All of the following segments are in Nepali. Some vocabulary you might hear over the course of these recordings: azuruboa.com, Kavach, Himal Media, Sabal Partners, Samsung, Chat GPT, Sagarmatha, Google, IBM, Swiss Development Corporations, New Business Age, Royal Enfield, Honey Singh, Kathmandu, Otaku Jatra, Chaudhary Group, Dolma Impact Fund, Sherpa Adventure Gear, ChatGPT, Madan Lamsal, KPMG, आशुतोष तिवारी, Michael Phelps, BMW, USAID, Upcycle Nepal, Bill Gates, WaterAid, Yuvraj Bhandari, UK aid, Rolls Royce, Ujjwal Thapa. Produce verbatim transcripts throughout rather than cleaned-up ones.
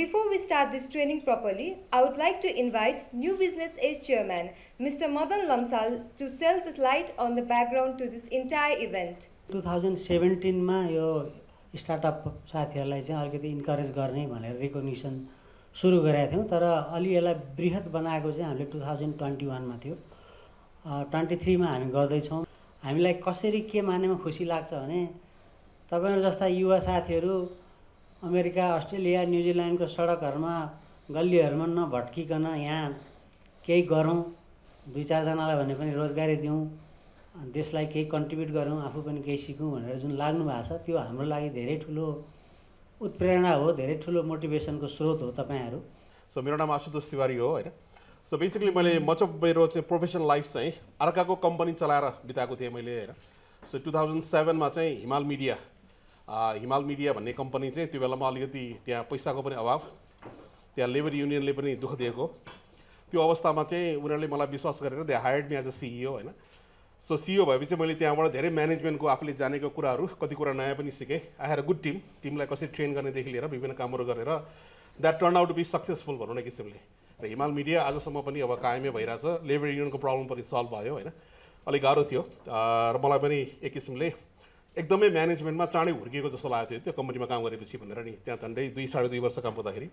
Before we start this training properly, I would like to invite New Business Aid Chairman, Mister Madan Lamsal, to sell this light on the background to this entire event. twenty seventeen ma yo startup साथीहरुलाई चाहिँ अलिकति इन्करेज गर्ने भनेर रिकग्निसन सुरु गरेका थियौं तर अलि यसलाई बृहत बनाएको चाहिँ हामीले twenty twenty-one मा थियो twenty-three मा हामी गर्दै छौं हामीलाई कसरी के मानेमा खुशी लाग्छ भने तपाईहरु जस्ता युवा साथीहरु अमेरिका अस्ट्रेलिया न्युजिल्यान्डको सडकहरुमा गल्लीहरुमा नभटकिकन यहाँ केही गरौं दुई चार जनालाई भने पनि रोजगारी दिउँ देशलाई केही कन्ट्रिब्युट गरौँ आफू पनि केही सिकौँ भनेर जुन लाग्नु भएको छ त्यो हाम्रो लागि धेरै ठुलो उत्प्रेरणा हो धेरै ठुलो मोटिभेसनको स्रोत हो तपाईहरु सो मेरो नाम आशुतोष तिवारी हो हैन सो बेसिकली मैले मच अफ मेरो चाहिँ प्रोफेसनल लाइफ चाहिँ अर्काको कम्पनी चलाएर बिताएको थिए मैले हैन सो two thousand seven मा चाहिँ हिमाल मिडिया हिमाल मिडिया भन्ने कम्पनी चाहिँ त्यो बेलामा अलिकति त्यहाँ पैसाको पनि अभाव त्यहाँ लेबर युनियनले पनि दुख दिएको त्यो अवस्थामा चाहिँ उनीहरुले मलाई विश्वास गरेर they hired me as a CEO हैन So CEO भएपछि मैले त्यहाँबाट धेरै म्यानेजमेन्टको आफूले जानेको कुराहरू कति कुरा नयाँ पनि सिके I had a good team टिमलाई कसरी ट्रेन गर्ने देखि लिएर विभिन्न कामहरु गरेर that turned out to be successful भन्नु न किसिमले र हिमाल मिडिया आजसम्म पनि अब कायमै भइराछ लेबर युनियनको प्रब्लम पनि सल्भ भयो हैन अलि गाह्रो थियो र मलाई पनि एक किसिमले एकदमै म्यानेजमेन्टमा चाँडै हुर्किएको जस्तो लागेको थियो त्यो कम्पनीमा काम गरेपछि भनेर नि त्यहाँ झन्डै दुई साढे दुई वर्ष काम गर्दाखेरि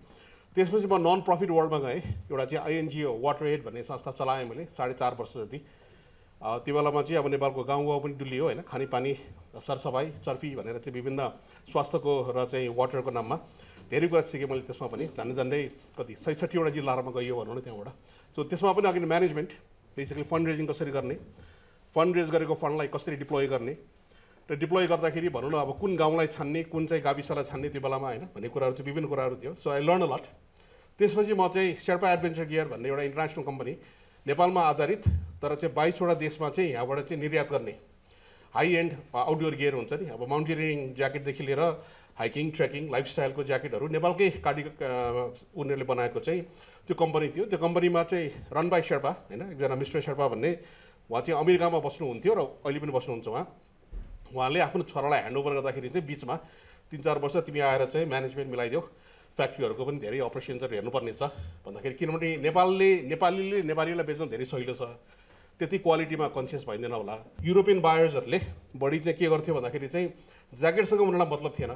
त्यसपछि म नन प्रफिट वर्ल्डमा गए एउटा चाहिँ आईएनजीओ वाटरएड भन्ने संस्था चलाए मैले साढे चार वर्ष जति अ तिवालामा चाहिँ अब नेपालको गाउँगाउँ पनि डुलियो हैन खानेपानी सरसफाई चर्फी भनेर चाहिँ विभिन्न स्वास्थ्यको र चाहिँ वाटरको नाममा धेरै कुरा सिके मैले त्यसमा पनि झन् झन्डै कति छैसठी वटा जिल्लाहरुमा गयो भन्नु न त्यहाँबाट सो त्यसमा पनि अघि म्यानेजमेन्ट बेसिकली फन्ड रेजिङ कसरी गर्ने फन्ड रेज गरेको फन्डलाई कसरी डिप्लोय गर्ने र डिप्लोय गर्दाखेरि भन्नु न अब कुन गाउँलाई छान्ने कुन चाहिँ गाविसलाई छान्ने त्यो बेलामा हैन भन्ने कुराहरु चाहिँ विभिन्न कुराहरु थियो so I learn a lot त्यसपछि म चाहिँ शेर्पा एडभेन्चर गियर भन्ने एउटा इन्टरनेशनल कम्पनी नेपालमा आधारित तर चाहिँ बाइसवटा देशमा चाहिँ यहाँबाट चाहिँ निर्यात गर्ने हाई एन्ड आउटडोर गियर हुन्छ नि अब माउन्टेनियरिङ ज्याकेट देखि लिएर हाइकिङ ट्रेकिङ लाइफस्टाइलको ज्याकेटहरु नेपालकै काडी उनीहरुले बनाएको चाहिँ त्यो कम्पनी थियो त्यो कम्पनीमा चाहिँ रन बाइ शेर्पा हैन एकजना मिस्टर शेर्पा भन्ने उहाँ चाहिँ अमेरिकामा बस्नुहुन्थ्यो र अहिले पनि बस्नुहुन्छ उहाँ उहाँले आफ्नो छोरालाई ह्यान्डओभर गर्दाखेरि चाहिँ बीचमा तीन चार वर्ष तिमी आएर चाहिँ म्यानेजमेन्ट मिलाइदेऊ फ्याक्ट्रीहरुको पनि धेरै अपरेसन्सहरु हेर्नु पर्ने छ भन्दाखेरि किनभने नेपालले नेपालीले नेपालीलाई बेच्न धेरै सजिलो छ त्यति क्वालिटीमा कन्सियस भइदैन होला युरोपियन बायर्सहरुले बडी चाहिँ के गर्थ्यो भन्दाखेरि चाहिँ ज्याकेटसँग उनीहरुलाई मतलब थिएन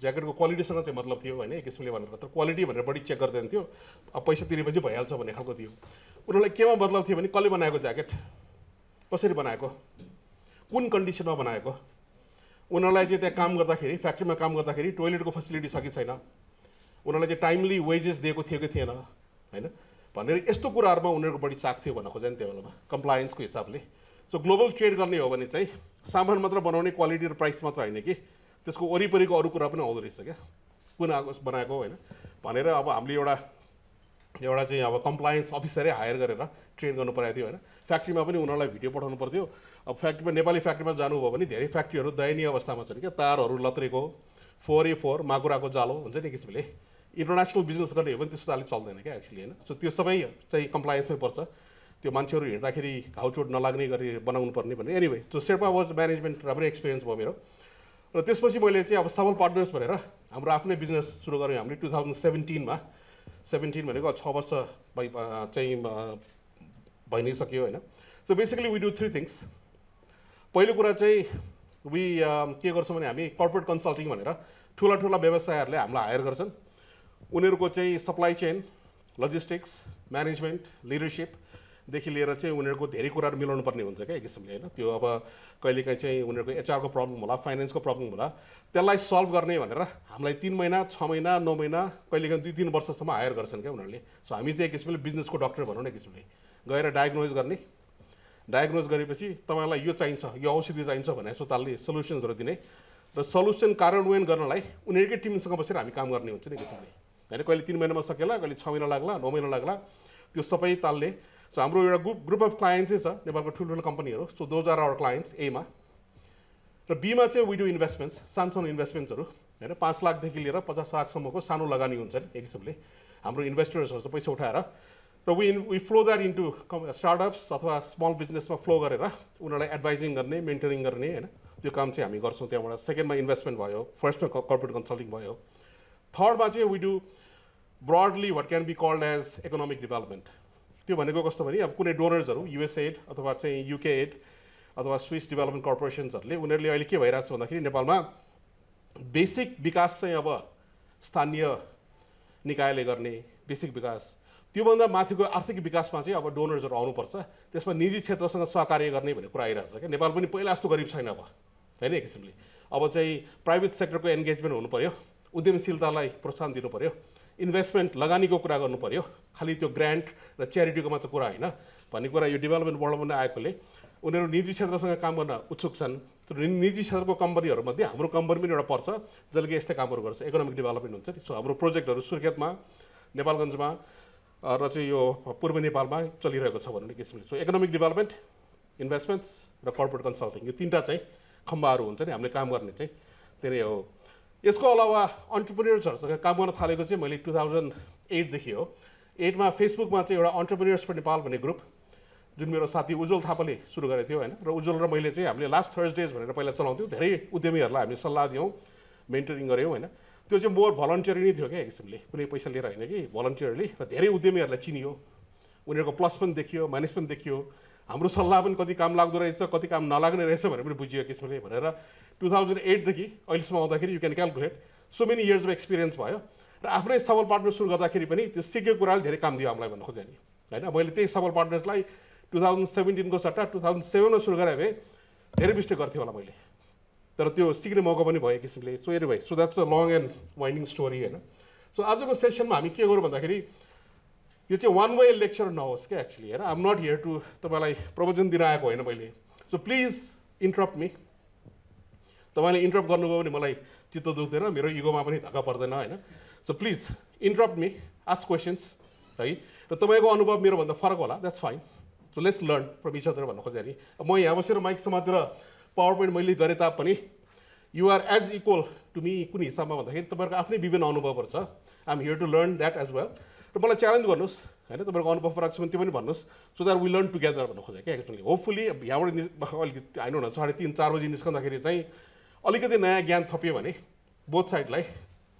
ज्याकेटको क्वालिटीसँग चाहिँ मतलब थियो हैन एक किसिमले भनेर तर क्वालिटी भनेर बडी चेक गर्दैन थियो अब पैसा तिरेपछि भइहाल्छ भन्ने खालको थियो उनीहरुलाई केमा मतलब थियो भने कसले बनाएको ज्याकेट कसरी बनाएको कुन कन्डिसनमा बनाएको उनीहरुलाई चाहिँ त्यहाँ काम गर्दाखेरि फ्याक्ट्रीमा काम गर्दाखेरि टोयलेटको फेसिलिटी सके छैन उनीहरुलाई चाहिँ टाइमली वेजेस दिएको थियो कि थिएन हैन भनेर यस्तो कुराहरुमा उनीहरुको बढी चाख थियो भन्न खोजेन त्यो बेलामा कम्प्लायन्सको हिसाबले सो ग्लोबल ट्रेड गर्ने हो भने चाहिँ सामान मात्र बनाउने क्वालिटी र प्राइस मात्र हैन कि त्यसको वरिपरिको अरु कुरा पनि आउँदो रहेछ के कुन आगोस बनाएको हैन भनेर अब हामीले एउटा एउटा चाहिँ अब कम्प्लायन्स अफिसरै हायर गरेर ट्रेन गर्नु परेको थियो हैन फ्याक्ट्रीमा पनि उनीहरुलाई भिडियो पठाउनु पर्थ्यो अब फ्याक्ट्रीमा नेपाली फ्याक्ट्रीमा जानु भयो भने धेरै फ्याक्ट्रीहरु दयनीय अवस्थामा छन् के तारहरु लत्रेको four by four माकुराको जालो हुन्छ नि किसिमले इन्टरनेशनल बिजनेस गर्ने हो भने त्यस्तो ताले चल्दैन के एक्चुअली हैन सो त्यो सबै चाहिँ कम्प्लायन्समै पर्छ त्यो मान्छेहरु हिँड्दाखेरि घाउचोट नलाग्ने गरी बनाउनु पर्ने भन्ने anyway so Sherpa was management राम्रो एक्सपीरियन्स भयो मेरो र त्यसपछि मैले चाहिँ अब सबल पार्टनर्स भनेर हाम्रो आफ्नै बिजनेस सुरु गर्यौं हामीले twenty seventeen मा seventeen भनेको छ वर्ष चाहिँ भइ नै सक्यो हैन so basically we do three things पहिलो कुरा चाहिँ वी के गर्छौं भने हामी कर्पोरेट कन्सल्टिङ भनेर ठूला ठूला व्यवसायहरुले हामीलाई हायर गर्छन् उनीहरुको चाहिँ supply chain logistics management leadership देखि लिएर चाहिँ उनीहरुको धेरै कुराहरु मिलाउनु पर्ने हुन्छ के एक किसिमले हैन त्यो अब कहिलेकाहीँ चाहिँ उनीहरुको एचआर को प्रब्लम होला फाइनान्स को प्रब्लम होला त्यसलाई सल्भ गर्ने भनेर हामीलाई तीन महिना छ महिना नौ महिना कहिलेकाहीँ दुई तीन वर्षसम्म हायर गर्छन् के उनीहरुले सो हामी चाहिँ एक किसिमले बिजनेसको डाक्टर भनौं न एक किसिमले गएर डायग्नोज गर्ने डायग्नोज गरेपछि तपाईलाई यो चाहिन्छ यो औषधि चाहिन्छ भने सो तालले सोलुसन्सहरु दिने र सोलुसन कार्यान्वयन गर्नलाई उनीहरुकै टिमसँग बसेर हामी काम गर्ने हुन्छ नि किसिमले हैन कहिले तीन महिनामा सकेला कहिले छ महिना लाग्ला नौ महिना लाग्ला त्यो सबै तालले सो हाम्रो एउटा ग्रुप ग्रुप अफ क्लाइन्ट्स छ नेपालको ठुलठुलो कम्पनीहरु so those are our clients A मा र बी मा चाहिँ वी डु इन्भेस्टमेन्ट्स सानसानो इन्भेस्टमेन्ट्सहरु हैन पाँच लाख देखि लिएर पचास लाख सम्मको सानो लगानी हुन्छ नि एक किसिमले हाम्रो इन्भेस्टर्सहरु चाहिँ पैसा उठाएर र we we flow that into startups अथवा स्मल बिजनेसमा फ्लो गरेर उनीहरुलाई एडभाइजिङ गर्ने मेन्टरिङ गर्ने हैन त्यो काम चाहिँ हामी गर्छौं त्यहाँबाट सेकेन्डमा इन्भेस्टमेन्ट भयो फर्स्टमा कर्पोरेट कन्सल्टिङ भयो थर्डमा चाहिँ we do broadly what can be called as economic development. त्यो भनेको कस्तो भने अब कुनै डोनर्सहरु U S A I D अथवा चाहिँ U K aid अथवा Swiss Development Corporations हरुले उनीहरुले अहिले के भइराछ भन्दाखेरि नेपालमा बेसिक विकास चाहिँ अब स्थानीय निकायले गर्ने बेसिक विकास त्यो भन्दा माथिको आर्थिक विकासमा चाहिँ अब डोनर्सहरु आउनु पर्छ त्यसमा निजी क्षेत्रसँग सहकार्य गर्ने भन्ने कुरा आइराछ के नेपाल पनि पहिला जस्तो गरिब छैन अब हैन एक किसिमले अब चाहिँ प्राइभेट सेक्टरको एन्गेजमेन्ट हुनु पर्यो उद्यमशीलतालाई प्रोत्साहन दिनु पर्यो इन्भेस्टमेन्ट लगानीको कुरा गर्नु पर्यो खाली त्यो ग्रान्ट र च्यारिटीको मात्र कुरा हैन भन्ने कुरा यो डेभलपमेन्ट वर्ल्डमा पनि आएकोले उनीहरु निजी क्षेत्रसँग काम गर्न उत्सुक छन् त्यो निजी क्षेत्रको कम्पनीहरु मध्ये हाम्रो कम्पनी पनि एउटा पर्छ जसले के यस्ता कामहरु गर्छ इकोनोमिक डेभलपमेन्ट हुन्छ नि सो हाम्रो प्रोजेक्टहरु सुर्खेतमा नेपालगञ्जमा र चाहिँ यो पूर्व नेपालमा चलिरहेको छ भन्ने किसिमले सो इकोनोमिक डेभलपमेन्ट इन्भेस्टमेन्ट्स र कर्पोरेट कन्सल्टिङ यो तीनटा चाहिँ खम्बाहरु हुन्छ नि हामीले काम गर्ने चाहिँ त्यही हो यसको अलावा एन्टरप्रेन्योर्सहरुसँग काम गर्न थालेको चाहिँ मैले two thousand eight देखि हो eight मा फेसबुकमा चाहिँ एउटा एन्टरप्रेन्योर्स फर नेपाल भन्ने ग्रुप जुन मेरो साथी उज्जवल थापाले सुरु गरेको थियो हैन र उज्जवल र मैले चाहिँ हामीले लास्ट थर्सडेज भनेर पहिला चलाउँथ्यौ धेरै उद्यमीहरुलाई हामीले सल्लाह दियौ मेन्टरिङ गर्यौ हैन त्यो चाहिँ मोर भोलन्टियरी नै थियो के एक किसिमले कुनै पैसा लिएर हैन कि भोलन्टियरले र धेरै उद्यमीहरुलाई चिनियो उनीहरुको प्लस पनि देखियो माइनस पनि देखियो हाम्रो सल्लाह पनि कति काम लाग्दो रहेछ कति काम नलाग्ने रहेछ भनेर पनि बुझियो किसिमले भनेर two thousand eight देखि अहिलेसम्म आउँदाखेरि you can calculate so many years of experience भयो र आफ्नै सबल पार्टनर सुरु गर्दाखेरि पनि त्यो सिकेको कुराले धेरै काम दियो हामीलाई भन्नु खोजेँ नि हैन मैले त्यही सबल पार्टनर्सलाई two thousand seventeen को सट्टा two thousand seven मा सुरु गरे भए धेरै मिस्टेक गर्थेँ होला मैले तर त्यो सिक्ने मौका पनि भयो किसिमले so anyway so that's a long and winding story हैन सो आजको सेसनमा हामी के गर्नु भन्दाखेरि यो चाहिँ वान वे लेक्चर नहोस् के एक्चुअली हैन I am not here to तपाईलाई प्रवचन दिन आएको हैन मैले सो प्लिज इन्टरप्ट मी तपाईले इन्टरप्ट गर्नुभयो भने मलाई चित्त दुख्दैन मेरो इगोमा पनि धक्का पर्दैन हैन so please interrupt me ask questions है र तपाईको अनुभव मेरो भन्दा फरक होला that's fine so let's learn from each other भन्नु खोजेँ नि म यहाँ बसेर माइक समातेर पावर पोइन्ट मैले गरे तापनि you are as equal to me कुनै हिसाबमा भन्दाखेरि तपाईको आफ्नै विभिन्न अनुभवहरु छ I am here to learn that as well र मलाई च्यालेन्ज गर्नुस् हैन तपाईको अनुभव फरक छ भने त्यो पनि भन्नुस् so that we learn together भन्नु खोजेँ के एक्चुअली होपफुली यहाँबाट अलिकति आई डोन्ट नो साढे तीन चार बजे निस्कँदाखेरि चाहिँ अलिकति नयाँ ज्ञान थपियो भने बोथ साइडलाई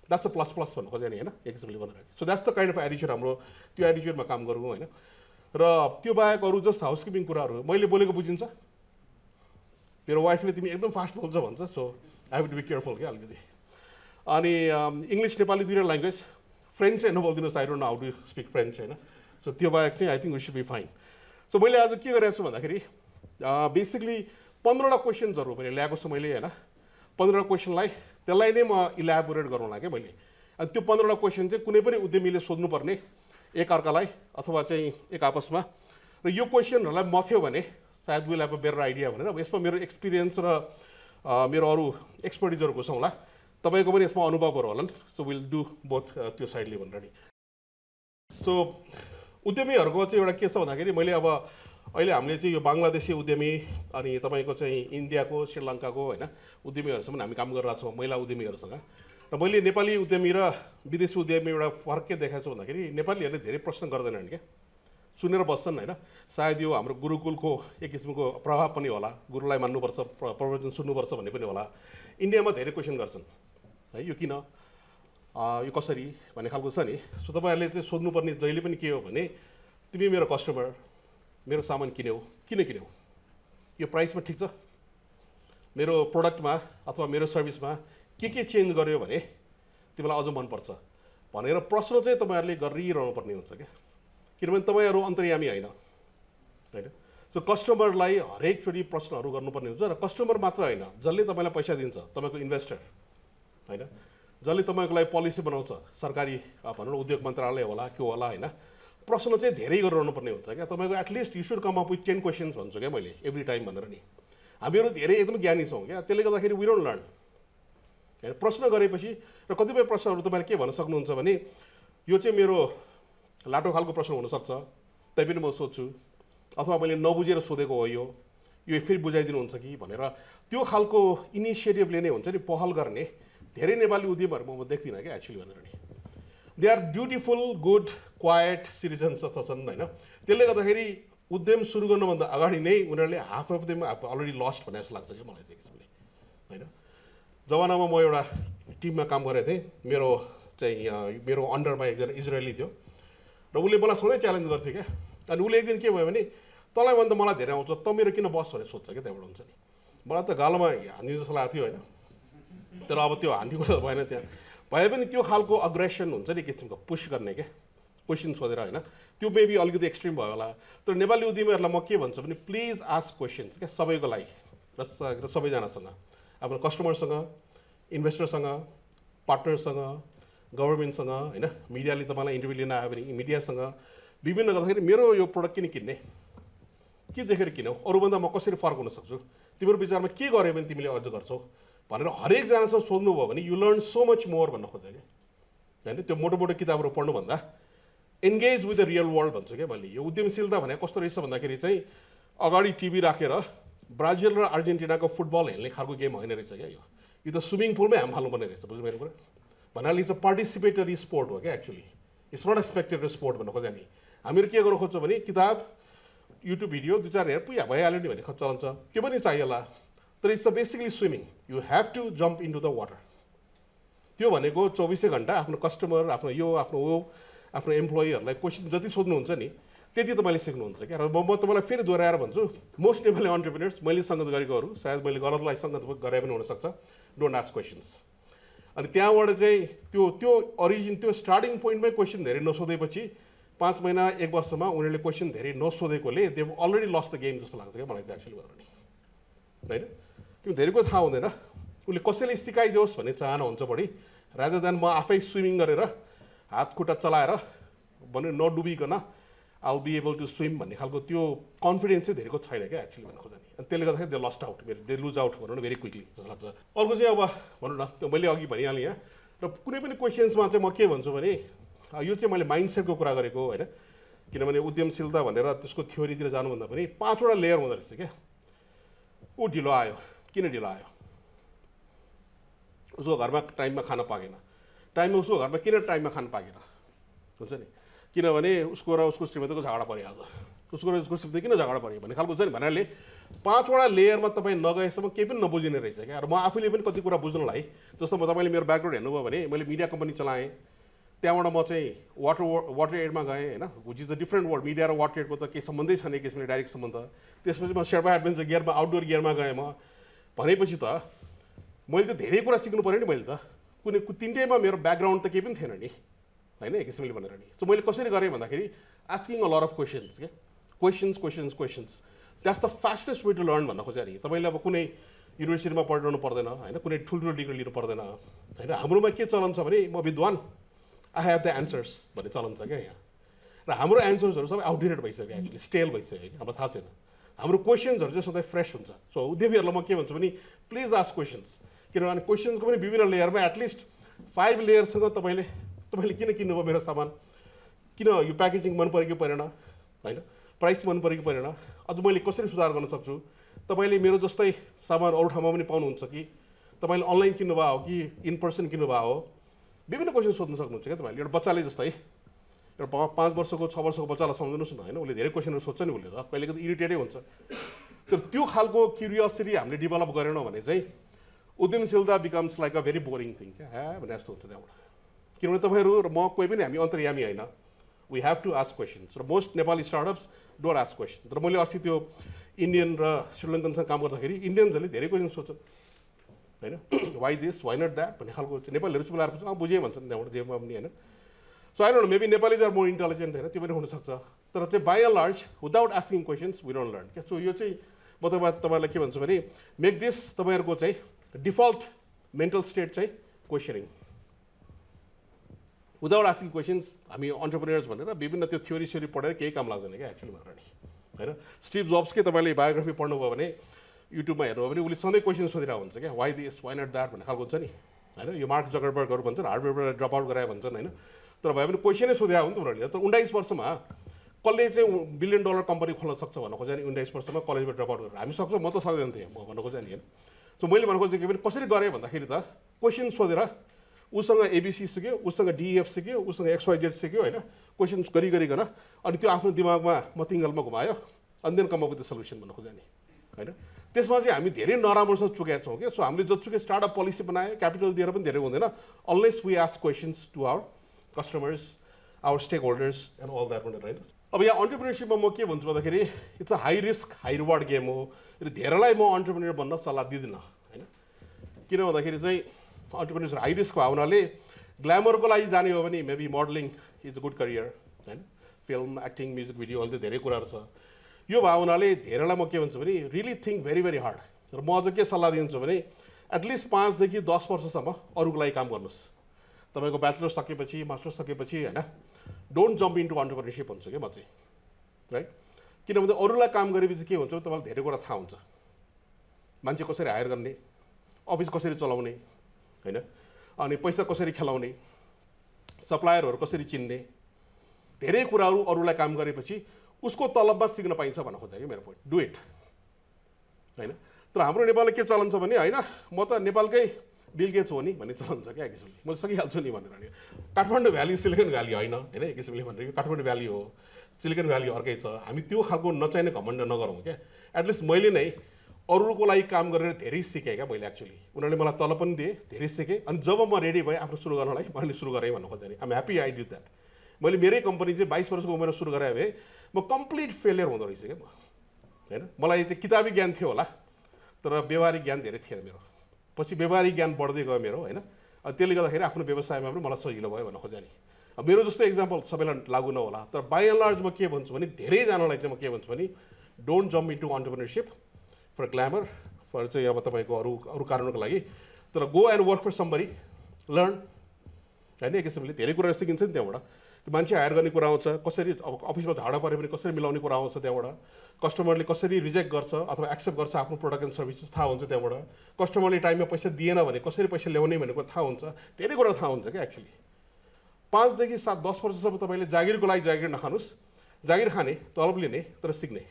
द्याट्स अ प्लस प्लस भन्नु खोजेँ नि हैन एक किसिमले भनेर so that's the kind of attitude हाम्रो त्यो एटिट्युडमा काम गरौँ हैन र त्यो बाहेक अरू जस्ट हाउसकिपिङ कुराहरू मैले बोलेको बुझिन्छ मेरो वाइफले तिमी एकदम फास्ट बोल्छ भन्छ so I have to be careful के अलिकति अनि इङ्ग्लिस नेपाली दुईवटा ल्याङ्ग्वेज फ्रेन्च चाहिँ नबोलिदिनुहोस् I don't know how to speak French हैन सो त्यो बाहेक चाहिँ I think we should be fine so मैले आज के गरेको छु भन्दाखेरि बेसिकली पन्ध्रवटा क्वेसन्सहरू मैले ल्याएको छु मैले हैन पन्ध्रवटा क्वेसनलाई त्यसलाई नै म इल्याबोरेट गरौँला के मैले अनि त्यो पन्ध्रवटा क्वेसन चाहिँ कुनै पनि उद्यमीले सोध्नुपर्ने एकअर्कालाई अथवा चाहिँ एक आपसमा र यो क्वेसनहरूलाई मथ्यो भने सायद will have a better idea भनेर अब यसमा मेरो एक्सपिरियन्स र मेरो अरू एक्सपर्टिजहरू घुसाउँला तपाईँको पनि यसमा अनुभवहरू होला नि सो विल डु बोथ त्यो साइडले भनेर नि सो उद्यमीहरूको चाहिँ एउटा के छ भन्दाखेरि मैले अब अहिले हामीले चाहिँ यो बांग्लादेशी उद्यमी अनि तपाईको चाहिँ इन्डियाको श्रीलङ्काको हैन उद्यमीहरुसँग हामी काम गरिरहेका छौं महिला उद्यमीहरुसँग र मैले नेपाली उद्यमी र विदेशी उद्यमी एउटा फरक के देखाएको छु भन्दाखेरि नेपालीहरुले धेरै प्रश्न गर्दैनन् के सुनेर बस्छन् हैन सायद यो हाम्रो गुरुकुलको एक किसिमको प्रभाव पनि होला गुरुलाई मान्नुपर्छ प्रवचन सुन्नुपर्छ भन्ने पनि होला इन्डियामा धेरै क्वेशन गर्छन् है यो किन यो कसरी भन्ने खालको छ नि सो तपाईहरुले चाहिँ सोध्नुपर्ने जहिले पनि के हो भने तिमी मेरो कस्टमर मेरो सामान किन्यौ किन किन्यौ यो प्राइसमा ठीक छ मेरो प्रोडक्टमा अथवा मेरो सर्भिसमा के के चेन्ज गर्यो भने तिमीलाई अझ मनपर्छ भनेर प्रश्न चाहिँ तपाईहरुले गरिरहनु पर्ने हुन्छ के किनभने तपाईहरु अन्तर्यामी हैन हैन सो कस्टमरलाई हरेक चोटी प्रश्नहरु गर्नुपर्ने हुन्छ र कस्टमर मात्र हैन जसले तपाईलाई पैसा दिन्छ तपाईको इन्भेस्टर हैन जसले तपाईको लागि पोलिसी बनाउँछ सरकारी भनौँ उद्योग मन्त्रालय होला के होला हैन प्रश्न चाहिँ धेरै गरिरहनु पर्ने हुन्छ क्या तपाईको at least you should come up with ten questions भन्छु क्या मैले एभ्री टाइम भनेर नि हामीहरू धेरै एकदम ज्ञानी छौँ क्या त्यसले गर्दाखेरि वी डोन्ट लर्न हैन प्रश्न गरेपछि र कतिपय प्रश्नहरू तपाईले के भन्न सक्नुहुन्छ भने यो चाहिँ मेरो लाटो खालको प्रश्न हुनसक्छ तैपनि म सोध्छु अथवा मैले नबुझेर सोधेको हो यो यो फेरि बुझाइदिनुहुन्छ कि भनेर त्यो खालको इनिसिएटिभले नै हुन्छ नि पहल गर्ने धेरै नेपाली उद्यमहरूमा म देख्दिनँ क्या एक्चुअली भनेर नि they are beautiful good quite citizens जस्तो छन् हैन त्यसले गर्दाखेरि उद्यम सुरु गर्नुभन्दा अगाडि नै उनीहरूले half of them already lost भने जस्तो लाग्छ क्या मलाई चाहिँ किसिमले हैन जमानामा म एउटा टिममा काम गरेको थिएँ मेरो चाहिँ मेरो अन्डरमा एकजना इजरायली थियो र उले मलाई सधैँ च्यालेन्ज गर्थ्यो के अनि उले एकदिन के भयो भने तँलाई भन्दा मलाई धेरै आउँछ त मेरो किन बस भनेर सोध्छ के त्यहाँबाट हुन्छ नि मलाई त गालमा हान्दिनु जस्तो लाग्थ्यो हैन तर अब त्यो हान्दिनु कुरा भएन त्यहाँ भए पनि त्यो खालको अग्रेसन हुन्छ नि किसिमको पुश गर्ने के क्वेसन सोधेर हैन त्यो मेबी अलिकति एक्सट्रिम भयो होला तर नेपाली उद्यमीहरुलाई म के भन्छु भने प्लिज आस्क क्वेसन्स के सबैको लागि र सबैजनासँग आफ्नो कस्टमरसँग इन्भेस्टरसँग पार्टनरसँग गभर्नमेन्टसँग हैन मिडियाले तपाईलाई इन्टरभ्यु लिन आयो भने मिडियासँग विभिन्न गर्दाखेरि मेरो यो प्रोडक्ट किन किन्ने के देखेर किनौ अरु भन्दा म कसरी फरक हुन सक्छु तिम्रो विचारमा के गरे भने तिमीले अझ गर्छौ भनेर हरेक जनासँग सोध्नु भयो भने you learn so much more भन्न खोज्छ के हैन त्यो मोटो मोटो किताबहरु पढ्नु भन्दा engage with the real world भन्छु के मैले यो उद्यमशीलता भने कस्तो रहेछ भन्दाखेरि चाहिँ अगाडि टिभी राखेर ब्राजिल र अर्जेन्टिनाको फुटबल हेर्ने खालको गेम होइन रहेछ के यो यो त स्विमिङ पुलमै हामी हाल्नुपर्ने रहेछ बुझ्नु मेरो कुरा भन्नाले चाहिँ पार्टिसिपेटरी स्पोर्ट हो क्या actually it's not a spectator sport भन्नु खोज्छ नि हामीहरु के गर्न खोज्छौं भने किताब युट्युब भिडियो दुई चार हेर पुया भइहाल्यो नि भने चलन्छ त्यो पनि चाहिएला तर it's basically swimming you have to jump into the water त्यो भनेको चौबीसै घण्टा आफ्नो कस्टमर आफ्नो यो आफ्नो वो आफ्नो एम्प्लोइहरुलाई क्वेशन जति सोध्नुहुन्छ नि त्यति तपाईले सिक्नुहुन्छ के र म तपाईलाई फेरि दोहोराएर भन्छु मोस्ट नेपाली एन्टरप्रेन्योर्स मैले संगत गरेकोहरु सायद मैले गलतलाई संगत गरे पनि हुन सक्छ डोन्ट आस्क क्वेशन्स अनि त्यहाँबाट चाहिँ त्यो त्यो ओरिजिन त्यो स्टार्टिङ पोइन्टमै क्वेशन धेरै नसोधेपछि पाँच महिना एक वर्षमा उनीहरुले क्वेशन धेरै नसोधेकोले they have already lost the game जस्तो लाग्छ के मलाई एक्चुअली भन्नु हैन त्यो धेरैको थाहा हुँदैन उले कसैले सिकाइदियोस् भन्ने चाहना हुन्छ बढी रादर देन म आफै स्विमिङ गरेर हात खुट्टा चलाएर भने नडुबिकन I will be able to swim भन्ने खालको त्यो कन्फिडेन्स चाहिँ धेरैको छैन क्या एक्चुअली भन्नु खोज्ने अनि त्यसले गर्दाखेरि they lost out they lose out भनौँ न भेरी क्विकली जस्तो लाग्छ अर्को चाहिँ अब भनौँ न त्यो मैले अघि भनिहालेँ यहाँ र कुनै पनि क्वेसन्समा चाहिँ म के भन्छु भने यो चाहिँ मैले माइन्ड सेटको कुरा गरेको होइन किनभने उद्यमशीलता भनेर त्यसको थ्योरीतिर जानुभन्दा पनि पाँचवटा लेयर हुँदो रहेछ क्या ऊ ढिलो आयो किन ढिलो आयो उसको घरमा टाइममा खान पाकेन टाइममा उसको घरमा किन टाइममा खान पाकेन हुन्छ नि किनभने उसको र उसको श्रीमतीको झगडा पऱ्यो आज उसको र उसको श्रीमती किन झगडा पऱ्यो भन्ने खालको हुन्छ नि भन्नाले पाँचवटा लेयरमा तपाईँ नगएसम्म केही पनि नबुझिने रहेछ क्या र म आफूले पनि कति कुरा बुझ्नलाई जस्तो म तपाईँले मेरो ब्याकग्राउन्ड हेर्नुभयो भने मैले मिडिया कम्पनी चलाएँ त्यहाँबाट म चाहिँ वाटर वाटर एडमा गएँ होइन which is the different world media र वाटर एडको त केही सम्बन्धै छैन एक किसिमले डाइरेक्ट सम्बन्ध त्यसपछि म शेर्पा एडभेन्चर गियरमा आउटडोर गियरमा गएँ म भनेपछि त मैले त धेरै कुरा सिक्नु पऱ्यो नि मैले त कुनै तिनटैमा मेरो ब्याकग्राउन्ड त केही पनि थिएन नि हैन एक किसिमले भनेर नि सो मैले कसरी गरेँ भन्दाखेरि asking a lot of questions के questions questions questions that's the fastest way to learn भन्न खोजेँ नि तपाईँले अब कुनै युनिभर्सिटीमा पढिरहनु पर्दैन हैन कुनै ठुल्ठुलो डिग्री लिनु पर्दैन हैन हाम्रोमा के चलन छ भने म विद्वान आई ह्याभ द एन्सर्स भन्ने चलन छ क्या यहाँ र हाम्रो एन्सर्सहरू सबै आउटडेटेड भइसक्यो एक्चुअली स्टेल भइसक्यो कि हामीलाई थाहा छैन हाम्रो क्वेसन्सहरू चाहिँ सधैँ फ्रेस हुन्छ सो उद्यमीहरूलाई म के भन्छु भने प्लिज आस्क क्वेसन्स किनभने क्वेसन्सको पनि विभिन्न लेयरमा एटलिस्ट फाइभ लेयरसँग तपाईँले तपाईँले किन किन्नुभयो मेरो सामान किन यो प्याकेजिङ मन परेको परेन होइन प्राइस मन परेको परेन अझ मैले कसरी सुधार गर्न सक्छु तपाईँले मेरो जस्तै सामान अरू ठाउँमा पनि पाउनुहुन्छ कि तपाईँले अनलाइन किन्नुभयो हो कि इन पर्सन किन्नुभयो हो विभिन्न क्वेसन सोध्नु सक्नुहुन्छ क्या तपाईँले एउटा बच्चाले जस्तै एउटा पाँच वर्षको छ वर्षको बच्चालाई सम्झाउनुहोस् न होइन उसले धेरै क्वेसनहरू सोध्छ नि उसले त कहिले कति इरिटेटै हुन्छ तर त्यो खालको क्युरियोसिटी हामीले डेभलप गरेनौँ भने चाहिँ उद्यमशीलता becomes like a very boring thing क्या ह्या भने जस्तो हुन्छ त्यहाँबाट किनभने तपाईँहरू र म कोही पनि हामी अन्तर्यामी होइन we have to ask questions र most Nepali startups don't ask questions र मैले अस्ति त्यो इन्डियन र श्रीलङ्कनसँग काम गर्दाखेरि इन्डियन्सहरूले धेरै क्वेसन सोध्छन् होइन why this why not that भन्ने खालको नेपालीहरू चाहिँ बोलाएर अँ बुझेँ भन्छन् त्यहाँबाट जेमा पनि होइन so I don't know maybe Nepali चाहिँ मोर इन्टेलिजेन्ट होइन त्यो पनि हुनसक्छ तर चाहिँ by and large without asking questions we don't learn क्या सो यो चाहिँ म तपाईँ तपाईँहरूलाई के भन्छु भने मेक दिस तपाईँहरूको चाहिँ डिफल्ट मेन्टल स्टेट चाहिँ क्वेसनिङ विदाउट आस्किङ क्वेसन्स हामी एन्टरप्रेन्योर्स भनेर विभिन्न त्यो थ्योरी स्योरी पढेर केही काम लाग्दैन क्या एक्चुअली भनेर नि होइन स्टिभ जब्सकै तपाईँले बायोग्राफी पढ्नुभयो भने युट्युबमा हेर्नुभयो भने उसले सधैँ क्वेसन सोधिरहेको हुन्छ क्या why this why not that भन्ने खालको हुन्छ नि होइन यो मार्क जकरबर्गहरू भन्छन् हार्डवेयरबाट ड्रप आउट गरायो भन्छन् होइन तर भए पनि क्वेसनै सोधेको हुन्छ उनीहरूले तर उन्नाइस वर्षमा कसले चाहिँ बिलियन डलर कम्पनी खोल्न सक्छ भन्न खोज्छ नि उन्नाइस वर्षमा कलेजबाट ड्रप आउट गरेर हामी सक्छौँ म त सक्दैन थिएँ म भन्न खोज्छ नि होइन सो मैले भनेको चाहिँ के भने कसरी गरेँ भन्दाखेरि त क्वेसन सोधेर उसँग एबिसी सिक्यो उसँग डिएफ सिक्यो उसँग एक्सवाइजेड सिक्यो होइन क्वेसन गरी गरिकन अनि त्यो आफ्नो दिमागमा मतिङ्गलमा घुमायो अनि then come up with the solution भन्नु खोज्यो नि होइन त्यसमा चाहिँ हामी धेरै नराम्रोसँग चुकेका छौं के सो हामीले जतिसुकै स्टार्टअप पोलिसी बनाए क्यापिटल दिएर पनि धेरै हुँदैन unless we ask questions to our customers, our stakeholders and all that one right. अब यहाँ एन्टरप्रेन्योरशिपमा म के भन्छु भन्दाखेरि it's a high risk high reward game हो र धेरैलाई म एन्टरप्रेन्योर बन्न सल्लाह दिदिन हैन किन भन्दाखेरि चाहिँ एन्टरप्रेन्योर हाई रिस्क भावनाले ग्ल्यामरको लागि जाने हो भने maybe modelling is a good career हैन फिल्म एक्टिङ म्युजिक भिडियो अलि धेरै कुराहरु छ यो भावनाले धेरैलाई म के भन्छु भने really think very very hard र म अझ के सल्लाह दिन्छु भने एट लिस्ट पाँच देखि दस वर्षसम्म अरुको लागि काम गर्नुस् तपाईको ब्याचलर सकेपछि मास्टर सकेपछि हैन डोन्ट जम्प इन्टु एन्टरप्रेन्योरशिप भन्छु के म चाहिँ राइट किनभने अरुलाई काम गरेपछि के हुन्छ तपाईलाई धेरै कुरा थाहा हुन्छ मान्छे कसरी हायर गर्ने अफिस कसरी चलाउने हैन अनि पैसा कसरी खेलाउने सप्लायरहरु कसरी चिन्ने धेरै कुराहरु अरुलाई काम गरेपछि उसको तलबमा सिक्न पाइन्छ भन्न खोजेको मेरो पोइन्ट डु इट हैन तर हाम्रो नेपालले के चलन छ भने हैन म त नेपालकै बिल गेट्स हो नि भन्ने चलन छ के एक किसिमले म सकिहाल्छु नि भनेर काठमाडौँ भ्याली सिलिकन भ्याली होइन हैन एक किसिमले भनेर काठमाडौँ भ्याली हो सिलिकन भ्याली अर्कै छ हामी त्यो खालको नचाहिने घमण्ड नगरौँ के एटलिस्ट मैले नै अरूको लागि काम गरेर धेरै सिकेँ क्या मैले एक्चुअली उनीहरूले मलाई तलब पनि दिए धेरै सिकेँ अनि जब म रेडी भएँ आफ्नो सुरु गर्नलाई मैले सुरु गरेँ भन्न खोजेँ I am happy I did that मैले मेरै कम्पनी चाहिँ बाइस वर्षको उमेरमा सुरु गरे भए म कम्प्लिट फेलियर हुँदो रहेछ क्या म हैन मलाई त्यो किताबी ज्ञान थियो होला तर व्यवहारिक ज्ञान धेरै थिएन मेरो पछि व्यवहारिक ज्ञान बढ्दै गयो मेरो हैन अनि त्यसले गर्दाखेरि आफ्नो व्यवसायमा पनि मलाई सजिलो भयो भन्न खोजेँ नि अब मेरो जस्तो एक्जाम्पल सबैलाई लागु नहोला तर बाइ एन्ड लार्ज म के भन्छु भने धेरैजनालाई चाहिँ म के भन्छु भने don't jump into entrepreneurship for glamour for चाहिँ अब तपाईको अरू अरू कारणको लागि तर go and work for somebody learn हैन एक किसिमले धेरै कुरा सिकिन्छ नि त्यहाँबाट मान्छे हायर गर्ने कुरा आउँछ कसरी अब अफिसमा झाडा परे पनि कसरी मिलाउने कुरा आउँछ त्यहाँबाट कस्टमरले कसरी रिजेक्ट गर्छ अथवा एक्सेप्ट गर्छ आफ्नो प्रोडक्ट एन्ड सर्भिसेस थाहा हुन्छ त्यहाँबाट कस्टमरले टाइममा पैसा दिएन भने कसरी पैसा ल्याउने भनेको थाहा हुन्छ धेरै कुरा थाहा हुन्छ क्या एक्चुअली पाँच देखि सात दस वर्षसम्म तपाईले जागिरको लागि जागिर नखानुस् जागिर खाने तलब लिने तर सिक्ने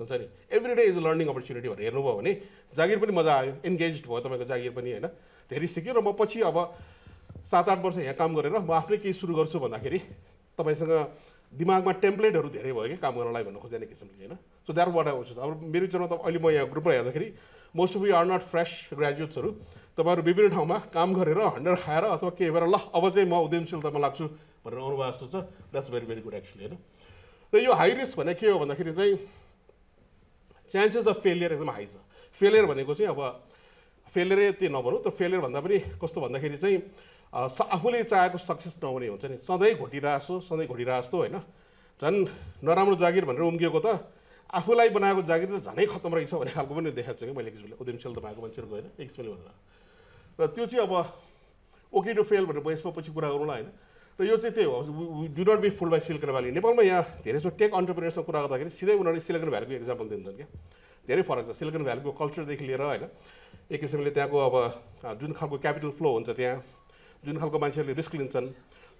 हुन्छ नि every day is learning opportunity भनेर हेर्नुभयो भने जागिर पनि मजा आयो एन्गेज्ड भयो तपाईँको जागिर पनि हैन धेरै सिक्यो र म पछि अब सात आठ वर्ष यहाँ काम गरेर म आफै केही सुरु गर्छु भन्दाखेरि तपाईसँग दिमागमा टेम्प्लेटहरु धेरै भयो के काम गर्नलाई भन्नु खोजेने किसिमले हैन so that what I was अब मेरो जनमा त अहिले म यहाँ ग्रुपमा हेर्दाखेरि most of you are not fresh ग्रेजुएट्सहरु तपाईहरु विभिन्न ठाउँमा काम गरेर हन्डर खाएर अथवा के भएर ल अब चाहिँ म उद्यमशीलतामा लाग्छु भनेर आउनु भएको छ that's very very good actually हैन र यो हाई रिस्क भने के हो भन्दाखेरि चाहिँ चान्सेस अफ फेलियर एकदम हाई छ फेलियर भनेको चाहिँ अब फेलियर त्यो नभनौं तर फेलियर भन्दा पनि कस्तो भन्दाखेरि चाहिँ आफूले चाहेको सक्सेस नहुने हुन्छ नि सधैँ घोटिरासो सधैँ घोटिरास्तो हैन झन् नराम्रो जागिर भनेर उम्किएको त आफूलाई बनाएको जागिर त झनै खत्तम रहेछ भन्ने खालको पनि देखाएको छु के मैले एकचोटि उद्यमशीलता भएको मान्छेहरुको हैन एकचोटि भनेर र त्यो चाहिँ अब ओके टु फेल भनेर बयसमा पछि कुरा गरौँला हैन र यो चाहिँ त्यही हो do not be fooled by Silicon Valley नेपालमा यहाँ धेरैजसो टेक एन्टरप्रेन्योर्सको कुरा गर्दाखेरि सिधै उनीहरूले सिलिकन भ्यालीको एक्जाम्पल दिन्छन् क्या धेरै फरक छ सिलिकन भ्यालीको कल्चरदेखि लिएर हैन एक किसिमले त्यहाँको अब जुन खालको क्यापिटल फ्लो हुन्छ त्यहाँ जुन खालको मान्छेले रिस्क लिन्छन्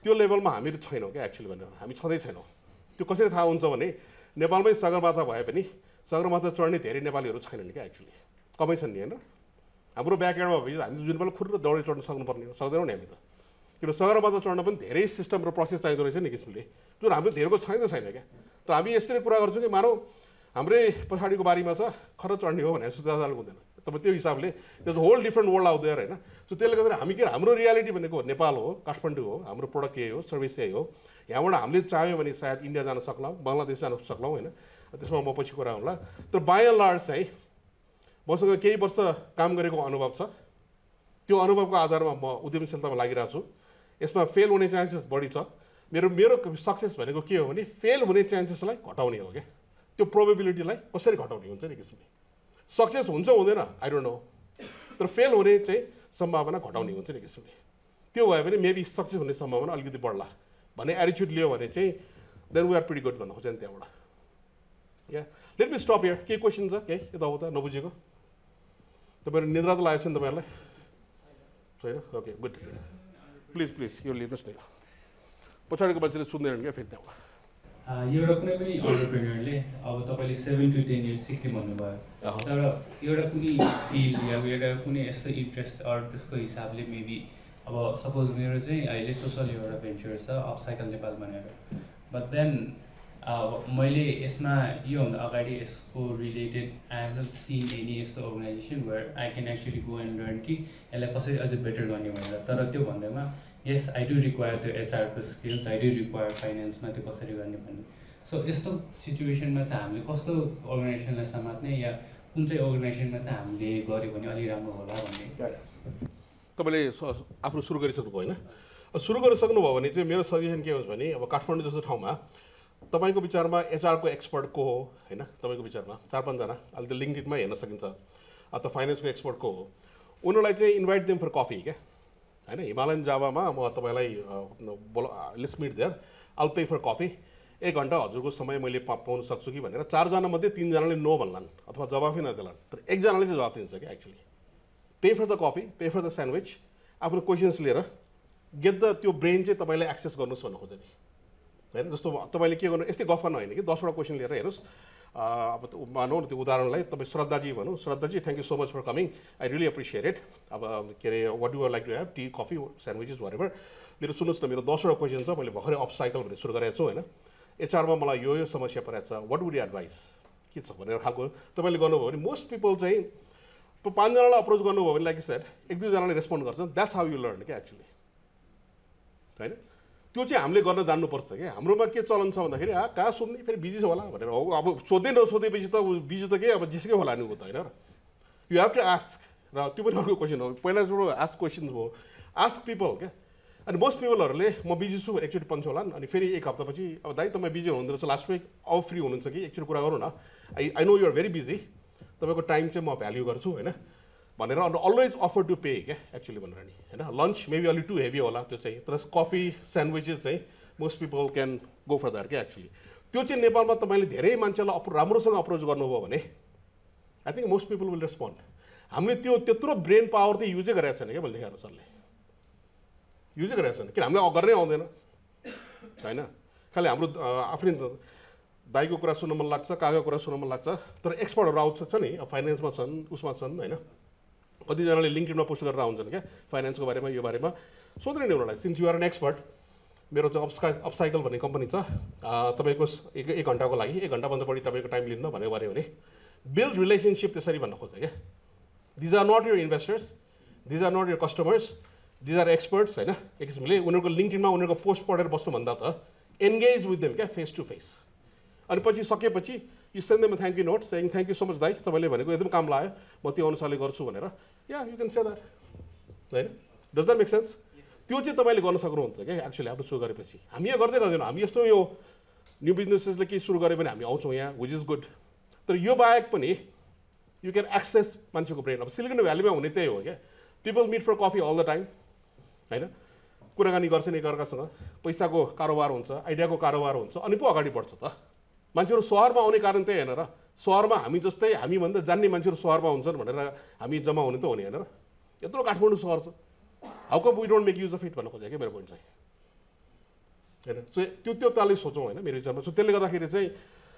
त्यो लेभलमा हामीहरु छैनौ के एक्चुअली भनेर हामी छदै छैनौ त्यो कसरी थाहा हुन्छ भने नेपालमै सगरमाथा भए पनि सगरमाथा चढ्ने धेरै नेपालीहरु छैनन् के एक्चुअली कमै छन् नि हैन हाम्रो ब्याकग्राउन्डमा भए हामी जुन बेला खुर्र दौडे चढ्न सक्नुपर्ने हो सक्दैनौ नि हामी त किन सगरमाथा चढ्न पनि धेरै सिस्टम र प्रोसेस चाहिदो रहेछ नि किसिमले जुन हाम्रो धेरैको छैन छैन के तर हामी यसरी कुरा गर्छौं कि मानौ हाम्रो पछाडीको बारीमा छ खर चढ्ने हो भने सुझाव जानु हुँदैन तब त्यो हिसाबले त्यो whole different world out there हैन सो त्यसले गर्दा हामी के हाम्रो रियालिटी भनेको नेपाल हो काठमाडौँ हो हाम्रो प्रोडक्ट यही हो सर्भिस यही हो यहाँबाट हामीले चाह्यो भने सायद इन्डिया जान सक्लाम बंगलादेश जान सक्लाम हैन त्यसमा म पछि कुरा आउँला तर बाइ एन्ड लार्ज चाहिँ मसँग केही वर्ष काम गरेको अनुभव छ त्यो अनुभवको आधारमा म उद्यमशीलतामा लागिरहेको छु यसमा फेल हुने चान्सेस बढी छ मेरो मेरो सक्सेस भनेको के हो भने फेल हुने चान्सेसलाई घटाउने हो के त्यो प्रोबेबिलिटीलाई कसरी घटाउने हुन्छ नि किसिमले सक्सेस हुन्छ हुँदैन आई डोन्ट नो तर फेल हुने चाहिँ सम्भावना घटाउने हुन्छ नि किसिमले त्यो भए पनि मेबी सक्सेस हुने सम्भावना अलिकति बढ्ला भन्ने एटिट्युड लियो भने चाहिँ then we are pretty good भन्नु खोज्छ नि त्यहाँबाट या लेट मी स्टप हियर के क्वेशन छ के यताउता नबुझेको तपाईहरु निद्रा त लागेको छ नि तपाईहरुलाई छैन ओके गुड प्लिज प्लिज यो लिनुहोस् न पछाडिको मान्छेले सुन्दैनन् के फेरि त्यहाँबाट एउटा कुनै पनि एन्टरप्रेन्योरले अब तपाईले सेभेन टु टेन इयर्स सिक्ने भन्नुभयो तर एउटा कुनै फिल्ड या एउटा कुनै यस्तो इन्ट्रेस्ट अरू त्यसको हिसाबले मेबी अब सपोज मेरो चाहिँ अहिले सोसल एउटा भेन्चर छ अपसाइकल नेपाल भनेर बट देन मैले यसमा यो भन्दा अगाडि यसको related I have not seen any यस्तो organisation where I can actually go and learn कि यसलाई कसरी अझ बेटर गर्ने भनेर तर त्यो भन्दैमा यस आई डू रिक्वायर त्यो एचआर को स्किल्स आई डू रिक्वायर फाइनान्समा त्यो कसरी गर्ने भन्ने सो यस्तो सिचुएसनमा चाहिँ हामीले कस्तो अर्गनाइजेसनलाई समात्ने या कुन चाहिँ अर्गनाइजेसनमा चाहिँ हामीले गर्यो भने अलि राम्रो होला भन्ने तपाईले आफु सुरु गरिसक्नु भयो हैन सुरु गरिसक्नु भयो भने चाहिँ मेरो सजेसन के हुन्छ भने अब काठमाडौँ जस्तो ठाउँमा तपाईको विचारमा एचआर को एक्सपर्ट को हो हैन तपाईको विचारमा चार पाँच जना अलि त लिंक्डइन मा हेर्न सकिन्छ अथवा फाइनान्स को एक्सपर्ट को हो उनीलाई चाहिँ इन्भाइट देम फर कफी के हैन हिमालयन जावामा म तपाईलाई let's meet there I'll pay for coffee एक घण्टा हजुरको समय मैले पाउन सक्छु कि भनेर चार जना मध्ये तीन जनाले नो भन्लान अथवा जवाफै नदेलान तर एक जनाले चाहिँ जवाफ दिन्छ के actually pay for the coffee pay for the sandwich आफ्नो क्वेशन्स लिएर गेट द त्यो ब्रेन चाहिँ तपाईलाई एक्सेस गर्नुस् भन्नु खोज्छ नि हैन जस्तो तपाईले के गर्नु यस्तै गफ गर्न हैन कि दस वटा क्वेशन लिएर हेर्नुस् अब मानौ त्यो उदाहरणलाई तपाई श्रद्धाजी भनौ Shraddhaji thank you so much for coming I really appreciate it अब के अरे what you would like to have tea coffee sandwiches whatever मेरो सुन्नुस् न मेरो दस वटा क्वेशन छ मैले भर्खरै अप साइकल भनेर सुरु गरेछु हैन एचआर मा मलाई यो यो समस्या परेको छ व्हाट वुड यु एडभाइस के छ भनेर खालको तपाईले गर्नुभयो भने मोस्ट पिपल चाहिँ पाँच जनालाई अप्रोच गर्नुभयो भने लाइक सेट एक दुई जनाले रेस्पोन्ड गर्छन् द्याट्स हाउ यु लर्न के एक्चुअली हैन त्यो चाहिँ हामीले गर्न जान्नु पर्छ के हाम्रोमा के चलन छ भन्दाखेरि आ का सुन्ने फेरि बिजी छ होला भनेर हो अब सोध्दै नसोधेपछि त बिजी त के अब जिसकै होला नि हो त हैन यु हैव टु आस्क र त्यो पनि अर्को क्वेशन हो पहिला सुरु आस्क क्वेशन्स हो आस्क पिपल के अनि मोस्ट पिपलहरुले म बिजी छु एकचोटी पन्छ होला अनि फेरि एक हप्तापछि अब दाइ तपाई बिजी हुनुहुन्छ लास्ट विक अब फ्री हुनुहुन्छ कि एकचोटी कुरा गरौँ न I I know you are very busy तपाईको टाइम चाहिँ म भ्याल्यु गर्छु हैन भनेर अनि अलवेज अफर टु पे के एक्चुअली भनेर नि हैन लन्च मेबी अलि टु हेभी होला त्यो चाहिँ तर कफी स्यान्डविचेस चाहिँ most people can go for that के एक्चुअली त्यो चाहिँ नेपालमा तपाईले धेरै मान्छेलाई राम्रोसँग अप्रोच गर्नुभयो भने I think most people will respond हामीले त्यो त्यत्रो ब्रेन पावर त युजै गरेका छैन के भन्दै हेर्नु सरले युजै गरेका छैन किन हामीले गर्नै आउँदैन हैन खालि हाम्रो आफ्नै दाइको कुरा सुन्न मन लाग्छ काकाको कुरा सुन्न मन लाग्छ तर एक्सपर्टहरु आउँछ छ नि फाइनान्समा छन् उसमा छन् हैन कति जनाले लिंक्डइनमा पोस्ट गरेर आउँछन् के फाइनान्सको बारेमा यो बारेमा सोध्ने नि उनीहरुलाई since you are an expert मेरो चाहिँ अपस्काइ अपसाइकल भन्ने कम्पनी छ तपाईको एक घण्टाको लागि एक घण्टाभन्दा बढी तपाईको टाइम लिन्न भनेर भन्यो भने बिल्ड रिलेसनशिप त्यसरी भन्न खोज्छ के these are not your investors these are not your customers these are experts हैन एक किसिमले उनीहरुको लिंक्डइनमा उनीहरुको पोस्ट पढेर बस्नु भन्दा त एन्गेज विथ देम के फेस टु फेस अनि पछि सकेपछि you send them thank you note saying thank you so much दाइ तपाईले भनेको एकदम काम लाग्यो म त्यो अनुसारले गर्छु भनेर yeah you can say that हैन डज द्याट मेक सेन्स त्यो चाहिँ तपाईले गर्न सक्नुहुन्छ के एक्चुअली आफ्नो सुरु गरेपछि हामी यहाँ गर्दै गर्दैनौँ हामी यस्तो यो न्यू बिजनेसेसले के सुरु गरे भने हामी आउँछौँ यहाँ विच इज गुड तर यो बाहेक पनि यु क्यान एक्सेस मान्छेको ब्रेन अब सिलिकन भ्यालीमा हुने त्यही हो क्या people meet for coffee all the time हैन कुराकानी गर्छन् एकअर्कासँग पैसाको कारोबार हुन्छ आइडियाको कारोबार हुन्छ अनि पो अगाडि बढ्छ त मान्छेहरु शहरमा आउने कारण त्यही हैन र शहरमा हामी जस्तै हामी भन्दा जान्ने मान्छेहरु शहरमा हुन्छन् भनेर हामी जम्मा हुने त हो नि हैन र यत्रो काठमाडौँ शहर छ how come we don't make use of it भन्नु खोजेको मेरो पोइन्ट चाहिँ हैन सो त्यो त्यो तालले सोचौं हैन मेरो विचारमा सो त्यसले गर्दाखेरि चाहिँ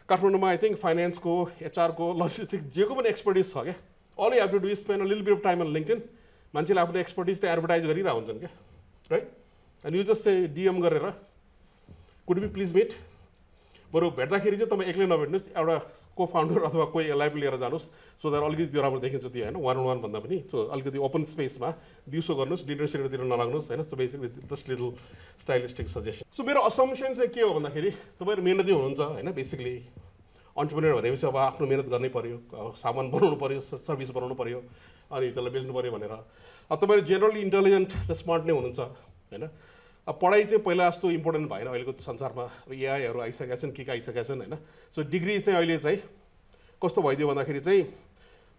काठमाडौँमा आई थिंक फाइनान्स को एचआर को लजिस्टिक्स जेको पनि एक्सपर्टिज छ के all you have to do is spend a little bit of time on LinkedIn मान्छेले आफ्नो एक्सपर्टिज त एडभर्टाइज गरिरा हुन्छन् के राइट अनि यु जस्ट से डीएम गरेर कुड बी प्लिज मिट बरु भेट्दाखेरि चाहिँ तपाई एक्लै नभेट्नुस् एउटा को फाउन्डर अथवा कोही एलाइभ लिएर जानुस् सो द्याट अलिकति राम्रो देखिन्छ त्यो हैन वान अन वान भन्दा पनि सो अलिकति ओपन स्पेसमा दिउँसो गर्नुस् डिनर सेन्टरतिर नलाग्नुस् हैन so basically just little stylistic suggestion so मेरो असम्पसन चाहिँ के हो भन्दाखेरि तपाईहरु मेहनती हुनुहुन्छ हैन बेसिकली एन्टरप्रेन्योर भनेपछि अब आफ्नो मेहनत गर्नै पर्यो सामान बनाउनु पर्यो सर्भिस बनाउनु पर्यो अनि त्यसलाई बेच्नु पर्यो भनेर अब तपाईहरु जेनरली इन्टेलिजेन्ट र स्मार्ट नै हुनुहुन्छ हैन अब पढाइ चाहिँ पहिला जस्तो इम्पोर्टेन्ट भएन अहिलेको संसारमा एआईहरु आइसकेका छन् के के आइसकेका छन् हैन सो डिग्री चाहिँ अहिले चाहिँ कस्तो भइदियो भन्दाखेरि चाहिँ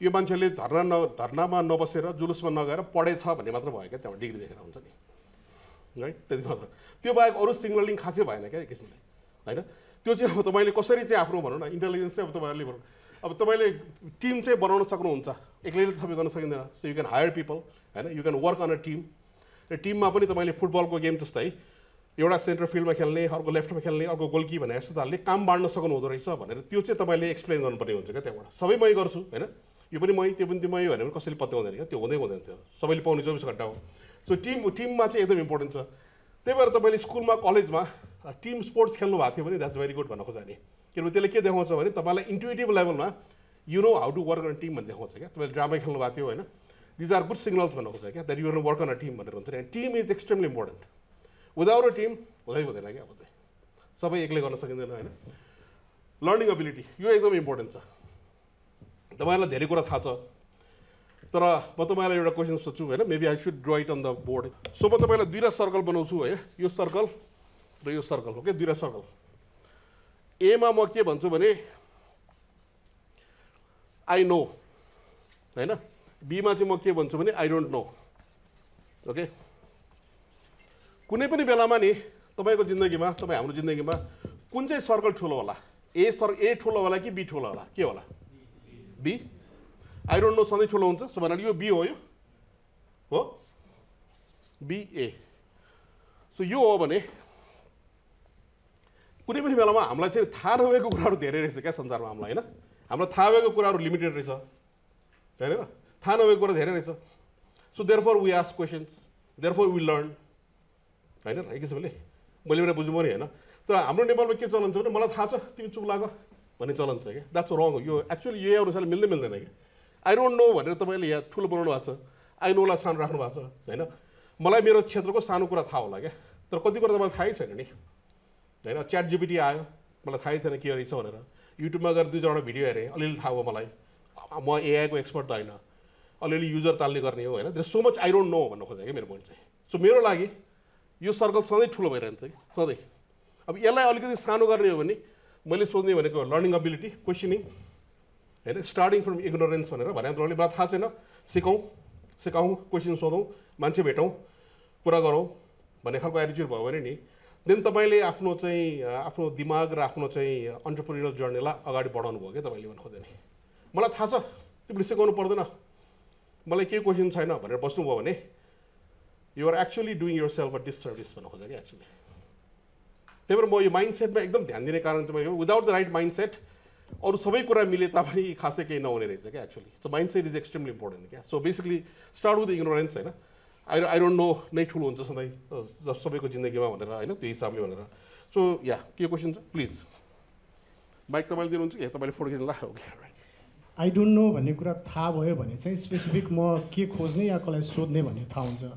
यो मान्छेले धर्ना न धर्नामा नबसेर जुलुसमा नगएर पढेछ भन्ने मात्र भयो के त्यहाँ डिग्री देखेर हुन्छ नि राइट त्यति मात्र त्यो बाहेक अरु सिग्नलिङ खासै भएन के किसिमले हैन त्यो चाहिँ अब तपाईले कसरी चाहिँ आफ्नो भनौं न इन्टेलिजेन्स चाहिँ अब तपाईहरुले भनौं अब तपाईले टिम चाहिँ बनाउन सक्नुहुन्छ एक्लैले सबै गर्न सकिँदैन so you can hire people हैन you can work on a team र टिममा पनि तपाईले फुटबलको गेम जस्तै एउटा सेन्टर फिल्डमा खेल्ने अर्को लेफ्टमा खेल्ने अर्को गोलकी भने जस्तो तालले काम बाड्न सक्नु हुँदो रहेछ भनेर त्यो चाहिँ तपाईले एक्सप्लेन गर्नुपर्ने हुन्छ के त्यहाँबाट सबै मै गर्छु हैन यो पनि मै त्यो पनि त्यो मै भनेर कसैले पत्याउँदैन के त्यो हुँदै हुँदैन त्यो सबैले पाउने चौबिस घण्टा हो सो टिम टिममा चाहिँ एकदम इम्पोर्टेन्ट छ त्यही भएर तपाईले स्कुलमा कलेजमा टिम स्पोर्ट्स खेल्नु भएको थियो भने द्याट्स भेरी गुड भन्नु खोज्छ नि, किनभने त्यसले के देखाउँछ भने तपाईलाई इन्ट्युटिभ लेभलमा you know how to work on team भन्ने देखाउँछ क्या। तपाईले ड्रामा खेल्नु भएको थियो होइन, दिज आर गुड सिग्नल्स भन्नु खोज्छ क्या, that you know work on a team भनेर हुन्छ। And team is extremely important, without a team हुँदै हुँदैन क्या, हुन्छ सबै एक्लै गर्न सकिँदैन होइन। लर्निङ एबिलिटी यो एकदमै इम्पोर्टेन्ट छ, तपाईलाई धेरै कुरा थाहा छ, तर म तपाईँलाई एउटा क्वेसन सोध्छु होइन, maybe I should draw it on the board. So म तपाईँलाई दुईवटा सर्कल बनाउँछु होइन, यो सर्कल र यो सर्कल, ओके दुईवटा सर्कल। एमा म के भन्छु भने आई नो होइन, बीमा चाहिँ म के भन्छु भने आई डोन्ट नो। ओके कुनै पनि बेलामा नि तपाईँको जिन्दगीमा, तपाईँ हाम्रो जिन्दगीमा कुन चाहिँ सर्कल ठुलो होला, ए सर ए ठुलो होला कि बी ठुलो होला, के होला? बी। आई डोन्ट नो सधैँ ठुलो हुन्छ, सो भनेर यो बी हो, यो हो बी ए। सो यो हो भने कुनै पनि बेलामा हामीलाई चाहिँ थाहा नभएको कुराहरू धेरै रहेछ क्या संसारमा, हामीलाई होइन, हामीलाई थाहा भएको कुराहरू लिमिटेड रहेछ होइन, थाहा नभएको कुरा धेरै रहेछ। So therefore we ask questions, therefore we learn होइन, एक किसिमले मैले मेरो बुझ्नु पनि होइन। तर हाम्रो नेपालमा के चलन छ भने मलाई थाहा छ तिमी चुप लाग भन्ने चलन छ क्या, द्याट्स रङ हो यो। एक्चुअली यो अनुसार मिल्दै मिल्दैन क्या। आई डोन्ट नो भनेर तपाईँले यहाँ ठुलो बनाउनु भएको छ, आई नोलाई सानो राख्नु भएको छ होइन। मलाई मेरो क्षेत्रको सानो कुरा थाहा होला क्या, तर कति कुरा तपाईँलाई थाहै छैन नि होइन। च्याट जिपिटी आयो, मलाई थाहै थिएन के रहेछ भनेर, युट्युबमा गएर दुई चारवटा भिडियो हेरेँ, अलिअलि थाहा भयो मलाई, म एआईको एक्सपर्ट त होइन, अलिअलि युजर ताल्ने गर्ने हो होइन। There so much I don't know भन्नु खोजेँ क्या मेरो पोइन्ट चाहिँ। सो मेरो लागि यो सर्कल सधैँ ठुलो भइरहन्छ कि सधैँ। अब यसलाई अलिकति सानो गर्ने हो भने मैले सोध्ने भनेको लर्निङ एबिलिटी, क्वेसनिङ होइन, स्टार्टिङ फ्रम इग्नोरेन्स भनेर भने तपाईँले मलाई थाहा छैन सिकाउँ सिकाउँ क्वेसन सोधौँ, मान्छे भेटौँ, कुरा गरौँ भन्ने खालको एटिच्युड भयो भने नि देन तपाईँले आफ्नो चाहिँ आफ्नो दिमाग र आफ्नो चाहिँ अन्टरप्रेन्योरल जर्नीलाई अगाडि बढाउनु भयो क्या। तपाईँले भन्नु खोज्दैन मलाई थाहा छ तिमीले सिकाउनु पर्दैन, मलाई केही क्वेसन छैन भनेर बस्नुभयो भने you are actually doing yourself a disservice भन्नु खोज्छ क्या एक्चुअली। त्यही भएर म यो माइन्ड सेटमा एकदम ध्यान दिने कारण चाहिँ मैले without the right mindset अरू सबै कुरा मिले तापनि खासै केही नहुने रहेछ क्या actually. So mind set is extremely important क्या। So basically start with ignorance होइन, आई आई डोन्ट नो नै ठुलो हुन्छ सधैँ सबैको जिन्दगीमा भनेर होइन, त्यो हिसाबले भनेर। सो या के क्वेसन छ प्लिज? माइक तपाईँले दिनुहुन्छ कि तपाईँले फोन किन्नु ला? ओके आई डोन्ट नो भन्ने कुरा थाहा भयो भने चाहिँ स्पेसिफिक म के खोज्ने या कसलाई सोध्ने भन्ने थाहा हुन्छ।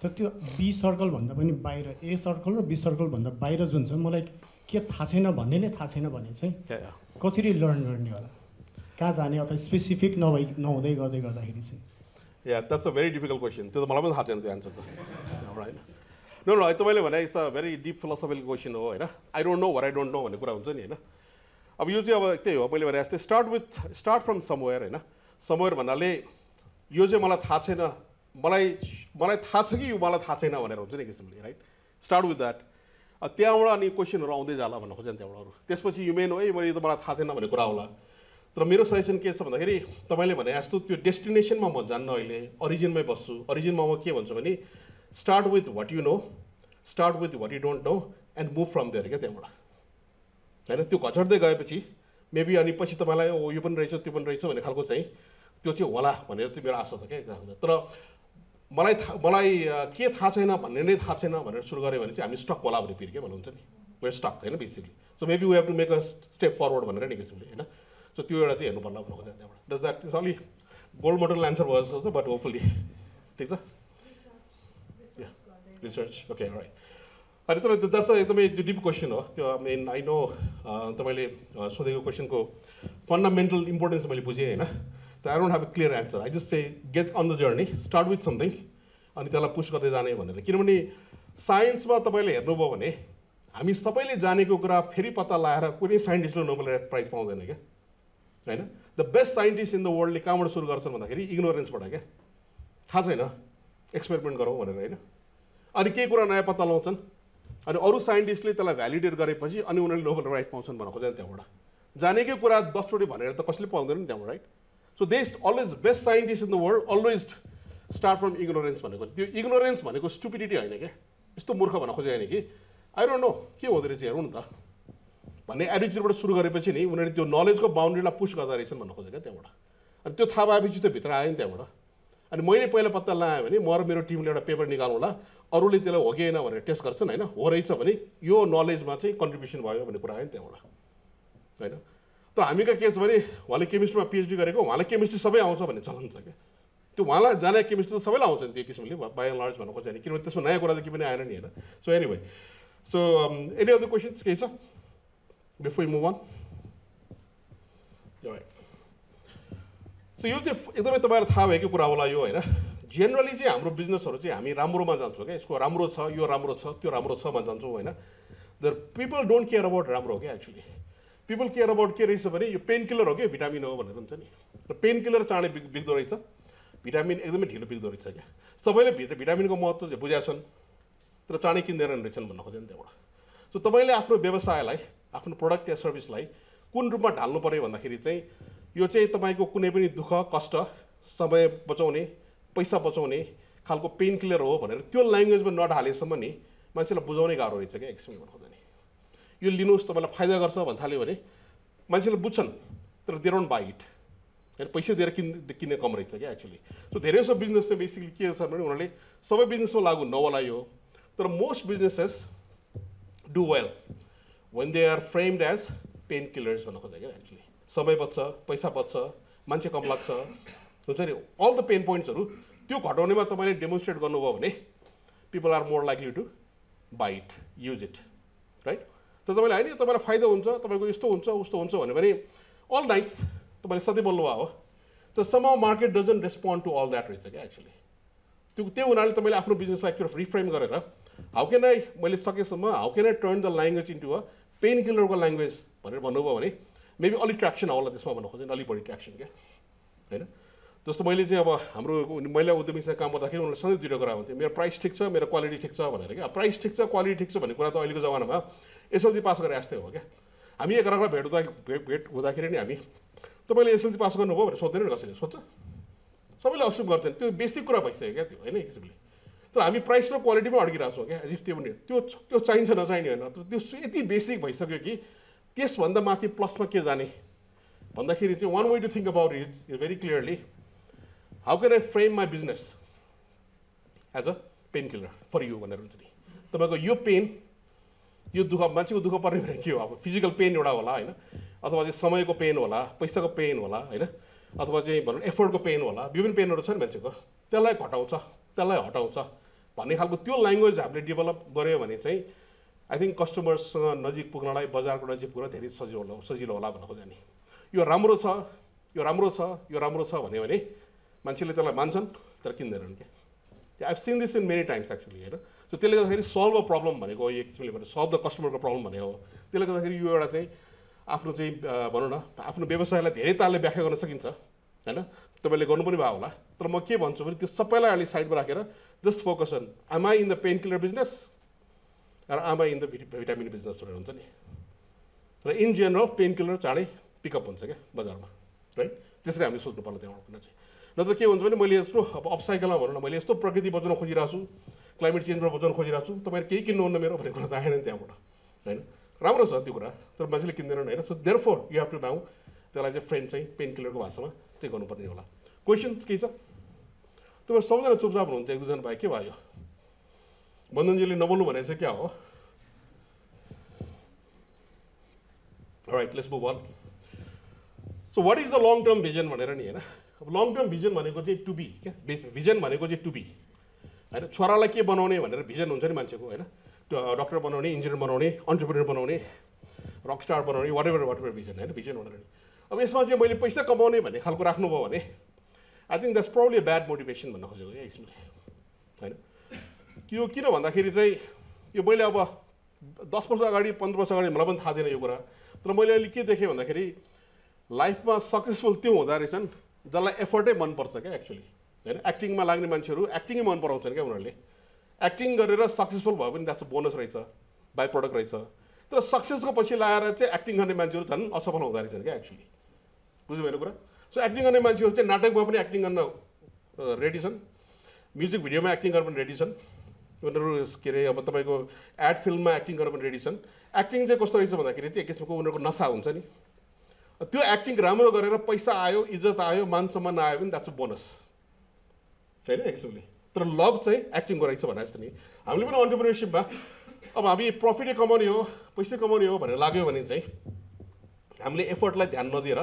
तर त्यो बी सर्कलभन्दा पनि बाहिर, ए सर्कल र बी सर्कलभन्दा बाहिर जुन छ मलाई के थाहा छैन भन्ने नै थाहा छैन भने चाहिँ कसरी लर्न गर्ने होला, कहाँ जाने अथवा स्पेसिफिक नभई नहुँदै गर्दै गर्दाखेरि चाहिँ? या that's a very difficult question, त्यो त मलाई पनि थाहा छैन त्यो एन्सर त होइन। नो नो तपाईँले भने it's a very deep philosophical question हो होइन। I don't know where I don't know भन्ने कुरा हुन्छ नि होइन। अब यो चाहिँ अब त्यही हो मैले भने जस्तै start with start from somewhere होइन। समवेयर भन्नाले यो चाहिँ मलाई थाहा छैन, मलाई मलाई थाहा छ कि यो मलाई थाहा छैन भनेर हुन्छ नि किसिमले राइट। स्टार्ट विथ द्याट, त्यहाँबाट अनि क्वेसनहरू आउँदै जाला भन्नु खोज्छ नि त्यहाँबाट। अरू त्यसपछि युमेन हो है मैले यो त मलाई थाहा थिएन भन्ने कुरा होला। तर मेरो सजेसन के छ भन्दाखेरि तपाईँले भने जस्तो त्यो डेस्टिनेसनमा म जान्न, अहिले अरिजिनमै बस्छु। अरिजिनमा म के भन्छु भने start with what you know, start with what you don't know and move from there क्या त्यहाँबाट होइन। त्यो घचर्दै गएपछि मेबी अनि पछि तपाईँलाई ओ यो पनि रहेछ त्यो पनि रहेछ भन्ने खालको चाहिँ त्यो चाहिँ होला भनेर त्यो मेरो आशा छ क्या एकजना। तर मलाई थाहा मलाई के थाहा छैन भन्ने नै थाहा छैन भनेर सुरु गऱ्यो भने चाहिँ हामी स्टक होला भन्ने फेरि के भन्नुहुन्छ नि, वेयर स्टक होइन basically. So maybe we have to make a step forward भनेर नि किसिमले होइन। सो त्यो एउटा चाहिँ हेर्नु पर्ला भन्नु खोज्छ त्यहाँबाट। डज द्याट इज अलि गोल्ड मोडल एन्सर भयो जस्तो छ, बट होपफुल्ली ठिक छ रिसर्च। Okay right. अनि तर द्याट्स एकदमै त्यो डिप क्वेसन हो त्यो। मेन आई नो तपाईँले सोधेको क्वेसनको फन्डामेन्टल इम्पोर्टेन्स मैले बुझेँ होइन। त I don't have a clear answer, I just say get on the journey, start with something अनि त्यसलाई पुस गर्दै जाने भनेर। किनभने साइन्समा तपाईँले हेर्नुभयो भने हामी सबैले जानेको कुरा फेरि पत्ता लगाएर कुनै साइन्टिस्टले नोबेल प्राइज पाउँदैन क्या होइन। The best scientist in the वर्ल्डले कहाँबाट सुरु गर्छन् भन्दाखेरि इग्नोरेन्सबाट क्या, थाहा छैन एक्सपेरिमेन्ट गरौँ भनेर होइन। अनि केही कुरा नयाँ पत्ता लगाउँछन् अनि अरू साइन्टिस्टले त्यसलाई भ्यालिडेट गरेपछि अनि उनीहरूले नोबेल प्राइज पाउँछन् भन्नु खोज्छ नि त्यहाँबाट। जानेकै कुरा दसचोटि भनेर त कसैले पाउँदैन नि त्यहाँबाट right. So they always best scientist in the world always start from ignorance भनेको। त्यो इग्नोरेन्स भनेको स्टुपिडिटी होइन क्या, यस्तो मूर्ख भन्न खोजे होइन कि आई डोन्ट नो के हुँदो रहेछ हेरौँ नि त भन्ने एटिच्युडबाट सुरु गरेपछि नि उनीहरूले त्यो नलेजको बााउन्ड्रीलाई पुस गर्दा रहेछन् भन्नु खोजेको क्या त्यहाँबाट। अनि त्यो थाहा भएपछि त्यो भित्र आयो नि त्यहाँबाट। अनि मैले पहिला पत्ता लगाएँ भने म र मेरो टिमले एउटा पेपर निकालौँला अरूले त्यसलाई हो कि हैन भनेर टेस्ट गर्छन् हैन हो रहेछ भने यो नलेजमा चाहिँ कन्ट्रिब्युसन भयो भन्ने कुरा आयो नि त्यहाँबाट हैन त हामीका केस भने उहाँले केमिस्ट्रीमा पीएचडी गरेको उहाँलाई केमिस्ट्री सबै आउँछ भन्ने चलन छ के त्यो उहाँलाई जाने केमिस्ट्री त सबैलाई आउँछ नि त्यो किसिमले बाइ एन्ड लार्ज भन्नु खोज्छ नि किनभने त्यसमा नयाँ कुरा त के पनि आएन नि हैन so anyway so any other questions के छ before we move on right So you just एकदमै तपाईहरु थाहा भएको कुरा होला यो हैन जनरली चाहिँ हाम्रो बिजनेसहरु चाहिँ हामी राम्रोमा जान्छौं के यसको राम्रो छ यो राम्रो छ त्यो राम्रो छ भन्न जान्छौं हैन the people don't care about राम्रो के एक्चुअली people care about के रहेछ भने यो पेन किलर हो के भिटामिन हो भनेर हुन्छ नि र पेन किलर चाँडै बिग्दो रहेछ भिटामिन एकदमै ढिलो बिग्दो रहेछ के सबैले भिटामिनको महत्त्व चाहिँ बुझ्याछन् तर चाँडै किन्दैन रहेछन् भन्न खोज्दैन त्यबाट सो तपाईले आफ्नो व्यवसायलाई आफ्नो प्रोडक्ट या सर्भिसलाई कुन रूपमा ढाल्नु पर्यो भन्दाखेरि चाहिँ यो चाहिँ तपाईको कुनै पनि दुख कष्ट समय बचाउने पैसा बचाउने खालको पेन किलर हो भनेर त्यो ल्याङ्ग्वेजमा नढालेसम्म नि मान्छेलाई बुझाउने गाह्रो हुन्छ के एकछिन भन्नु नि यो लिनुस् तपाईलाई फाइदा गर्छ भन्थाल्यो भने मान्छेले बुझ्छन् तर दे डोन्ट बाइ इट हैन पैसा दिएर किन किन्ने कम रहेछ के एक्चुअली सो धेरैसो बिजनेस चाहिँ बेसिकली के छ भने उनीहरुले सबै बिजनेसमा लागु नहोला यो तर most businesses do well when they are framed as painkillers भन्नु खोज्छ के एक्चुअली समय बच्छ पैसा बच्छ मान्छे कम लाग्छ हुन्छ नि अल द पेन पोइन्ट्सहरु त्यो घटाउनेमा तपाईले डेमोन्स्ट्रेट गर्नुभयो भने people are more likely to buy it use it right त तपाईले हैन तपाईलाई फाइदा हुन्छ तपाईको यस्तो हुन्छ उस्तो हुन्छ भन्ने भने all nice तपाईले सधैं बोल्नु भयो तर somehow market doesn't respond to all that रहेछ के एक्चुअली त्यो त्यो उनीहरुले तपाईले आफ्नो बिजनेसलाई एकचोटी रिफ्रेम गरेर how can I मैले सकेसम्म how can I turn the language into a pain किलरको ल्याङ्ग्वेज भनेर भन्नुभयो भने Maybe only traction all of this one was only body traction. Just the mileage of Mila with the Misa Kamaki on Sunday Duragram. Mere price ticks up, mere quality ticks up. A price ticks up, quality ticks up, and Kurata oil goes on. It's all the Pascal asked. I mean, I got a bed with a Kirinami. The Mila is the Pascal over, so there was it. So we'll also got into basic crop, I say, get you inexplicably. So I mean, price of quality margins, okay, as if they would do two signs and a sign or not. This is basic by Sagaki. Yes, one the market plus ma ke jane bhandakeri chai one way to think about it is very clearly how can I frame my business as a painkiller for you bhanera huncha ni tapaiko yo pain yo dukha mancheko dukha parne bhane ke ho physical pain euta hola हैन अथवा चाहिँ समयको पेन होला पैसाको पेन होला हैन अथवा चाहिँ भनौं एफर्टको पेन होला विभिन्न पेनहरु छन् मान्छेको त्यसलाई घटाउँछ त्यसलाई हटाउँछ भन्ने खालको त्यो ल्याङ्ग्वेज हामीले डेभलप गर्यो भने चाहिँ I think customers नजिक पुग्नलाई बजारको नजिक पुग्न धेरै सजिलो होला सजिलो होला भन्नु खोज्छ नि यो राम्रो छ यो राम्रो छ यो राम्रो छ भन्यो भने मान्छेले त्यसलाई मान्छन् तर किन्दैनन् के I have seen this in many times actually हैन सो त्यसले गर्दाखेरि सल्भ अ प्रब्लम भनेको एक किसिमले भने सल्भ द कस्टमरको प्रब्लम भने हो त्यसले गर्दाखेरि यो एउटा चाहिँ आफ्नो चाहिँ भनौँ न आफ्नो व्यवसायलाई धेरै तालले व्याख्या गर्न सकिन्छ हैन तपाईले गर्नु पनि भयो होला तर म के भन्छु भने त्यो सबैलाई अलि साइडमा राखेर just focus on am I in the painkiller business And am I in the vitamin business? So in general, painkiller is pick up on the bazaar. Right? This is what I'm supposed to do. Now, the key ones when we upcycle, we stop Prakriti Bojan Hojirasu, climate change Bojan Hojirasu, to my cake in no number of Rekota and Ramrosa Dura, the Majalik in the Renata. So therefore, you have to now tell us a frame saying painkiller Gosama, take on Perniola. Questions, Kisa? There were some of the Subzabron, they didn't buy Kivayo. बन्दनजीले नबोल्नु भने चाहिँ के हो right let's move on so what is the long term vision भनेर नि हैन अब लङ टर्म भिजन भनेको चाहिँ टु बी के भिजन भनेको चाहिँ टु बी हैन छोरालाई के बनाउने भनेर भिजन हुन्छ नि मान्छेको हैन डाक्टर बनाउने इन्जिनियर बनाउने एन्टरप्रेन्योर बनाउने रकस्टार बनाउने व्हाटएभर व्हाटएभर भिजन हैन भिजन भनेर नि अब यसमा चाहिँ मैले पैसा कमाउने भन्ने खालको राख्नु भयो भने I think that's probably a bad motivation भन्न खोजेको के एक्चुअली हैन यो किन भन्दाखेरि चाहिँ यो मैले अब दस वर्ष अगाडि पन्ध्र वर्ष अगाडि मलाई पनि थाहा थिएन यो कुरा तर मैले अहिले के देखेँ भन्दाखेरि लाइफमा सक्सेसफुल त्यो हुँदा रहेछन् जसलाई एफर्टै मन पर्छ के एक्चुअली हैन एक्टिङमा लाग्ने मान्छेहरू एक्टिङै मन पराउँछन् के उनीहरुले एक्टिङ गरेर सक्सेसफुल भयो भने त्यसको बोनस रहेछ बाइ प्रोडक्ट रहेछ तर सक्सेसको पछि लागेर चाहिँ एक्टिङ गर्ने मान्छेहरू झन् असफल हुँदा रहेछन् के एक्चुअली बुझ्नु मेरो कुरा सो एक्टिङ गर्ने मान्छेहरू चाहिँ नाटकमा पनि एक्टिङ गर्न रेडी छन् म्युजिक भिडियोमा एक्टिङ गर्न पनि रेडी छन् उनीहरु के रे अब तपाईको एड फिल्ममा एक्टिङ गर्न पनि रेडी छन् एक्टिङ चाहिँ कस्तो रहेछ भन्दाखेरि चाहिँ एक किसिमको उनीहरुको नशा हुन्छ नि त्यो एक्टिङ राम्रो गरेर पैसा आयो इज्जत आयो मान सम्मान आयो भने द्याट्स अ बोनस actually. तर love चाहिए acting कराई सब बनाया इसलिए हमले बना entrepreneurship बा अब अभी profit ये कमानी हो पैसे कमानी हो बने लागे बने चाहिए हमले effort लाये ध्यान ना दिया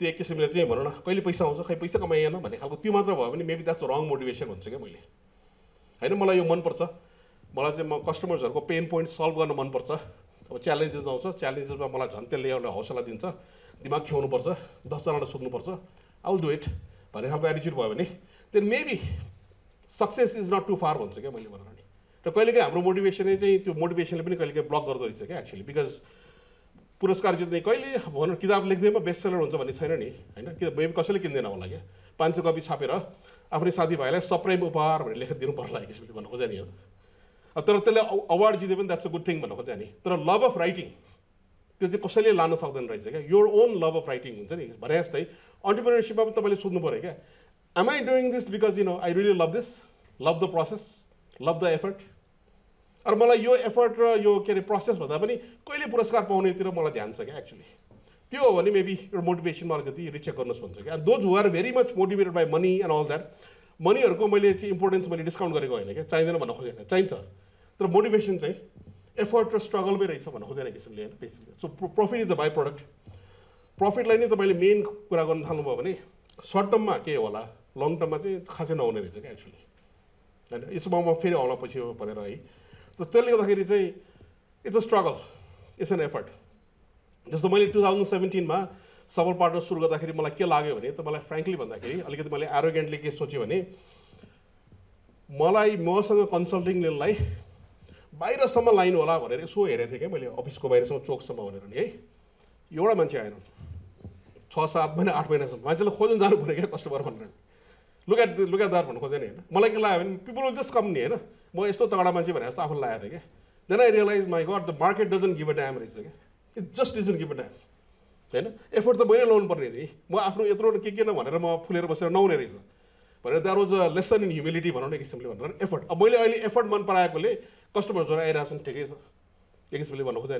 तो एक किसी में लेते हैं बनो ना कोई ले पैसा हो सकता है पैसा कमाई है ना बने खाली तीन मात्रा बाबा ने maybe that's wrong motivation बन सके मुझे है ना मला यो मन पड़ता मला जब customers को pain point solve करना मन पड़ता अब challenges ना हो सकता challenges में मला जानते ले और हौसला दिन सा दिमाग क्यों नो पड़ता दस साल ना सुनने पड़ता I'll do it बने हम attitude बाबा ने then maybe success is not too far once again. So, motivation motivation actually because पुरस्कार जितने कोई किताब लेख्दै bestseller हुन्छ भन्ने छैन नि हैन किताब कसैले किन्दैन होला के पाँच सय कपी छापेर आफ्नै साथीभाइलाई सरप्राइज उपहार भनेर लेखेर दिनु पर्ला किसिमले भन्नु खोज्या नि हो तर त्यसले अवार्ड जिते पनि that's a good thing भन्नु खोज्या नि तर लभ अफ राइटिङ त्यो चाहिँ कसैले लान सक्दैन रहेछ के your own love of writing हुन्छ नि भने जस्तै एन्टरप्रेन्योरशिपमा पनि तपाईले सोध्नु पर्यो के am I doing this because you know I really love this, love the process, love the effort? Or mala yo effort ra yo kare process bhanda pani kaile puraskar paune tira mala dhyan cha actually. Tyo ho bhane maybe your motivation ma alikati recheck garnus bhancha ke. And those who are very much motivated by money and all that, money haruko maile chahi importance maile discount gareko haina ke. Chahidaina bhanna khojena. Chahiन्छ. तर motivation chahi effort ra struggle bhai rahechha bhanna khojena kisimle हैन basically. So profit is the byproduct. Profit lai nai tapaile main कुरा गर्न थाल्नु भयो भने short term ma के होला long term actually. And it's about fair all opportunity. So tell you it's a struggle. It's an effort. Just the money twenty seventeen ma several partners suru garda kheri mala ke lagyo bhane tapai frankly bhanda kheri alikati male arrogantly ke soche bhane malai masanga consulting le lai bahira samma line hola bhanera so here the ke maile office ko bahira samma chok samma bhanera ni hai euta manche aayena six seven mahina eight mahina samma manchele khojun janu paryo ke customer bhanera. Look at the, look at that one. People will just come near. Then I realized, my God, the market doesn't give a damn. It just doesn't give a damn. Effort the money alone. But there was a lesson in humility. Effort. Effort customers are.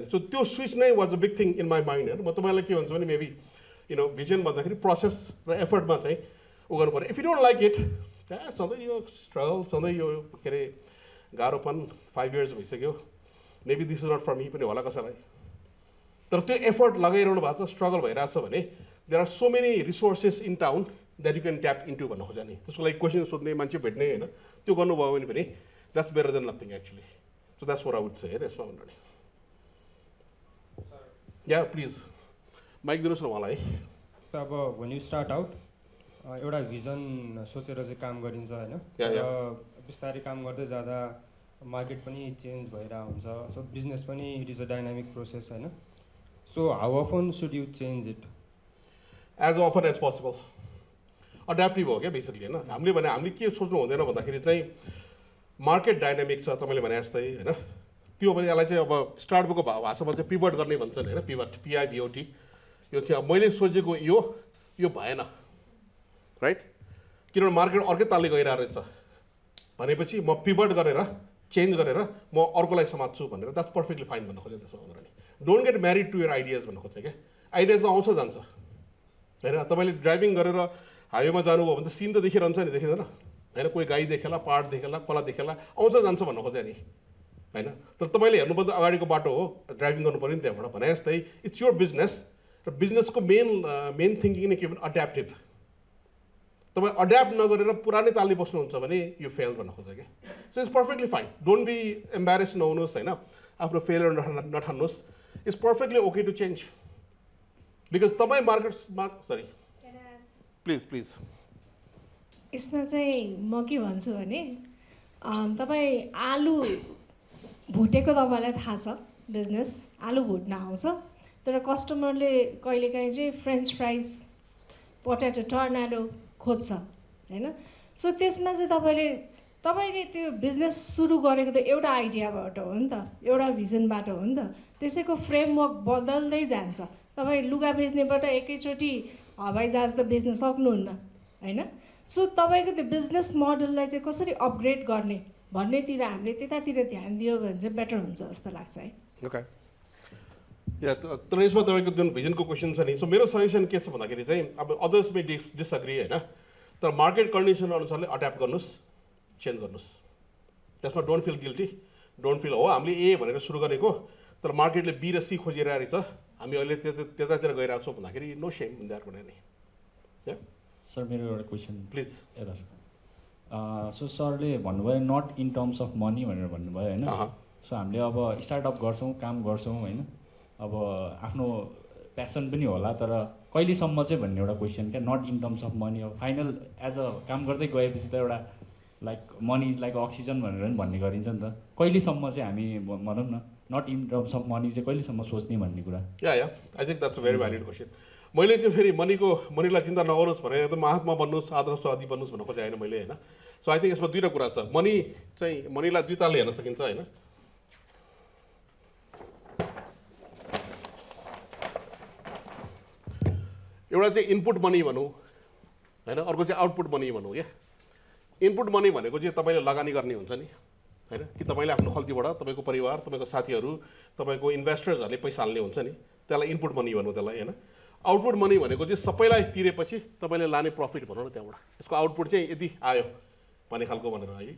So this switch was a big thing in my mind. Maybe you know, vision process effort. If you don't like it, yeah, something you struggle, something you carry garopan five years ago. Maybe this is not for me, but effort, struggle. There are so many resources in town that you can tap into. That's like questions that's better than nothing actually. So that's what I would say. That's what I'm doing. Yeah, please. Mike Duruswalai. So when you start out. एउटा भिजन सोचेर चाहिँ काम गरिन्छ हैन र बिस्तारै काम गर्दै जादा मार्केट पनि चेन्ज भइरा हुन्छ सो बिजनेस पनि it is a dynamic process हैन so how often should you change it as often as possible adaptive हो के बेसिकली हैन हामीले भने हामीले के सोच्नु हुँदैन भन्दाखेरि चाहिँ मार्केट डायनामिक छ तपाईले भने जस्तै हैन त्यो भने यसलाई चाहिँ अब स्टार्टअपको भाषामा चाहिँ पिभट गर्ने भन्छन् हैन pivot P I V O T यो चाहिँ मैले सोचेको यो यो भएन right? किनभने मार्केट अर्कै तालले गइरहेको छ भनेपछि म पिभट गरेर चेन्ज गरेर म अर्कोलाई समात्छु भनेर that's perfectly fine भन्न खोजेँ त्यसमा भनेर नि don't get married to your ideas भन्न खोजेँ के आइडियाज आउँछ जान्छ हैन तपाईले ड्राइभिङ गरेर हाइवेमा जानुभयो भने त सिन त देखिरहन्छ नि देखिदैन हैन कुनै गाई देखेला पहाड देखेला खोला देखेला आउँछ जान्छ भन्न खोजेँ नि हैन तर तपाईले हेर्नुपर्दा अगाडिको बाटो हो ड्राइभिङ गर्नुपर्यो नि त्यहाँबाट भने जस्तै इट्स योर बिजनेस र बिजनेसको मेन मेन थिंकिङ नै के भन्छ अड्याप्टिभ तपाईं अड्याप्ट नगरेर पुरानै तालले बस्नुहुन्छ भने यो फेल भन्न खोज्छ के so it's perfectly fine don't be embarrassed नहुनुहोस् हैन आफ्नो फेलर नठान्नुहोस् it's perfectly okay to change because तपाईं मार्केट सरी प्लिज प्लिज यसमा चाहिँ म के भन्छु भने तपाईं आलु भुटेको तपाईलाई थाहा छ बिजनेस आलु भुट्न आउँछ तर कस्टमरले कहिलेकाहीँ चाहिँ फ्रेन्च फ्राइज पोटेटो टर्नाडो खोज्छ हैन सो त्यसमा चाहिँ तपाईले तपाईले त्यो बिजनेस सुरु गरेको त एउटा आइडियाबाट हो नि त एउटा भिजनबाट हो नि त त्यसैको फ्रेमवर्क बदल्दै जान्छ तपाई लुगा बेच्नेबाट एकैचोटी हवाईजहाज त बेच्न सक्नुहुन्न हैन सो तपाईको त्यो बिजनेस मोडललाई चाहिँ कसरी अपग्रेड गर्ने भन्नेतिर हामीले त्यतातिर ध्यान दियो भने चाहिँ बेटर हुन्छ जस्तो लाग्छ है ओके या तर यसमा तपाईको जुन भिजनको क्वेशन छ नि सो मेरो सजेसन के छ भन्दाखेरि चाहिँ अब अदर्स मे डिसएग्री हैन तर market condition अनुसारले adapt गर्नुस्, change गर्नुस्. त्यसमा don't feel guilty, don't feel oh हामीले ए भनेर सुरु गरेको तर मार्केटले बी र सी खोजेर आइरहेछ हामी अहिले त्यतातिर गइरहेको छौं भन्दाखेरि नो शेम हुँदैन भने नि. या सर मेरो एउटा क्वेशन प्लिज यता छ. अ सो सरले भन्नुभयो not in terms of money भनेर भन्नुभयो हैन. सो हामीले अब स्टार्टअप गर्छौं, काम गर्छौं हैन. अब आफ्नो प्यासन पनि होला तर कहिले सम्म चाहिँ भन्ने एउटा क्वेशन के not in terms of money अब फाइनल एज अ काम गर्दै गएपछि त एउटा like money is like oxygen भनेर नि भन्ने गरिन्छ नि त. कहिले सम्म चाहिँ हामी भनौं न not in terms of money चाहिँ कहिले सम्म सोच्ने भन्ने कुरा. Yeah yeah I think that's a very valid question. मैले चाहिँ फेरि मनीको मनीलाई चिन्ता नगर्नुस् भनेर एकदम महात्मा बन्नुस्, आदर्शवादी बन्नुस् भन्न खोजेको हैन मैले हैन. सो आई थिंक यसमा दुईटा कुरा छ. मनी चाहिँ मनीलाई दुई तालले हेर्न सकिन्छ हैन. एउटा चाहिँ इनपुट मनी भनौं हैन, अर्को चाहिँ आउटपुट मनी भनौं. के इनपुट मनी भनेको चाहिँ तपाईले लगानी गर्ने हुन्छ नि हैन कि तपाईले आफ्नो खल्तीबाट तपाईको परिवार, तपाईको साथीहरु, तपाईको इन्भेस्टर्सहरुले पैसा हाल्ने हुन्छ नि त्यसलाई इनपुट मनी भनौं त्यसलाई हैन. आउटपुट मनी भनेको चाहिँ सबैलाई तिरेपछि तपाईले लाने प्रॉफिट भनौं न त्यहाँबाट यसको आउटपुट चाहिँ यदि आयो भन्ने खालको भनेर है.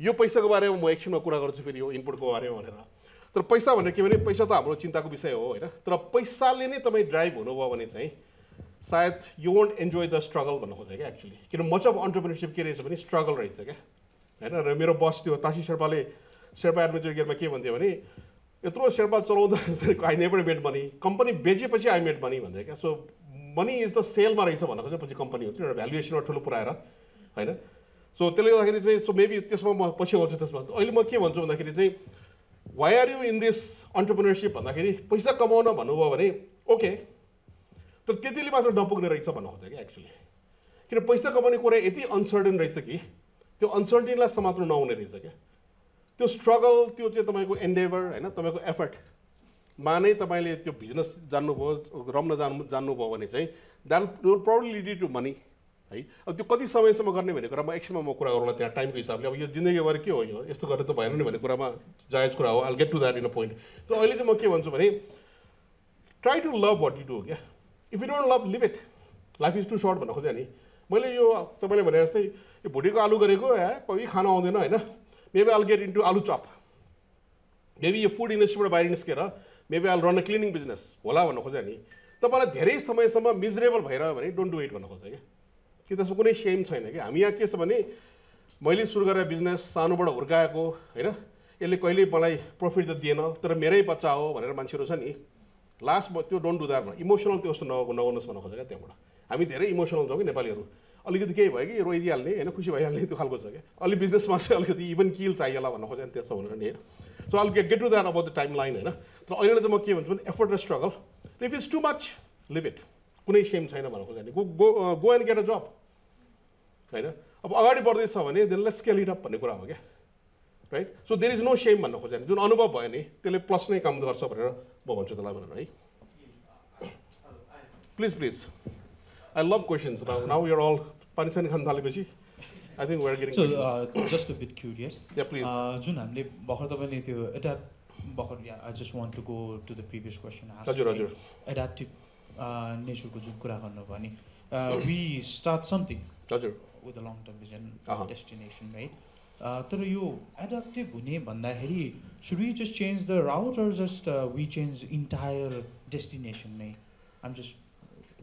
यो पैसाको बारेमा म एकछिनमा कुरा गर्छु फेरि यो इनपुटको बारेमा भनेर. तर पैसा भनेको के भने पैसा त हाम्रो चिन्ताको विषय हो हैन. तर पैसाले नै तपाई ड्राइभ हुनुभयो भने चाहिँ सायद you won't enjoy the struggle भन्नु खोजेको के एक्चुअली. किन मच अफ एन्टरप्रेन्योरशिप के रहेछ भने स्ट्रगल रहेछ के हैन. र मेरो बस त्यो तासी शेर्पाले शेर्पा एडभेन्चर गियरमा के भन्थ्यो भने यत्रो शेर्पा चलाउँदा I never made money, company बेचेपछि आई मेड मनी भन्दै क्या. सो मनी इज द सेलमा रहेछ भन्नु खोजेपछि कम्पनी हुन्छ एउटा भ्यालुएसनमा ठुलो पुऱ्याएर हैन. सो त्यसले गर्दाखेरि चाहिँ सो मेबी त्यसमा म पछि आउँछु. त्यसमा अहिले म के भन्छु भन्दाखेरि चाहिँ why are you in this entrepreneurship भन्दाखेरि पैसा कमाउन भन्नुभयो भने ओके तर त्यतिले मात्र नपुग्ने रहेछ भन्नु खोज्छ के एक्चुअली. किन पैसा कमाउने कुरा यति अनसर्टेन रहेछ कि त्यो अनसर्टेनलाई समात्नु नहुने रहेछ क्या. त्यो स्ट्रगल त्यो चाहिँ तपाईको एन्डेभर हैन, तपाईको एफर्ट मा नै तपाईले त्यो बिजनेस जान्नुभयो रम्न जान्नु जान्नुभयो भने चाहिँ that will probably lead to money है. अब त्यो कति समयसम्म गर्ने भन्ने कुरा म एकछिनमा म कुरा गरौँला त्यहाँ टाइमको हिसाबले. अब यो जिन्दगीभर के हो यो यस्तो गर्ने त भएन नि भन्ने कुरामा जायज कुरा हो. I will get to that in a point. तर अहिले चाहिँ म के भन्छु भने try to love what you do क्या. If you don't love, live it. Life is too short भन्नु खोज्या नि मैले. यो तपाईले भने जस्तै यो भुडीको आलु गरेको ए कोही खान आउँदैन हैन. Maybe I will get into aloo chop. Maybe यो फूड इन्डस्ट्रीबाट बाहिर निस्केर maybe I will run a cleaning business होला भन्नु खोज्या नि. तपाईलाई धेरै समयसम्म मिजरेबल भएर भने डोन्ट डु इट भन्नु खोज्छ के. कि त्यसमा कुनै शेम छैन के. हामी यहाँ के छ भने मैले सुरु गरेर बिजनेस सानोबाट हुर्काएको हैन. यसले कहिले मलाई प्रॉफिट त दिएन तर मेरै बच्चा हो भनेर मान्छेहरु छ नि. लास्ट म त्यो डोन्ट डु द्याट भन इमोसनल त्यो जस्तो नगर्नुहोस् भन्न खोजेको. त्यहाँबाट हामी धेरै इमोसनल छौँ कि नेपालीहरू. अलिकति केही भयो कि रोइदिहाल्ने होइन, खुसी भइहाल्ने त्यो खालको छ क्या. अलि बिजनेसमा चाहिँ अलिकति इभन किल चाहियो होला भन्न खोजेको त्यस्तो भनेर नि होइन. So I'll get to that about the time line होइन. तर अहिले चाहिँ म के भन्छु भने एफर्ट र struggle if is too much leave it. कुनै सेम छैन भन्न खोजेको. Go go go and get a job होइन. अब अगाडि बढ्दैछ भने then let's scale it up भन्ने कुरा हो क्या right. So there is no shame भन्नु खोज्छ नि. जुन अनुभव भयो नि त्यसले प्लस नै काम गर्छ भनेर म भन्छु त्यसलाई भनेर है. Please please I love questions. Now now you are all पानीसानी खान थालेपछि I think we are getting. So just a bit curious जुन हामीले भर्खर तपाईले त्यो एडाप्ट भर्खर I just want to go to the previous question. हजुर हजुर एडाप्टिभ नेचरको जुन कुरा गर्नुभयो नि वी स्टार्ट समथिङ हजुर with a long term vision destination right. तर यो एडाप्टिभ हुने भन्दाखेरि should we just change the route or just we change entire destination नै. I'm just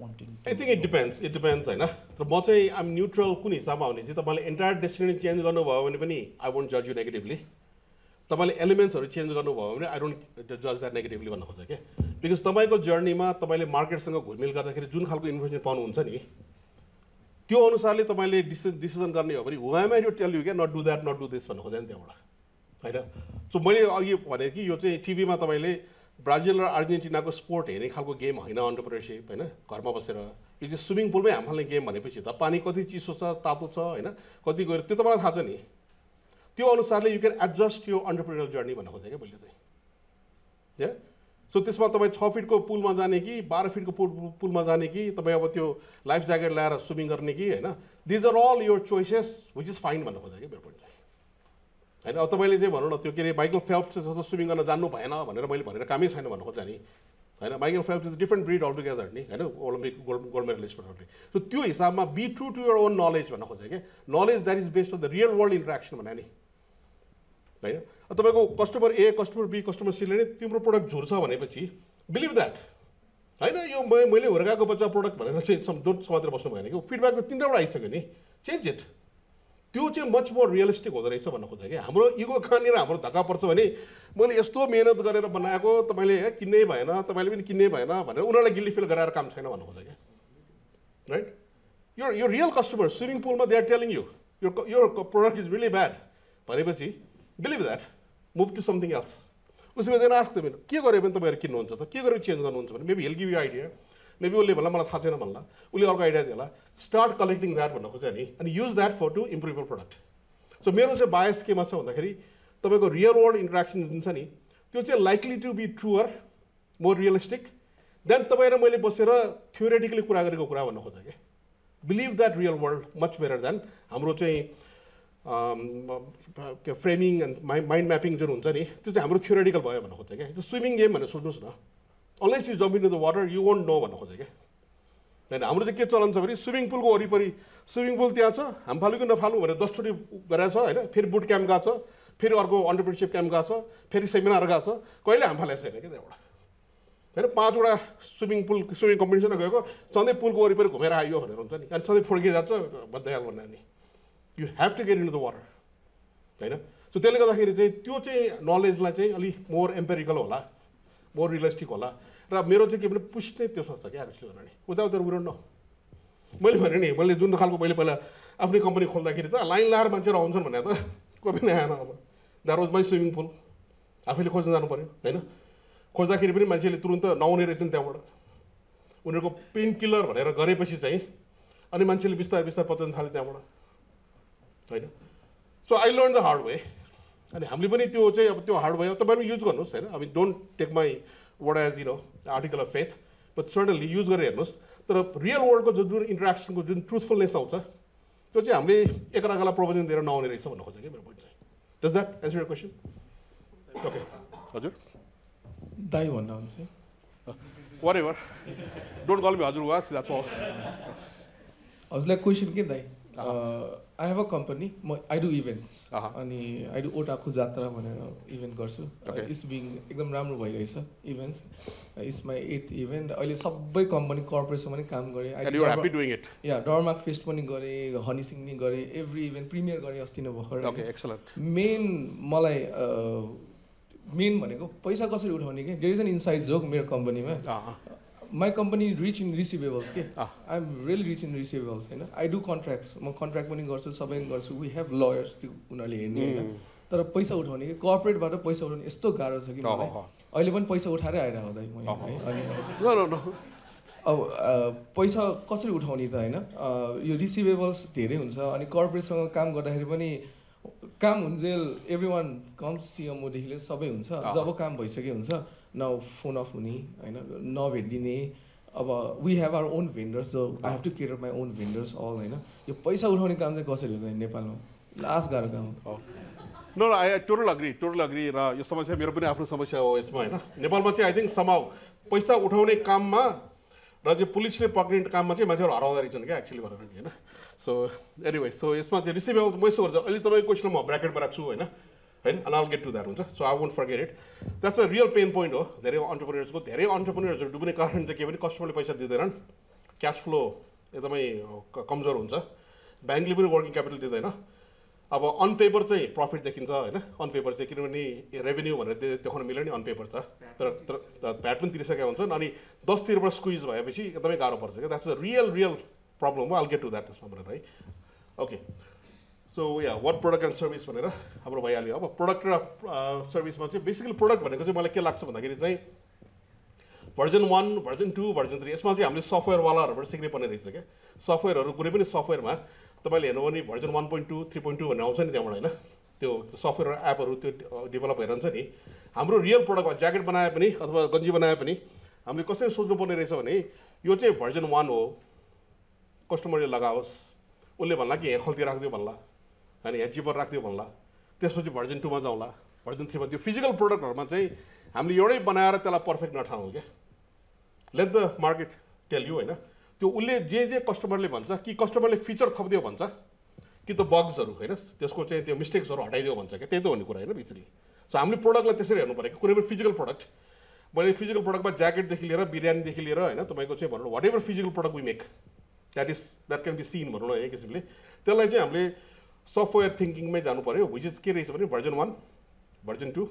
wanting I think it depends it depends हैन. तर म चाहिँ आइम न्युट्रल कुन हिसाबमा आउने चाहिँ तपाईले एन्टायर डेस्टिनेसन चेन्ज गर्नुभयो भने पनि आई वोन्ट जज यु नेगेटिभली. तपाईले एलिमेन्ट्सहरु चेन्ज गर्नुभयो भने आई डोन्ट जज द्याट नेगेटिभली भन्न खोज्छ के. बिकज तपाईको जर्नीमा तपाईले मार्केटसँग घुलमिल गर्दाखेरि जुन खालको इन्फर्मेसन पाउनुहुन्छ नि त्यो अनुसारले तपाईले डिसिजन गर्ने हो भने हुआमा यो टेल यु क्या not do that not do this भन्नु खोज्छ नि त्यहाँबाट हैन. सो मैले अघि भने कि यो चाहिँ टिभीमा तपाईले ब्राजिल र अर्जेन्टिनाको स्पोर्ट हेर्ने खालको गेम होइन एन्टरप्रेन्योरशिप होइन. घरमा बसेर यो चाहिँ स्विमिङ पुलमै हाम्फाल्ने गेम भनेपछि त पानी कति चिसो छ तातो छ होइन कति गएर त्यो तपाईँलाई थाहा छ नि. त्यो अनुसारले यु क्यान एडजस्ट यो एन्टरप्रेन्योरल जर्नी भन्नु खोजेँ क्या मैले चाहिँ या. सो त्यसमा तपाईँ छ फिटको पुलमा जाने कि बाह्र फिटको पुलमा जाने कि तपाईँ अब त्यो लाइफ ज्याकेट ल्याएर स्विमिङ गर्ने कि होइन these are all your choices which is fine भन्नु खोजेको मेरो पोइन्ट चाहिँ होइन. अब तपाईँले चाहिँ भनौँ न त्यो के अरे माइकल फेल्प्स जस्तो स्विमिङ गर्न जान्नु भएन भनेर मैले भनेर कामै छैन भन्नु खोज्छ नि I know Michael Phelps is a different breed altogether. I know Olympic gold, gold medalist. So, त्यो हिसाबमा be true to your own knowledge. Knowledge that is based on the real world interaction. Right? Customer A, customer B, customer C, product believe that. I know you product. Some don't feedback the change it. It's much more realistic. We have to ego the मैले यस्तो मेहनत गरेर बनाएको तपाईले किन्नै भएन तपाईले पनि किन्नै भएन भनेर उनीहरुलाई गिल्टी फिल गराएर काम छैन भन्नु खोज्छ के right your your real customer swimming पुलमा they are telling you your your product is really bad भनेपछि believe that move to something else उसले देन आस्क देम के गरे भने तपाईहरु किन्नुहुन्छ त के गरे चेन्ज गर्नुहुन्छ भने maybe he'll give you idea maybe उले भला मलाई थाहा छैन भन्ला उले अर्को आइडिया देला स्टार्ट कलेक्टिङ दैट भन्नु खोज्छ नि अनि use that for to improve your product so मेरो चाहिँ बायस केमा छ भन्दाखेरि तपाईको real world interaction जुन छ नि त्यो चाहिँ likely to be truer, more realistic than तपाईं र मैले बसेर theoretically कुरा गरेको कुरा भन्नु खोज्छ के believe that real world much better than हाम्रो चाहिँ framing and mind mapping जुन हुन्छ नि त्यो चाहिँ हाम्रो theoretical भयो भन्नु खोज्छ के त्यो swimming game भनेर सोच्नुस् न unless you jump into the water you won't know भन्नु खोज्छ के हैन हाम्रो चाहिँ के चलन छ भने स्विमिङ पुलको वरिपरि स्विमिङ पुल त्यहाँ छ हामी फालुको नफालु भनेर दस चोटी गरेछ हैन फेरि बुट क्याम्प गएको छ फेरि अर्को एन्टरप्रेन्योरशिप क्याम्प गएको छ फेरि सेमिनार गएको छ कहिले हामी फालेको छैन के एउटा हैन पाँचवटा स्विमिङ पुल स्विमिङ कम्पिटिसनमा गएको सधैँ पुलको वरिपरि घुमेर आयो भनेर हुन्छ नि अनि सधैँ फड्के जान्छ बद्याल भन्ना नि you have to get into the water हैन सो त्यसले गर्दाखेरि चाहिँ त्यो चाहिँ नलेजलाई चाहिँ अलि मोर एम्पेरिकल होला मोर रियलिस्टिक होला र मेरो चाहिँ के भने पुस्ने त्यो सोच के आर्सले भनेर नि उदाउट द विरोड न मैले भने नि मैले जुन खालको मैले पहिला आफ्नै कम्पनी खोल्दाखेरि त लाइन लाएर मान्छेहरु आउँछन् भने त कोही पनि आएन अब That was my swimming pool. आफैले खोज्न जानु पर्यो हैन खोज्दाखेरि पनि मान्छेले तुरुन्त नआउने रहेछन् त्यहाँबाट उनीहरुको पेन किलर भनेर गरेपछि चाहिँ अनि मान्छेले बिस्तार बिस्तार पतन थाले त्यहाँबाट हैन so I learn the hard way अनि हामीले पनि त्यो चाहिँ अब त्यो हार्ड वे तपाईहरु युज गर्नुस् हैन I don't take my word as you know article of faith but certainly use गरेर हेर्नुस् तर रियल वर्ल्डको जुन इन्टरेक्सन को जुन ट्रुथफुलनेस आउँछ त्यो चाहिँ हामीले एकअर्कालाई प्रवचन दिएर नआउने रहेछ भन्नु खोज्छ के मेरो point चाहिँ Does that answer your question? Okay. Ajur? Dive on down, see? Uh, whatever. Don't call me Ajur Wasi, that's all. I was like, question ke dai. Uh, uh, I have a company. I do events. Uh -huh. Ani I do Otaku Jatra bhanera event garchu. Okay. Uh, it's being ekdam ramro bhayiraicha events. Uh, it's my eighth event. Aile sabai company corporation ma kaam gare. And you are happy doing it. Yeah, Dormark Fest pani gare, Honey Singh ni gare, every event premier gare asti na bhakhar. Okay, excellent. Main malai uh, main bhaneko paisa kasari uthaune ke. There is an inside joke mero company ma. Uh -huh. My company rich in receivables. Okay? Ah. I'm really rich in receivables. You know? I do contracts. I contract money. We have lawyers. Mm. But we have to corporate. We have to get the money. We have to get the money. No, no, no. पैसा कसरी उठाउने त हैन यो receivables धेरै हुन्छ अनि corporate सँग काम गर्दाखेरि पनि काम हुन्जेल everyone comes C M O देखिले सबै हुन्छ जब काम भइसके हुन्छ Now phone off huni, I know. Now vedine. We have our own vendors, so I have to cater my own vendors all, I know. Yo paisa udhaune kaam chai kasari huncha Nepal ma? Last garo kaam. No, no, I totally agree. Totally agree. Ra yo samasya mero pani afno samasya ho isma, haina. Nepal ma chai I think somehow paisa udhaune kaam ma ra jo police le pakdine kaam ma chai manchharu haraunda raichhan ke actually bhanera ni, haina. So anyway, so isma chai receivables moisto garcha. Ali tapai question ma bracket ma rakhchu, haina. And I'll get to that one, so I won't forget it. That's a real pain point. Oh, there are entrepreneurs go. There are entrepreneurs who do many kinds of things. Customer pays money. Cash flow. It's a very comfortable one. Bank level working capital. They na. Ab on paper say profit. They can say na on paper say. Because money revenue one. They they can million on paper ta. Tar tar batman three second one. Nani ten year per squeeze by. Abhi it's a very hard. That's a real real problem. I'll get to that this moment, right? Okay. So yeah, what product and service भनेर हाम्रो भइहाल्यो अब product र सर्भिसमा चाहिँ बेसिकली product भनेको चाहिँ मलाई के लाग्छ भन्दाखेरि चाहिँ version one, version two, version three यसमा चाहिँ हामीले सफ्टवेयर वालाहरुबाट सिक्ने पर्ने रहेछ के सफ्टवेयरहरु कुनै पनि सफ्टवेयरमा तपाईले हेर्नु भने version one point two, three point two भन्ने आउँछ नि त्यहाँबाट हैन त्यो सफ्टवेयर एपहरु त्यो डेभलप भइरहन्छ नि हाम्रो रियल प्रोडक्टमा ज्याकेट बनाए पनि अथवा गन्जी बनाए पनि हामीले कसरी सोच्नु पर्ने रहेछ भने यो चाहिँ भर्जन one हो कस्टमरले लगाओस् उले भन्ला कि हेखल्ती राख्दियो भन्ला अनि यहाँ जिपर राख्दियो भन्ला त्यसपछि भर्जन two मा जाउँला भर्जन three मा त्यो फिजिकल प्रोडक्टहरुमा चाहिँ हामीले एउटै बनाएर त्यसलाई पर्फेक्ट नठानौ के let the market tell you, होइन त्यो उले जे जे कस्टमरले भन्छ कि कस्टमरले फिचर थपदियो भन्छ कि त्यो बग्सहरु हैन त्यसको चाहिँ त्यो मिस्टेक्सहरु हटाइदियो भन्छ के त्यही त भन्ने कुरा हैन बेसिकली सो हामीले प्रोडक्टलाई त्यसरी हेर्नु पर्यो कि कुनै पनि फिजिकल प्रोडक्ट मैले फिजिकल प्रोडक्टमा ज्याकेट देखि लिएर बिरयानी देखि लिएर हैन तपाईको चाहिँ भन्नु whatever physical product we make that is that can be seen भन्नु है किसिमले त्यसलाई चाहिँ हामीले सफ्टवेयर थिंकिंग मै जानु पर्यो व्हिच इज के रहेछ भने version one version two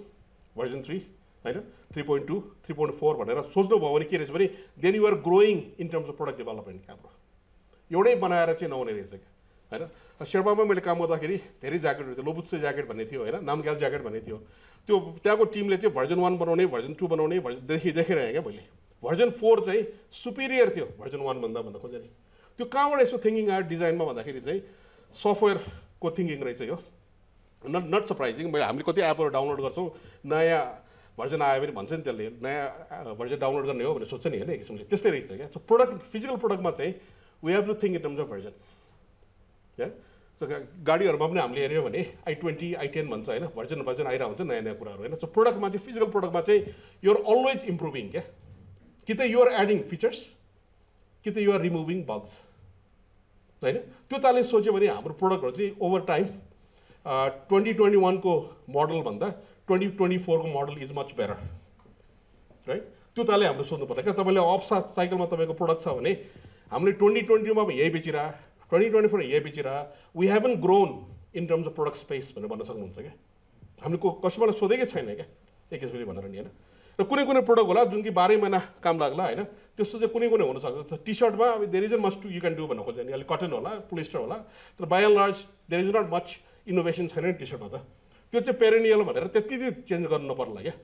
version three हैन three point two three point four भनेर सोच्नु भयो भने के रहेछ भने then you are growing in terms of product development हाम्रो एउटै बनाएर चाहिँ नहुने रहेछ के हैन शेर्पामा मैले काम गर्दाखेरि धेरै ज्याकेटहरु थियो लोबुत्से ज्याकेट भन्ने थियो हैन नामग्याल ज्याकेट भन्ने थियो त्यो त्यहाँको टिमले चाहिँ भर्जन one बनाउने भर्जन two बनाउने देखि देखिरहेँ के मैले भर्जन four चाहिँ सुपीरियर थियो भर्जन one भन्दा भन्दा खोजेँ त्यो कहाँबाट यसो थिंकिङ आयो डिजाइनमा भन्दाखेरि चाहिँ सफ्टवेयरको थिंकिङ रहेछ यो नट नट सरप्राइजिङ मैले हामीले कति एपहरु डाउनलोड गर्छौं नयाँ भर्जन आयो भने भन्छ नि त्यसले नयाँ भर्जन डाउनलोड गर्ने हो भने सोच्छ नि हैन एक किसिमले त्यस्तै रहेछ के सो प्रोडक्ट फिजिकल प्रोडक्टमा चाहिँ we have to think in terms of version के सो गाडीहरुमा पनि हामीले हेर्यो भने आई ट्वेन्टी आई टेन भन्छ हैन भर्जन भर्जन आइरा हुन्छ नयाँ नयाँ कुराहरु हैन सो प्रोडक्टमा चाहिँ फिजिकल प्रोडक्टमा चाहिँ यु आर अलवेज इम्प्रुभिङ के कि त यु आर एडिङ फिचर्स कि त यु आर रिमुभिङ बग्स हैन त्यो ताले सोच्यो भने हाम्रो प्रोडक्टहरु चाहिँ over time twenty twenty one को मोडल भन्दा ट्वेन्टी ट्वेन्टी फोर को model is much better, right? त्यो ताले हामीले सोच्नु पर्छ के तपाईले अफ साइकलमा तपाईको प्रोडक्ट छ भने हामीले ट्वेन्टी ट्वेन्टी मा यही बेचिरा ट्वेन्टी ट्वेन्टी फोर मा यही बेचिरा we haven't grown in terms of product space भनेर भन्न सक्नुहुन्छ के हामीले कस्टमरले सोधेकै छैन के एक किसिमले भनेर नि हैन र कुनै कुनै प्रोडक्ट होला जुन कि बाह्र महिना काम लाग्ला हैन त्यस्तो चाहिँ कुनै कुनै हुन सक्छ टी-शर्टमा there is must you can do भन्न खोज्छ नि अलि कटन होला पोलिस्टर होला तर by and large there is not much innovation छैन नि टी-शर्टमा त त्यो चाहिँ पेरेनियल भनेर त्यति चेन्ज गर्न नपर्ला क्या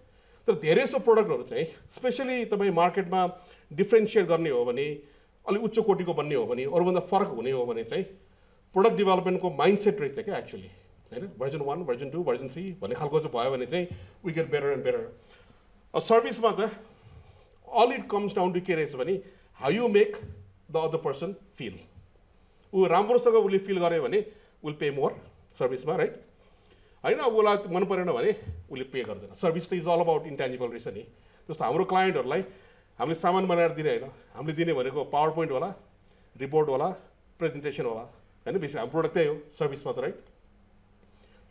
तर धेरै सो प्रोडक्टहरु चाहिँ स्पेशली तपाई मार्केटमा डिफरेन्शिएट गर्ने हो भने अलि उच्च कोटीको बन्ने हो भने अरु भन्दा फरक हुने हो भने चाहिँ प्रोडक्ट डेभलपमेन्टको माइन्डसेट रहेछ के एक्चुअली हैन version one version two version three भन्ने खालको चाहिँ भयो भने चाहिँ we get better and better a सर्भिसमा चाहिँ all it comes down to के रहेछ भने how you make the other person feel उ राम्रोसँग उले फिल गरे भने विल पे मोर सर्भिसमा राइट हैन उसलाई मन परेन भने उसले पे गर्दैन सर्भिस त इज अल अबाउट इन्टेन्जिबल रहेछ नि जस्तो हाम्रो क्लाइन्टहरुलाई हामीले सामान बनाएर दिने हैन हामीले दिने भनेको पावर पोइन्ट होला रिपोर्ट होला प्रेजेन्टेसन होला हैन बेसी हाम्रो प्रोडक्ट त्यही हो सर्भिस मात्र राइट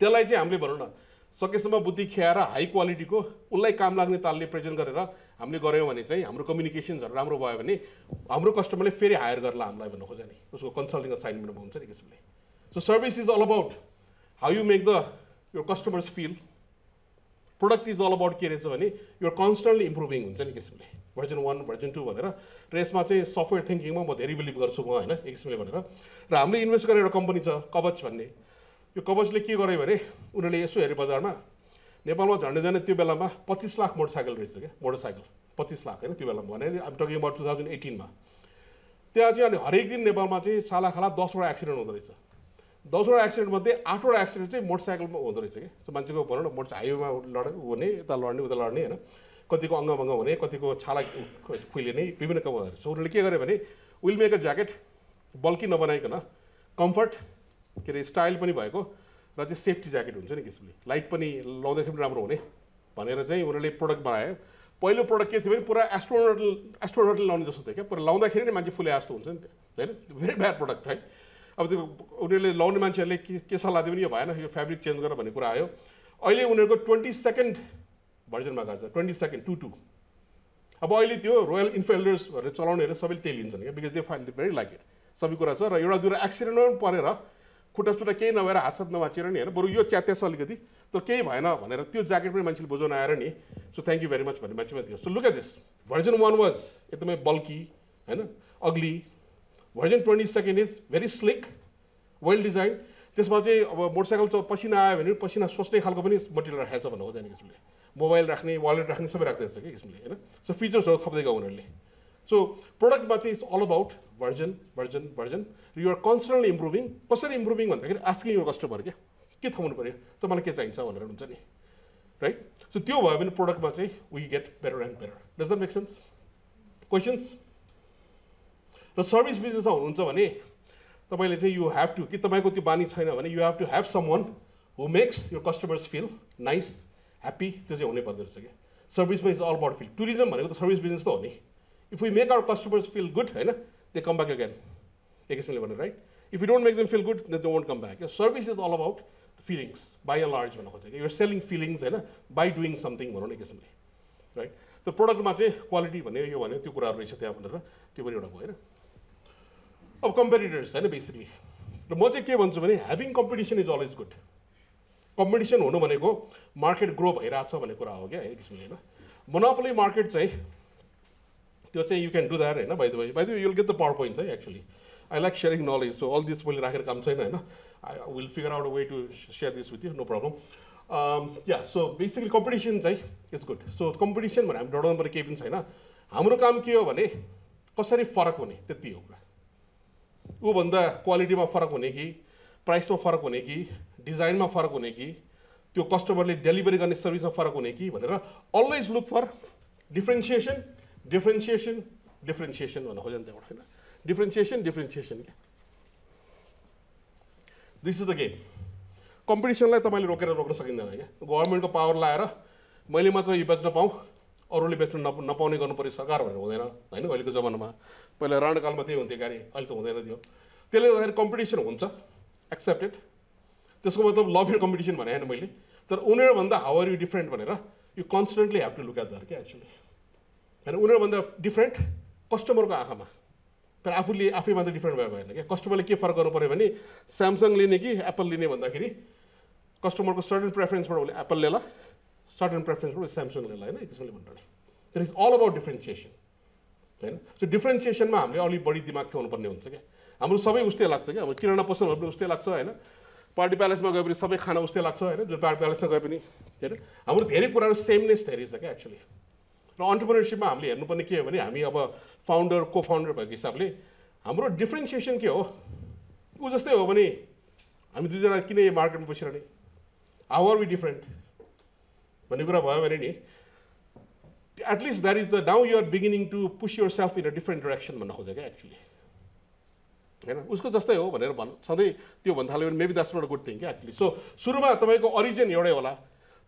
त्यसलाई चाहिँ हामीले भनौं न सकेसम्म बुद्धि खियाएर हाई क्वालिटीको उसलाई काम लाग्ने तालले प्रेजेन्ट गरेर हामीले गर्यौ भने चाहिँ हाम्रो कम्युनिकेसनहरु राम्रो भयो भने हाम्रो कस्टमरले फेरि हायर गर्ला हामीलाई भन्नु खोज्छ नि उसको कन्सल्टिङ असाइनमेन्टमा हुन्छ नि किसिमले so service is all about how you make the your customers feel product is all about के रहेछ भने you are constantly improving हुन्छ नि किसिमले भर्जन one भर्जन two भनेर र यसमा चाहिँ सफ्टवेयर थिंकिंगमा म धेरै बिलिभ गर्छु म हैन एक किसिमले भनेर र हामीले इन्भेस्ट गरेर कम्पनी छ कवच भन्ने यो कवचले के गर्यो भने उनीहरुले यसो हेरे बजारमा नेपालमा झन्डै झन्डै त्यो बेलामा पच्चीस लाख मोटरसाइकल रहेछ के मोटरसाइकल पच्चीस लाख हैन त्यो बेलामा भने I'm talking about two thousand eighteen मा त्यहाँ चाहिँ अनि हरेक दिन नेपालमा चाहिँ सालाखाला दस वटा एक्सिडेन्ट हुँदै रहेछ दसवटा एक्सिडेन्ट मध्ये आठवटा एक्सिडेन्ट चाहिँ मोटरसाइकलमा हुँदो रहेछ के सो मान्छेको भनौँ न मोटर हाइवेमा लड हुने यता लड्ने उता लड्ने हैन कतिको अङ्गभङ्ग हुने कतिको छाला खुइलिने विभिन्न काम हुँदो रहेछ उनीहरूले के गर्यो भने will make a jacket bulky नबनाइकन कम्फर्ट के अरे स्टाइल पनि भएको र चाहिँ सेफ्टी ज्याकेट हुन्छ नि किसिमले लाइट पनि लाउँदाखेरि पनि राम्रो हुने भनेर चाहिँ उनीहरूले प्रोडक्ट बनायो पहिलो प्रोडक्ट के थियो भने पुरा एस्ट्रोनोट एस्ट्रोनोट लाउने जस्तो थियो क्या पुरा लाउँदाखेरि नै मान्छे फुले जस्तो हुन्छ नि त्यो हैन भेरी ब्याड प्रोडक्ट है अब त्यो उनीहरुले लाउने मान्छेहरुले के सल्लाह दियो भने यो भएन यो फ्याब्रिक चेन्ज गर भन्ने कुरा आयो अहिले उनीहरुको ट्वेन्टी सेकेन्ड भर्जनमा गर्छ ट्वेन्टी सेकेन्ड टू टू अब अहिले त्यो रोयल इन्फिल्डर्स भनेर चलाउनेहरु सबैले त्यही लिन्छन् के because they feel very like it सबै कुरा छ र एउटा दुईटा एक्सिडेन्टमा पनि परेर खुट्टासुट्टा केही नभएर हातसात नभाचेर नि हैन बरु यो च्यात्यास अलिकति तर केही भएन भनेर त्यो ज्याकेट पनि मान्छेले बुझाउन आएर नि so thank you very much भन्ने मान्छेमा थियो so look at this version one was एकदमै बल्की हैन ugly version twenty second is very slick well design त्यसमा चाहिँ अब मोटरसाइकल पसिना आयो भने पसिना सोच्ने खालको पनि मटेरियल राखेको छ भन्नु खोज्दैन किसिमले मोबाइल राख्ने वालेट राख्ने सबै राख्दै छ के किसिमले हैन सो फिचर्सहरु थप्दै गयो उनीहरुले सो प्रोडक्टमा चाहिँ is all about version version version you are constantly improving कसरी इम्प्रुभिङ भन्दाखेरि आस्किङ युर कस्टमर के के थप्नु पर्यो तपाईलाई के चाहिन्छ भनेर हुन्छ नि राइट सो त्यो भयो भने प्रोडक्टमा चाहिँ we get better and better does it make sense questions र सर्भिस बिजनेसमा हुनुहुन्छ भने तपाईले चाहिँ यु ह्याभ टु कि तपाईको त्यो बानी छैन भने you have to have someone who makes your customers feel nice happy त्यो चाहिँ हुनै पर्दो रहेछ के सर्भिसमा is all about feel tourism भनेको त सर्भिस बिजनेस त हो नि If we make our customers feel good, they come back again. Right? If you don't make them feel good, then they won't come back. Your service is all about feelings, by and large. You're selling feelings by doing something. Right? The product quality, of competitors, basically. Having competition is always good. Competition is market growth. Monopoly market, you can do that, by the way. By the way, you'll get the PowerPoints, actually. I like sharing knowledge, so all this will comes in. I will figure out a way to share this with you, no problem. Um, yeah, so basically competition is good. So competition, I'm not on the cabins, I'm not on the cabins, I'm not quality ma farak hune ki, price ma farak hune ki, design ma farak hune ki, tyo customer le delivery garne service ma farak hune ki, always look for differentiation, differentiation, differentiation. Differentiation, differentiation. This is the game. Competition like tamale roker roker sakindaina. Government ko power laera, maile matra ibachna pau, aurule bachna na paune garnu pari sarkar bhanera hudaina. Haina ahileko jamanama. Pahila rand kalma tyehi hunthyo gari, ahile ta hudaina tyo. Tyasle garda competition huncha. Accept it. Tyasko matlab love your competition bhane haina maile. Tara unharu bhanda how are you different bhanera, you constantly have to look at that actually. And unharu bhanda different customer ko aankhama. But Apple आफै मात्र डिफरेन्ट भयो भएन के कस्टमरले के फरक गर्नु पर्यो भने Samsung लिने कि Apple लिने भन्दाखेरि कस्टमरको सर्टेन प्रेफरेन्स बाट Apple लेला सर्टेन प्रेफरेन्स बाट Samsung लेला हैन त्यसले भन्नु पर्यो इज ऑल अबाउट डिफरेन्शिएसन हैन सो डिफरेन्शिएसन मा हामीले अलि बढी दिमाग खेल्नु पर्ने हुन्छ के हाम्रो सबै उस्तै लाग्छ के हाम्रो किराना पसलहरु पनि उस्तै लाग्छ हैन पार्टी प्यालेस मा गए पनि सबै खाना उस्तै लाग्छ हैन जुन पार्टी प्यालेस मा गए पनि हैन हाम्रो धेरै कुराहरु सेमनेस धेरै छ के एक्चुअली र एन्टरप्रेन्योरशिप मा हामीले हेर्नु पर्ने के हो भने हामी अब फाउन्डर कोफाउन्डर भएको हिसाबले हाम्रो डिफरेन्सिएसन के हो उ जस्तै हो भने हामी दुईजना किन यो मार्केटमा बसिरहने हाउ आर वी डिफरेन्ट भन्ने कुरा भयो भने नि at least that is the now you are beginning to push yourself in a different direction भन्न खोजेको क्या एक्चुअली हैन उसको जस्तै हो भनेर भन्नु सधैँ त्यो भन्न थाल्यो भने maybe that's not a good thing क्या एक्चुअली सो सुरुमा तपाईको ओरिजिन एउटै होला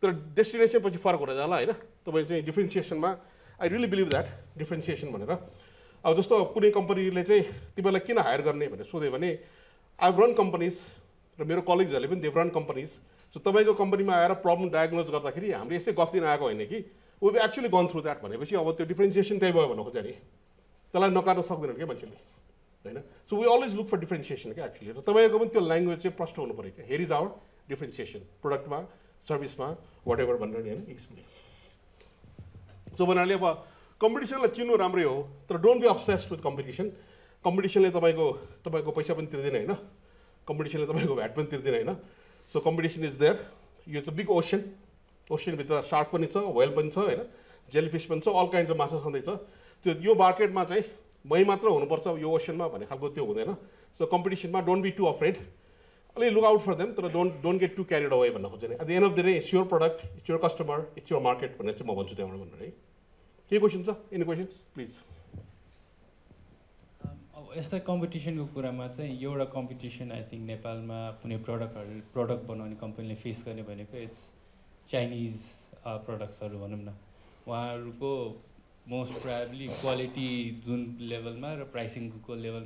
तर डेस्टिनेसन पछि फरक हुँदै जाला हैन तपाई चाहिँ डिफरेन्सिएसन मा I really believe that differentiation भनेर अब जस्तो कुनै कम्पनीले चाहिँ तिमीलाई किन हायर गर्ने भनेर सोध्यो भने आई रन कम्पनीज र मेरो कलिग्सहरुले पनि दे रन कम्पनीज सो तपाईको कम्पनीमा आएर प्रब्लम डायग्नोज गर्दाखेरि हामीले यस्तै गफ दिन आएको हैन कि we have actually gone through that भनेपछि अब त्यो डिफरेन्सिएसन त्यही भयो भन्नुको चाहिँ त्यसलाई नकार्न सक्दैन के मान्छेले हैन so we always look for differentiation के एक्चुअली र तपाईको पनि त्यो ल्याङ्ग्वेज चाहिँ प्रष्ट हुनु पर्यो के हियर इज आवर डिफरेन्सिएसन प्रोडक्टमा सर्भिसमा whatever भनेर हैन एक्सप्लेन सो बनाले अब कम्पिटिसनलाई चिन्नु राम्रै हो तर don't be obsessed with competition कम्पिटिसनले तपाईको तपाईको पैसा पनि तिर्दैन हैन कम्पिटिसनले तपाईको भ्याट पनि तिर्दैन हैन सो कम्पिटिसन इज देयर यो is a big ocean ocean भित्र शार्क पनि छ व्हेल पनि छ हैन जेलीफिश पनि छ अल काइन्ड्स अफ माछा सधैँ छ त्यो यो मार्केटमा चाहिँ मै मात्र हुनुपर्छ यो ओशनमा भन्ने खालको त्यो हुँदैन सो कम्पिटिसनमा don't be too afraid look out for them, so don't, don't get too carried away. At the end of the day, it's your product, it's your customer, it's your market. Any questions, sir? Any questions? Please. As a competition, your competition, I think, Nepal, product product company face it's Chinese uh, products. Most probably quality level or pricing level.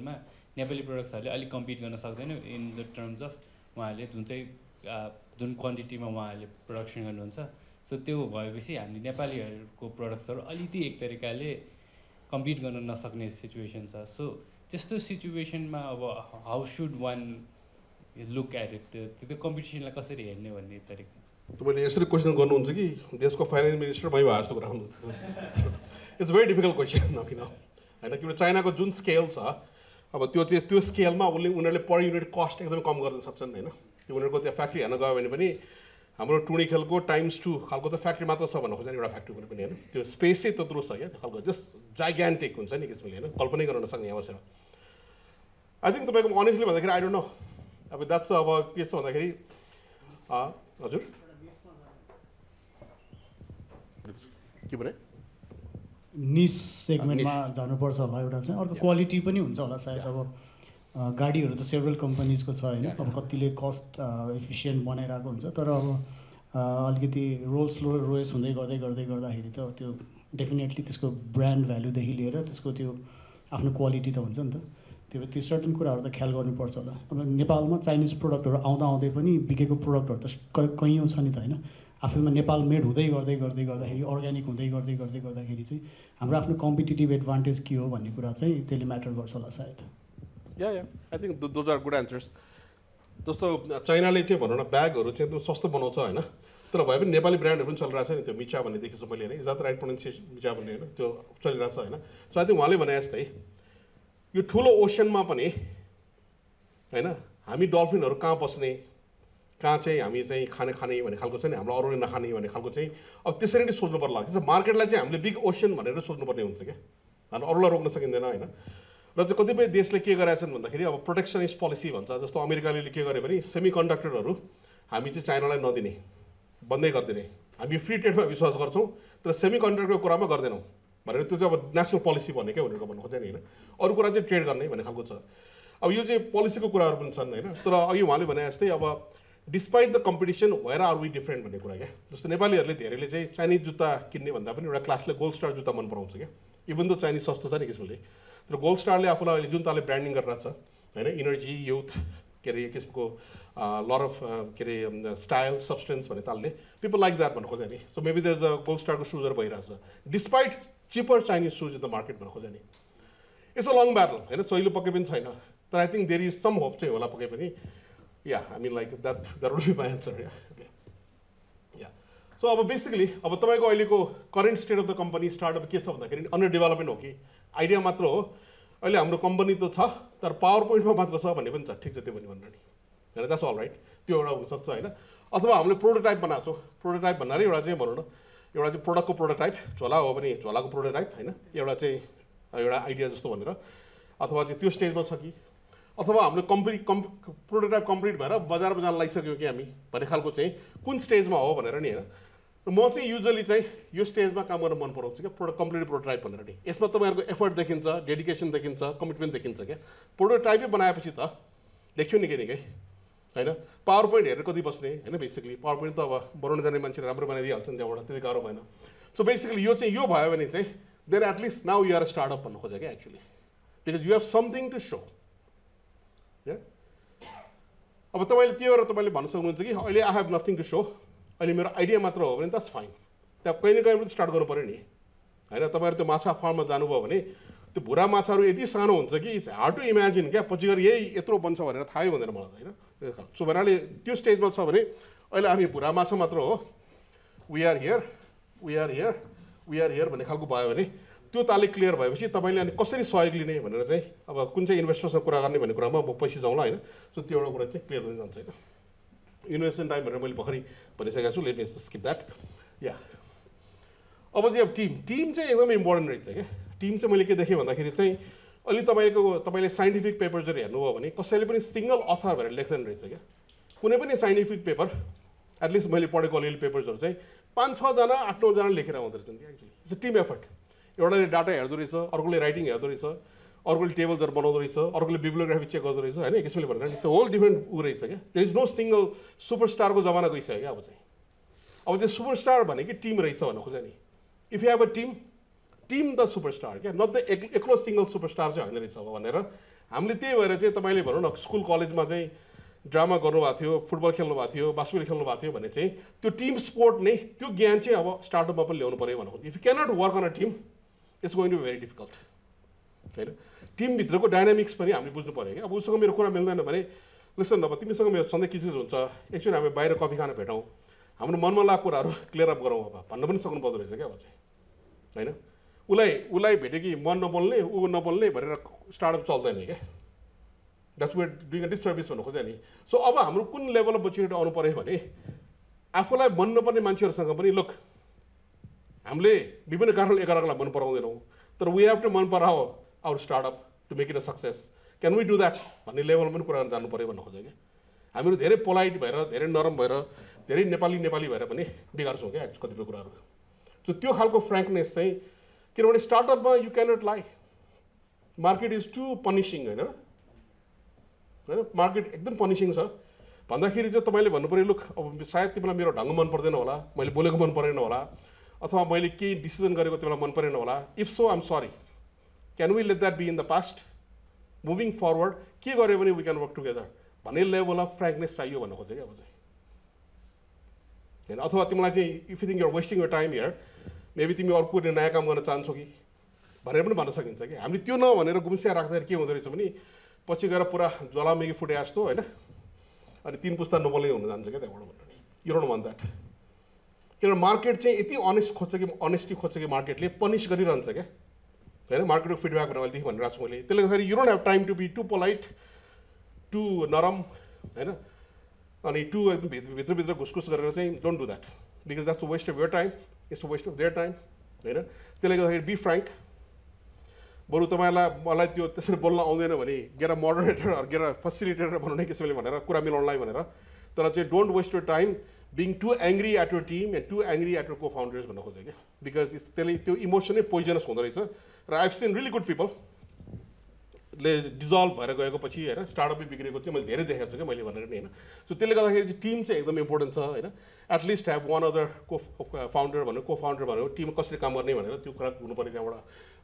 Nepali products are compete in the terms of the quantity production. So, Nepali products are compete in the situation. So, just the situation, how should one look at it? The competition is not it's a very difficult question. And China has a scale. But that scale has a per unit cost. They have a factory. They have a times two. They have a factory. The space is just gigantic. I think, honestly, I don't know. That's about this. Ajur? Niche segment ma janu parcha hola euta chai arko quality pani huncha hola sayad aba गाडीहरु त several companies ko cha हैन अब कतिले cost efficient बनाइराको हुन्छ तर अब अलिकति रोल्स रोयस हुँदै गर्दै गर्दै गर्दाखेरि त त्यो डेफिनेटली त्यसको ब्रान्ड भ्यालु देखि लिएर त्यसको त्यो आफ्नो क्वालिटी त हुन्छ नि त त्यो त्यो सर्टेन कुराहरु त ख्याल गर्नुपर्छ होला अब नेपालमा चाइनीज प्रोडक्टहरु आउँदा आउँदै पनि बिकेको प्रोडक्टहरु त कयौं छ नि त हैन आफैमा नेपाल मेड हुँदै गर्दै गर्दै गर्दाखेरि अर्गानिक हुँदै गर्दै गर्दै गर्दाखेरि चाहिँ हाम्रो आफ्नो कम्पिटिटिभ एडभान्टेज के हो भन्ने कुरा चाहिँ त्यसले म्याटर गर्छ होला सायद yeah yeah I think those are good answers जस्तो चाइनाले चाहिँ भनौँ न ब्यागहरु चाहिँ एकदम सस्तो बनाउँछ हैन तर भए पनि नेपाली ब्रान्डहरु पनि चलिरहेछ नि त्यो मिचा भन्ने देखेछु मैले हैन इज द राइट प्रोनन्सिएसन मिचा भन्ने हैन त्यो चलिरहेछ हैन सो आई थिंक उहाँले भने जस्तै यो ठुलो ओसनमा पनि हैन हामी डल्फिनहरु कहाँ बस्ने कहाँ चाहिँ हामी चाहिँ खाने खाने भन्ने खालको चाहिँ हाम्रो अरूले नखाने भन्ने खालको चाहिँ अब त्यसरी नै सोच्नु पर्ला किन मार्केटलाई चाहिँ हामीले बिग ओसन भनेर सोच्नु पर्ने हुन्छ के अनि अरूलाई रोक्न सकिदैन हैन र त्यो कतिपय देशले के गरेछन् भन्दाखेरि अब प्रोटेक्सनिस्ट पोलिसी भन्छ जस्तो अमेरिकाले के गरे भने सेमिकन्डक्टरहरु हामी चाहिँ चाइनालाई नदिने बन्दै गर्दिने हामी फ्री ट्रेडमा विश्वास गर्छौं तर सेमिकन्डक्टरको कुरामा गर्दैनौं भनेर त्यो चाहिँ अब नेशनल पोलिसी भनेकै भनेर भन्नु खोज्दैन हैन अरु कुरा चाहिँ ट्रेड गर्ने भन्ने खालको छ अब यो चाहिँ पोलिसीको कुराहरु पनि छन् हैन तर अघि उहाँले भने जस्तै अब despite the competition where are we different भन्ने कुरा के जस्तो नेपालीहरुले धेरैले चाहिँ चाइनीज जुत्ता किन्ने भन्दा पनि एउटा क्लासले गोल्ड स्टार जुत्ता मन पराउँछ के इभन दो चाइनीज सस्तो छ नि किसिमले तर गोल्ड स्टारले आफुलाई अहिले जुन ताले ब्रान्डिङ गरेर छ हैन एनर्जी युथ के अरे किसिमको लट अफ के अरे स्टाइल सब्सटेन्स भन्ने तालले पिपल लाइक द्याट भन्नु खोज्दैन so maybe there is a gold स्टारको सुजहरु भइरहेछ despite cheaper Chinese shoes in the market. It's a long battle, you know, so you look in China. But I think there is some hope. Yeah, I mean, like, that that would be my answer, yeah. Okay. Yeah. So basically, the current state of the company, startup, case of the under development, okay. Idea matro, our company to tha, tar PowerPoint ma matro sa bhanne pani cha, thik cha tyo bhanne bhanne. That's all right. Tyo euta huncha cha haina. Athwa hamle prototype banacho, prototype bhanare euta chai bhanau na. एउटा चाहिँ प्रोडक्टको प्रोटोटाइप झोला हो भने झोलाको प्रोटोटाइप हैन एउटा चाहिँ एउटा आइडिया जस्तो भनेर अथवा चाहिँ त्यो स्टेजमा छ कि अथवा हाम्रो कम्प्ली प्रोटोटाइप कम्प्लिट भएर बजारमा जान लागिसक्यो कि हामी भन्ने खालको चाहिँ कुन स्टेजमा हो भनेर नि हैन म चाहिँ युजुअली चाहिँ यो स्टेजमा काम गर्न मन पराउँछु के प्रोडक्ट कम्प्लिट प्रोटोटाइप भनेर नि यसमा तपाईहरुको एफर्ट देखिन्छ डेडिकेसन देखिन्छ कमिटमेन्ट देखिन्छ के प्रोटोटाइपै बनाएपछि त देख्यो नि के नि के हैन पावर पोइन्ट हेरेर कति बस्ने हैन बेसिकली पावर पोइन्ट त अब बनाउन जाने मान्छेले राम्रो बनाइदिइ हाल्छ नि त्यहाँबाट त्यति गाह्रो भएन सो बेसिकली यो चाहिँ यो भयो भने चाहिँ then at least now you are a startup भन्नु खोजे के actually because you have something to show yeah अब तपाईले त्यो र तपाईले भन्न सक्नुहुन्छ कि अहिले I have nothing to show अहिले मेरो आइडिया मात्र हो भने दट्स फाइन त्यहाँ कहिले न कहिले स्टार्ट गर्नु पर्यो नि हैन तपाईहरु त्यो माछा फार्ममा जानुभयो भने त्यो भुरा माछाहरु यति सानो हुन्छ कि इट्स हार्ड टु इमेजिन के पछि गएर यही यत्रो बन्छ भनेर थाहै हुँदैन मलाई हैन सो भन्नाले त्यो स्टेजमा छ भने अहिले हामी भुरा माछा मात्र हो we are here we are here we are here भन्ने खालको भयो भने त्यो ताले क्लियर भएपछि तपाईले अनि कसरी सहयोग लिने भनेर चाहिँ अब कुन चाहिँ इन्भेस्टरसँग कुरा गर्ने भन्ने कुरामा म पछि जाउँला हैन सो त्यो एउटा कुरा चाहिँ क्लियर हुँदै जान्छ हैन इन्भेस्टमेन्ट टाइम भनेर मैले भर्खरै भनिसकेको छु let me skip that yeah अब चाहिँ अब टिम टिम चाहिँ एकदमै इम्पोर्टेन्ट रहेछ के टिम चाहिँ मैले के देखेँ भन्दाखेरि चाहिँ अलि तपाईको तपाईले साइन्टिफिक पेपर जरी हेर्नु हो भने कसैले पनि सिंगल अथर भनेर लेख्दैन रहेछ के कुनै पनि साइन्टिफिक पेपर एटलिस्ट मैले पढेको अलि अलि पेपर्सहरु चाहिँ पाँच छ जना आठ नौ जना लेखेर आउँदै रहेछन् के actually it's a team effort एउटाले डाटा हेर्दो रहेछ अर्कोले राइटिङ हेर्दो रहेछ अर्कोले टेबल जर बनाउँदो रहेछ अर्कोले बिब्लियोग्राफी चेक गर्दो रहेछ हैन एकैछिनले भनेर इट्स अ होल डिफरेन्ट उ रहेछ के देयर इज नो सिंगल सुपरस्टारको जमाना गइसक्यो के अब चाहिँ अब चाहिँ सुपरस्टार भनेको टिम रहेछ भन्नु खोज्छ नि if you have a team team the superstar क्या नट द एक्लो सिंगल सुपरस्टार चाहिँ होइन रहेछ अब भनेर हामीले त्यही भएर चाहिँ तपाईले भनौँ न स्कुल कलेजमा चाहिँ ड्रामा गर्नुभएको थियो फुटबल खेल्नुभएको थियो बास्केटबल खेल्नुभएको थियो भने चाहिँ त्यो टिम स्पोर्ट नै त्यो ज्ञान चाहिँ अब स्टार्टअपमा पनि ल्याउनु पर्यो भनेको if you can not work on a team it's going to be very difficult हैन टिमभित्रको डाइनामिक्स पनि हामीले बुझ्नु पर्यो क्या अब उसँग मेरो कुरा मिल्दैन भने लिसन अब तिमीसँग मेरो सधैँ किसिस हुन्छ एकछिन हामी बाहिर कफी खान भेटौँ हाम्रो मनमा लागेको कुराहरू क्लियर अप गरौँ अब भन्न पनि सक्नु पर्दो रहेछ क्या अब चाहिँ हैन उलाई उलाई भेटे कि मन नबोल्ने ऊ नबोल्ने भनेर स्टार्टअप चल्दैन के that's where doing a disservice भन्नु खोज्छ नि सो अब हाम्रो कुन लेभल अफ मेच्युरिटी आउनु पर्यो भने आफूलाई बन्नुपर्ने मान्छेहरुसँग पनि लुक हामीले विभिन्न कारणले एकअर्कालाई मन पराउँदैनौँ तर वी हेभ टु मन पराओ our startup to make it a success can we do that भन्ने लेभलमा पनि कुरा गर्न जानु पर्यो भन्नु खोज्छ के हामीहरु धेरै पोलाइट भएर धेरै नरम भएर धेरै नेपाली नेपाली भएर पनि बिगार्छौँ के कतिपय कुराहरु सो त्यो खालको फ्र्याङ्कनेस चाहिँ किनभने स्टार्टअपमा you can not lie market is too punishing हैन हैन मार्केट एकदम पनिसिङ छ भन्दाखेरि चाहिँ तपाईले भन्नु पर्यो लुक अब सायद तिमीलाई मेरो ढंग मन पर्दैन होला मैले बोलेको मन परेन होला अथवा मैले के डिसिजन गरेको तिमीलाई मन परेन होला if so I am sorry can we let that be in the past moving forward के गरे भने वी क्यान वर्क टुगेदर भन्ने लेभल अफ फ्रैंकनेस चाहियो भन्नु खोजे के अब चाहिँ हैन अथवा तिमीलाई चाहिँ if you think you are wasting your time here maybe तिमी अर्को कुनै नयाँ काम गर्न चाहन्छौ कि भनेर पनि भन्न सकिन्छ के हामीले त्यो न भनेर गुम्स्या राख्दाखेरि के हुँदै रहेछ भने पछि गएर पुरा ज्वालामुखी फुटे जस्तो हैन अनि तीन पुस्ता नबोल्ने हुन जान्छ के त्यहाँबाट भन्नु यु डोन्ट वान्ट दैट किन मार्केट चाहिँ यति अनेस्ट खोज्छ कि अनेस्टी खोज्छ कि मार्केटले पनिश गरिरहन्छ के हैन मार्केटको फिडब्याक भनेर अहिले देखि भनिरहेको छु मैले त्यसले गर्दा you don't have time to be too polite to नरम हैन अनि टु एकदम भित्र भित्र घुसघुस गरेर चाहिँ don't do that because that's a waste of your time it's a waste of their time हैन त्यसले गर्दा बी फ्रैंक बरु तपाईलाई मलाई त्यो त्यसरी बोल्न आउँदैन भने get a moderator or get a facilitator बनाउने किसिमले भनेर कुरा मिलाउनलाई भनेर तर चाहिँ don't waste your time being too angry at your team and too angry at your को फाउन्डर्स भन्न खोजेँ क्या बिकज त्यसले त्यो इमोसनै पोइजनस हुँदो रहेछ र I've seen really good people ले डिजल्भ भएर गएको पछि हैन स्टार्टअपै बिग्रेको चाहिँ मैले धेरै देखेको छु के मैले भनेर नि हैन सो त्यसले गर्दाखेरि टिम चाहिँ एकदम इम्पोर्टेन्ट छ हैन at least have one other cofounder भन्यो को फाउन्डर भन्यो टिम कसरी काम गर्ने भनेर त्यो कुरा हुनुपर्ने त्यहाँबाट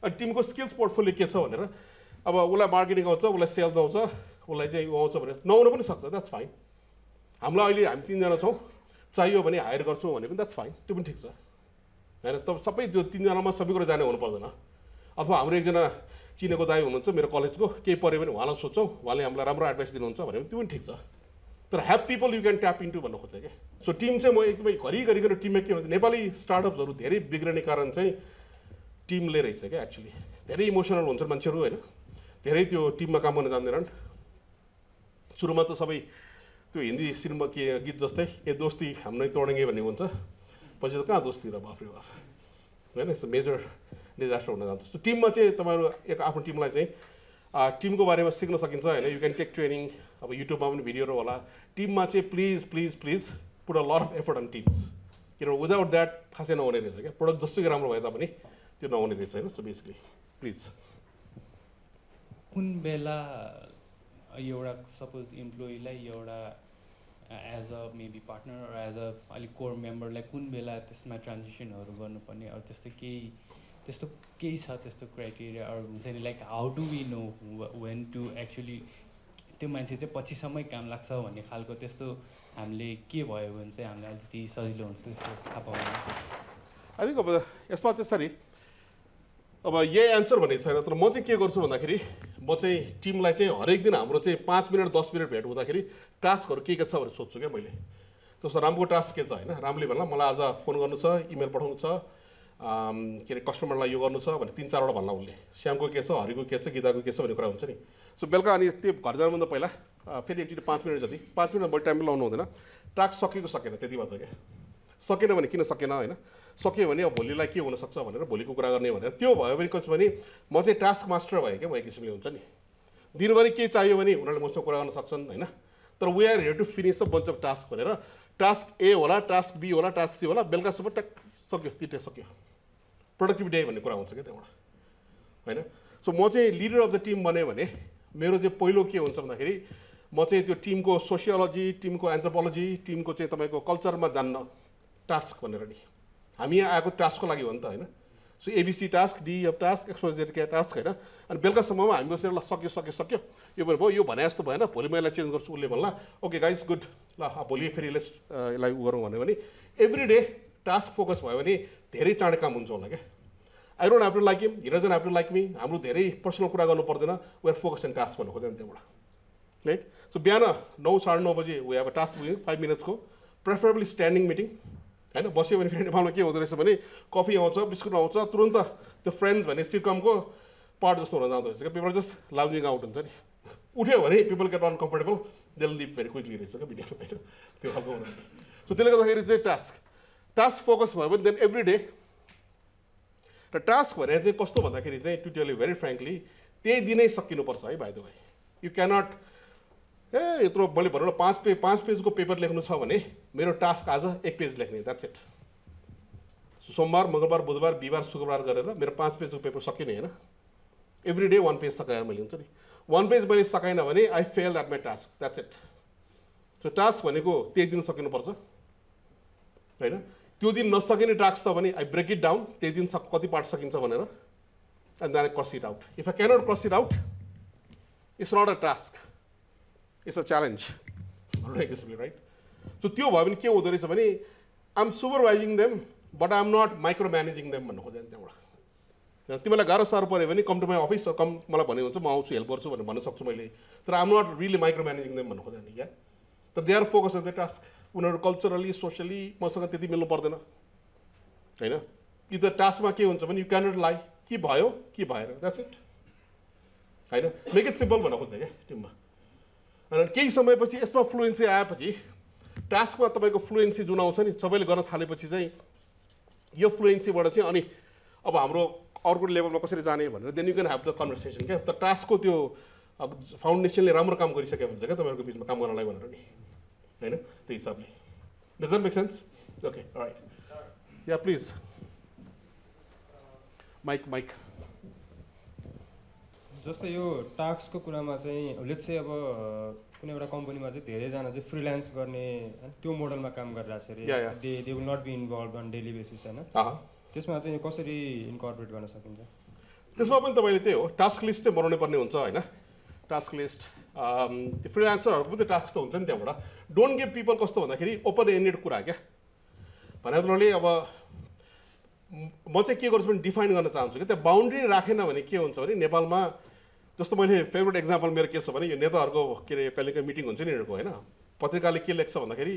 अनि टिमको स्किल्स पोर्टफोलियो के छ भनेर अब उलाई मार्केटिङ आउँछ उलाई सेल्स आउँछ उलाई चाहिँ यो आउँछ भनेर नहुनु पनि सक्छ द्याट्स फाइन हामीलाई अहिले हामी तीनजना छौँ चाहियो भने हायर गर्छौँ भने पनि द्याट्स फाइन त्यो पनि ठिक छ हैन तब सबै त्यो तीनजनामा सबै कुरा जाने हुनु पर्दैन अथवा हाम्रो एकजना चिनेको दाइ हुनुहुन्छ मेरो कलेजको केही पर्यो भने उहाँलाई सोध्छौँ उहाँले हामीलाई राम्रो एडभाइस दिनुहुन्छ भने त्यो पनि ठिक छ तर have people you can tap into भन्नु खोज्छ क्या सो टिम चाहिँ म एकदमै घरिघरिको टिममा के भन्छ नेपाली स्टार्टअप्सहरू धेरै बिग्रिने कारण चाहिँ टिमले रहेछ क्या एक्चुअली धेरै इमोसनल हुन्छन् मान्छेहरू हैन धेरै त्यो टिममा काम गर्न जान्दैनन् सुरुमा त सबै त्यो हिन्दी सिनेमा के गीत जस्तै ए दोस्ती हामी नै तोडेंगे भन्ने हुन्छ पछि त कहाँ दोस्ती र बाफ रे बाफ हैन इट्स अ मेजर डिजास्टर हुन जान्छ सो टिममा चाहिँ तपाईहरु एक आफ्नो टिमलाई चाहिँ टिमको बारेमा सिक्न सकिन्छ हैन यु क्यान टेक ट्रेनिङ अब युट्युबमा पनि भिडियोहरु होला टिममा चाहिँ please please please put a lot of effort on teams किन विदाउट दैट खासै नहुने रहेछ क्या प्रोडक्ट जस्तो कि राम्रो भए तापनि त्यो नहुने रहेछ हैन सो बेसिकली प्लिज कुन बेला एउटा सपोज एम्प्लॉइलाई एउटा एज अ मेबी पार्टनर र एज अ अलि कोर मेम्बरलाई कुन बेला त्यसमा ट्रान्जिसनहरु गर्नुपर्ने अर त्यस्तै केही त्यस्तो केही छ त्यस्तो क्राइटेरिया अरू हुन्छ नि like how do we know when to actually त्यो मान्छे चाहिँ पछिसम्मै काम लाग्छ भन्ने खालको त्यस्तो हामीले के भयो भने चाहिँ हामीलाई अलिकति सजिलो हुन्छ त्यस्तो थाहा पाउनु आई थिङ्क अब यसमा चाहिँ सरी अब यही एन्सर भनेको छैन तर म चाहिँ के गर्छु भन्दाखेरि म चाहिँ टिमलाई चाहिँ हरेक दिन हाम्रो चाहिँ पाँच मिनट दस मिनट भेट हुँदाखेरि टास्कहरू के के छ भनेर सोध्छु क्या मैले त्यस्तो राम्रो टास्क के छ होइन राम्रोले भन्ला मलाई आज फोन गर्नु छ इमेल पठाउनु छ के अरे कस्टमरलाई यो गर्नु छ भने तीन चारवटा भन्ला उसले श्यामको के छ हरिको के छ गीताको के छ भन्ने कुरा हुन्छ नि सो बेलुका अनि त्यो घर जानुभन्दा पहिला फेरि एकचोटि पाँच मिनट जति पाँच मिनट बढी टाइम लाउनु हुँदैन टास्क सकेको सकेन त्यति मात्र क्या सकेन भने किन सकेन होइन सक्यो भने अब भोलिलाई के हुनसक्छ भनेर भोलिको कुरा गर्ने भनेर त्यो भयो भने कसो भने म चाहिँ टास्क मास्टर भएँ क्या म एक किसिमले हुन्छ नि दिनभरि के चाहियो भने उनीहरूले मसँग कुरा गर्न सक्छन् होइन तर we are here to finish a bunch of task भनेर टास्क ए होला टास्क बी होला टास्क सी होला बेलुकासम्म ट्याक सक्यो तिते सक्यो प्रोडक्टिभिटी आयो भन्ने कुरा हुन्छ क्या त्यहाँबाट हैन सो म चाहिँ लिडर अफ द टिम बने भने मेरो चाहिँ पहिलो के हुन्छ भन्दाखेरि म चाहिँ त्यो टिमको सोसियोलोजी टिमको एन्थ्रोपोलोजी टिमको चाहिँ तपाईको कल्चरमा जान्न टास्क भनेर नि हामी यहाँ आएको टास्कको लागि हो नि त हैन so ABC task D of task exposure के टास्क हैन अनि बेलुकासम्ममा हामी बसेर ल सक्यो सक्यो सक्यो यो भयो यो भने जस्तो भएन भोलि मैले चेन्ज गर्छु उसले भन्ला ओके गाइज गुड ल भोलि फेरि लेस यसलाई उ गरौँ भन्यो भने एभ्री डे टास्क फोकस भयो भने धेरै चाँडै काम हुन्छ होला क्या I don't have to like him he doesn't have to like me हाम्रो धेरै पर्सनल कुरा गर्नु पर्दैन we are focus and task भन्नु खोज्दैन त्यहाँबाट राइट सो बिहान नौ साढे नौ बजे we have a task with five मिनट्सको प्रेफरेबली स्ट्यान्डिङ मिटिङ हैन बस्यो भने फेरि नेपालमा के हुँदो रहेछ भने कफी आउँछ बिस्कुट आउँछ तुरन्त त्यो फ्रेन्ड्स भन्ने सिटकमको पार्ट जस्तो हुन जाँदो रहेछ क्या पिपल जस्ट लाउजिङ आउट हुन्छ नि उठ्यो भने people get uncomfortable they leave very quickly रहेछ क्या भिडियोमा होइन त्यो खालको सो त्यसले गर्दाखेरि चाहिँ टास्क टास्क फोकस भयो भने देन एभ्री डे र टास्क भने चाहिँ कस्तो भन्दाखेरि चाहिँ to tell you very frankly त्यही दिनै सकिनुपर्छ है by the way you cannot a यत्रो मैले भनौँ न पाँच पेज पाँच पेजको पेपर लेख्नु छ भने मेरो टास्क आज एक पेज लेख्ने द्याट्स इट सोमबार मङ्गलबार बुधबार बिहिबार शुक्रबार गरेर मेरो पाँच पेजको पेपर सकिने होइन एभ्री डे वान पेज सकाएर मैले हुन्छ नि वान पेज मैले सकाएन भने I fail at my task that's it So task when you go, take din sakinu parcha. Right? Tyo din nasakine task cha bhane I break it down. Tyo din kati part sakincha bhanera, and then I cross it out. If I cannot cross it out, it's not a task. It's a challenge. Right? So tyo bhayo bhane ke hudo rahaicha bhane I'm supervising them, but I'm not micromanaging them. Come to my office or come to help. So I'm not really micromanaging them. So they are focused on the task. Culturally, socially, if the task you cannot lie, keep bio, keep bio. That's it. Make it simple. And case somebody is not fluency apathy. Task fluency your fluency level then you can have the conversation. The task the foundation does that make sense? Okay, all right. Yeah, please. Mike, Mike. Just your task let's say company freelance model they they will not be involved on daily basis हैन त्यसमा चाहिँ यो कसरी इन्कर्पोरेट गर्न सकिन्छ त्यसमा पनि तपाईले त्यही हो टास्क लिस्ट चाहिँ बनाउनै पर्ने हुन्छ हैन टास्क लिस्ट त्यो फ्रीलान्सरहरुको पनि टास्क त हुन्छ नि त्यबाट डोन्ट गिव पीपल कस्तो भन्दाखेरि ओपन एन्डेड कुरा के भनेरले अब म चाहिँ के गर्छु भने डिफाइन गर्न चाहन्छु के त्यो बाउन्ड्री राखेन भने के हुन्छ भने नेपालमा जस्तो मैले फेभरेट एक्जाम्पल मेरो के छ भने यो नेताहरुको के रे कहिलेकाहीँ मिटिङ हुन्छ नि यिनीहरुको हैन पत्रकारले के लेख्छ भन्दाखेरि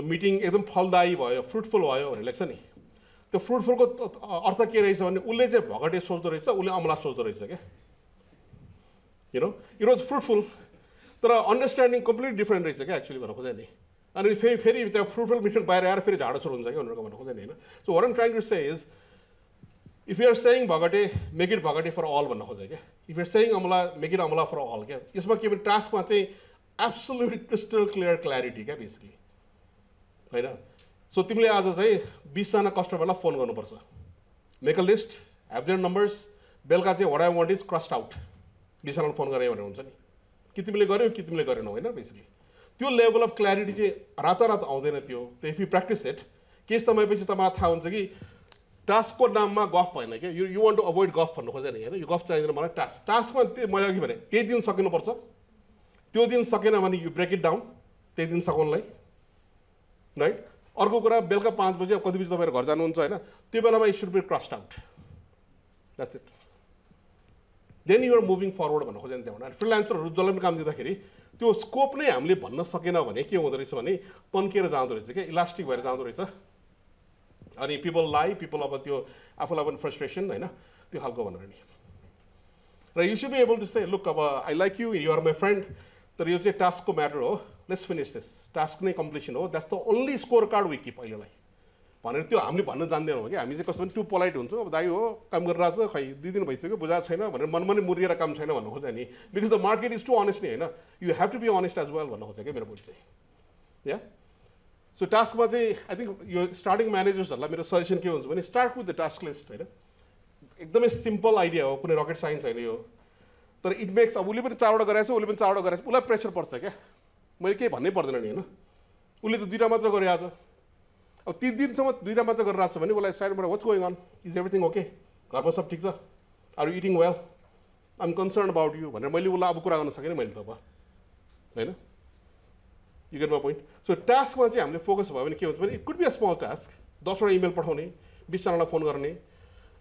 द मिटिङ एकदम फलदायी भयो फ्रुटफुल भयो भनेर लेख्छ नि त्यो फ्रुटफुल को अर्थ के रहेछ भने उले चाहिँ भगटे सोच्दै रहेछ उले अमला सोच्दै रहेछ के you know it was fruitful तर अन्डरस्ट्यान्डिङ कम्प्लिटली डिफरेन्ट रहेछ के एक्चुअली भन्न खोजेँ नि अनि फेरि फेरि त्यो फ्रुटफुल मिटिङ बाहिर आएर फेरि झाडो सुरु हुन्छ के उनीहरुको भन्न खोजेँ नि हैन so what I am trying to say is If you are saying Bhagate, make it Bhagate for all. If you are saying Amala, make it Amala for all. This is task absolute crystal clear clarity, basically. So, you have to phone customer. Make a list, have their numbers, what I want is crossed out. You have to phone customer. Basically. That level of clarity, if you practice it, case task को नाममा गफ हैन के यु वान्ट टु अभोइड गफ भन्नु खोज्दैन हैन यो गफ चाहिँदैन मलाई टास्क टास्कमा त्यो मैले अघि भने त्यही दिन सकिनु पर्छ त्यो दिन सकेन भने यु ब्रेक इट डाउन त्यही दिन सकाउनलाई राइट अर्को कुरा बेलुका पाँच बजे कति बजे तपाईहरु घर जानुहुन्छ हैन त्यो बेलामा you should be crossed out that's it then you are moving forward भन्नु खोज्दैन त्यहाँ फ्रीलान्सरहरु जसले पनि काम दिँदाखेरि त्यो स्कोप नै हामीले भन्न सकेन भने के हुँदो रहेछ भने तन्केर जाँदो रहेछ के इलास्टिक भएर जाँदो रहेछ And people lie, people about your frustration, right? You should be able to say, look, I like you, you are my friend. But you say task matter, let's finish this. Task completion, that's the only scorecard we keep. I'm too polite. Because the market is too honest. You have to be honest as well. Yeah? So task was a, I think your starting managers, my suggestion is when you start with the task list, right? It's a simple idea, rocket science idea. But it makes a little bit of pressure. I don't know anything. Uli to Diramatra Goreaza. A Tidin somewhat Diramatra Gorazza, when you will decide what's going on. Is everything okay? Are you eating well? I'm concerned about you. When you will have a second, you get my point. So task was I focus on it could be a small task. ten email padhane, twenty channel phone garne,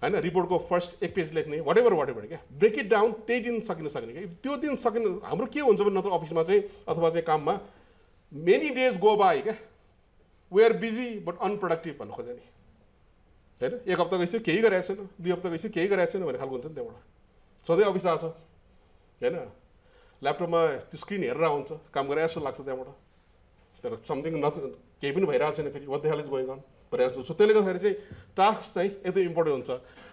and report ko first ek page lekhne, whatever whatever. Break it down. Tei din sakinu sakine. If tyo din sakinu, hamro ke huncha bhanne natra office ma chahi athwa chahi kaam ma many days go by. We are busy but unproductive bhanne khojani. Haina? Ek hafta gaisyo kehi gareko chaina, dui hafta gaisyo kehi gareko chaina bhanne khalko huncha ni tyabata. Sadai office aacha. Haina? Laptop ma tyo screen herera huncha, kaam gareko jasto लाग्छ त्यहाँबाट. There is something, nothing, what the hell is going on? So, the task is important.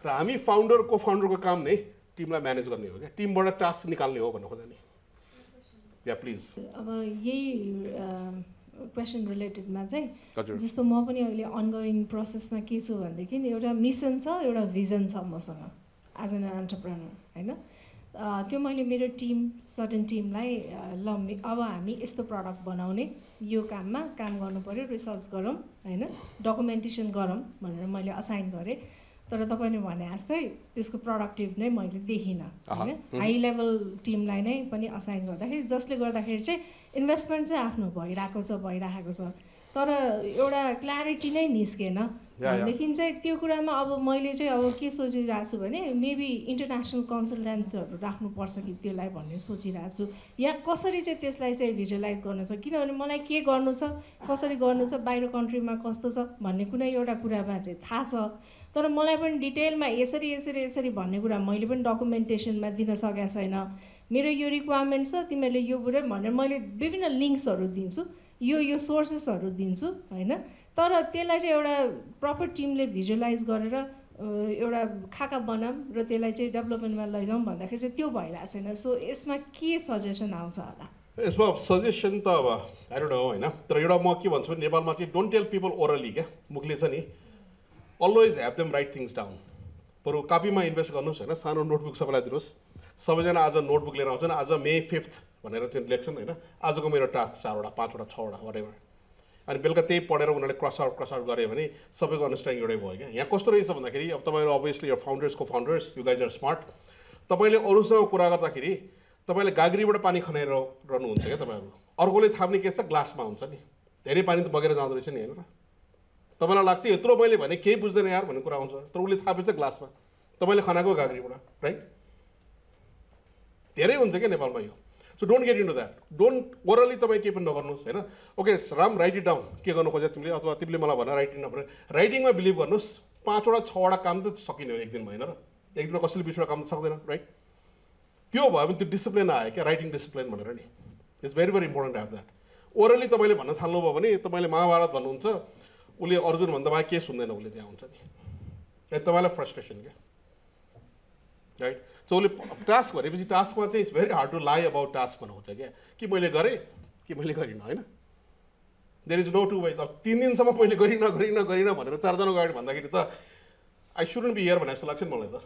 I am founder, co-founder, co-founder, team manage. Team board task is important. Yeah, please. This question related to just the ongoing process. There is a mission and a vision as an entrepreneur. त्यो मैले मेरो टिम सर्टेन टिमलाई ल अब हामी यस्तो प्रोडक्ट बनाउने यो काममा काम गर्नु पर्यो रिसर्च गरौँ हैन डकुमेन्टेसन गरौँ भनेर मैले असाइन गरे तर तपाईले भने जस्तै त्यसको प्रोडक्टिभ नै मैले देखिन हैन हाई लेभल टिमलाई नै पनि असाइन गर्दाखेरि जसले गर्दाखेरि चाहिँ इन्भेस्टमेन्ट चाहिँ आफ्नो भइराको छ भइराखेको छ तर एउटा क्ल्यारिटी नै निस्केन लेकिन चाहिँ त्यो कुरामा अब मैले चाहिँ अब के सोचिरहेको छु भने मेबी इन्टरनेशनल कन्सल्टेन्टहरु राख्नु पर्छ कि त्यसलाई भन्ने सोचिरहेको छु या कसरी चाहिँ त्यसलाई चाहिँ भिजुअलाइज गर्न छ किनभने मलाई के गर्नु छ कसरी गर्नु छ बाहिर कन्ट्रीमा कस्तो छ भन्ने कुनै एउटा कुरामा चाहिँ थाहा छ तर मलाई पनि डिटेलमा यसरी यसरी यसरी भन्ने कुरा मैले पनि डकुमेन्टेसनमा दिन सकेको छैन मेरो यो रिक्वायरमेन्ट छ तिमीले यो बुरे भनेर मैले विभिन्न लिंक्सहरु दिन्छु यो यो सोर्सेसहरु दिन्छु हैन तर त्यसलाई चाहिँ एउटा प्रपर टिमले भिजुअलाइज गरेर एउटा खाका बनाम र त्यसलाई चाहिँ डेभलपमेन्टमा लैजाउँ भन्दाखेरि चाहिँ त्यो भइरा छैन सो यसमा के सजेसन आउँछ होला यसमा सजेसन त अब आई डोन्ट नो हैन तर एउटा म के भन्छु नेपालमा चाहिँ डोन्ट टेल पीपल ओरली के मुखले छ नि always have them write things down पुरो कपीमा इन्भेस्ट गर्नुस् हैन सानो नोटबुक सबैलाई दिनुस् सबैजना आज नोटबुक लिएर आउँछन् आज मे पाँच भनेर चाहिँ लेख्छन् हैन आजको मेरो टास्क चारवटा पाँचवटा छवटा व्हाटएभर अनि बेलुका त्यही पढेर उनीहरुले क्रस आउट क्रस आउट गरे भने सबैको अन्डरस्ट्यान्डिङ एउटै भयो क्या यहाँ कस्तो रहेछ भन्दाखेरि अब तपाईहरु obviously your founders को founders you guys are smart तपाईले अरुसँग कुरा गर्दाखेरि तपाईले गाग्रीबाट पानी खनेर रहनु हुन्छ के तपाईहरु अर्कोले थाप्ने के छ ग्लासमा हुन्छ नि धेरै पानी त बगेर जाँदो रहेछ नि हैन र तपाईलाई लाग्छ यत्रो मैले भने केही बुझ्दैन यार भन्ने कुरा आउँछ तर उले थापेछ ग्लासमा तपाईले खनाको गाग्रीबाट राइट धेरै हुन्छ के नेपालमा यो so don't get into that don't orally तपाई के पनि नगर्नुस् हैन okay Ram write it down के गर्नु खोज्या तिमीले अथवा तिमीले मलाई भन राइट इन नभने राइटिङमा बिलिभ गर्नुस् पाँचवटा छवटा काम त सकिने हो एक दिनमा हैन र एक दिनमा कसैले बीसवटा काम त सक्दैन राइट त्यो भयो भने त्यो डिसिप्लिन आयो के राइटिङ डिसिप्लिन भनेर नि it's very very important to have that orally तपाईले भन्न थाल्नु भयो भने तपाईले महाभारत भन्नुहुन्छ उले अर्जुन भन्दा बाहेक के सुन्दैन उले त्यहाँ हुन्छ नि ए तपाईलाई फ्रस्ट्रेसन के राइट सो उले टास्क भनेपछि टास्कमा चाहिँ it's very hard to lie about task भन्नुहुन्छ क्या कि मैले गरेँ कि मैले गरिनँ होइन there is no two ways अब तीन दिनसम्म मैले गरिनँ गरिनँ गरिनँ भनेर चारजनाको अगाडि भन्दाखेरि त आई सुडन्ट बी हियर भने जस्तो लाग्छ नि मलाई त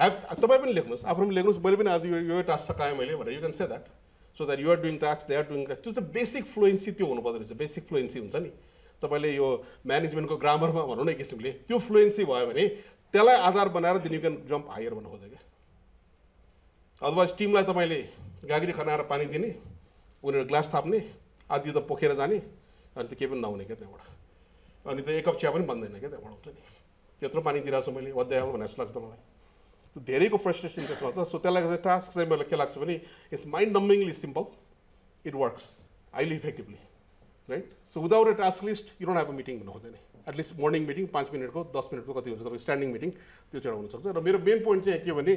ह्याभ तपाईँ पनि लेख्नुहोस् आफू पनि लेख्नुहोस् मैले पनि आज यो यो टास्क सकाएँ मैले भनेर you can say that so that you are doing task they are doing task त्यो चाहिँ बेसिक फ्लुएन्सी त्यो हुनुपर्दो रहेछ बेसिक फ्लुएन्सी हुन्छ नि तपाईले यो म्यानेजमेन्टको ग्रामरमा भनौँ न एक किसिमले त्यो फ्लुएन्सी भयो भने त्यसलाई आधार बनाएर then you can jump higher भन्नु खोज्छ क्या अदरवाइज टिमलाई तपाईँले गाग्री खनाएर पानी दिने उनीहरू ग्लास थाप्ने आदि त पोखेर जाने अनि त केही पनि नहुने क्या त्यहाँबाट अनि त एक कप चिया पनि बन्दैन क्या त्यहाँबाट हुन्छ नि यत्रो पानी दिइरहेको छु मैले अध्याय हो भनेर जस्तो लाग्छ मलाई त्यो धेरैको फ्रस्ट्रेसन त्यसमा त सो त्यसलाई चाहिँ टास्क चाहिँ मलाई के लाग्छ भने it's mind numbingly simple it works highly effectively right so without a task list you don't have a meeting भन्नु खोज्दैन एटलिस्ट मर्निङ मिटिङ पाँच मिनटको दस मिनटको कति हुन्छ तपाईँको स्ट्यान्डिङ मिटिङ त्यो चाहिँ हुनसक्छ र मेरो मेन पोइन्ट चाहिँ के भने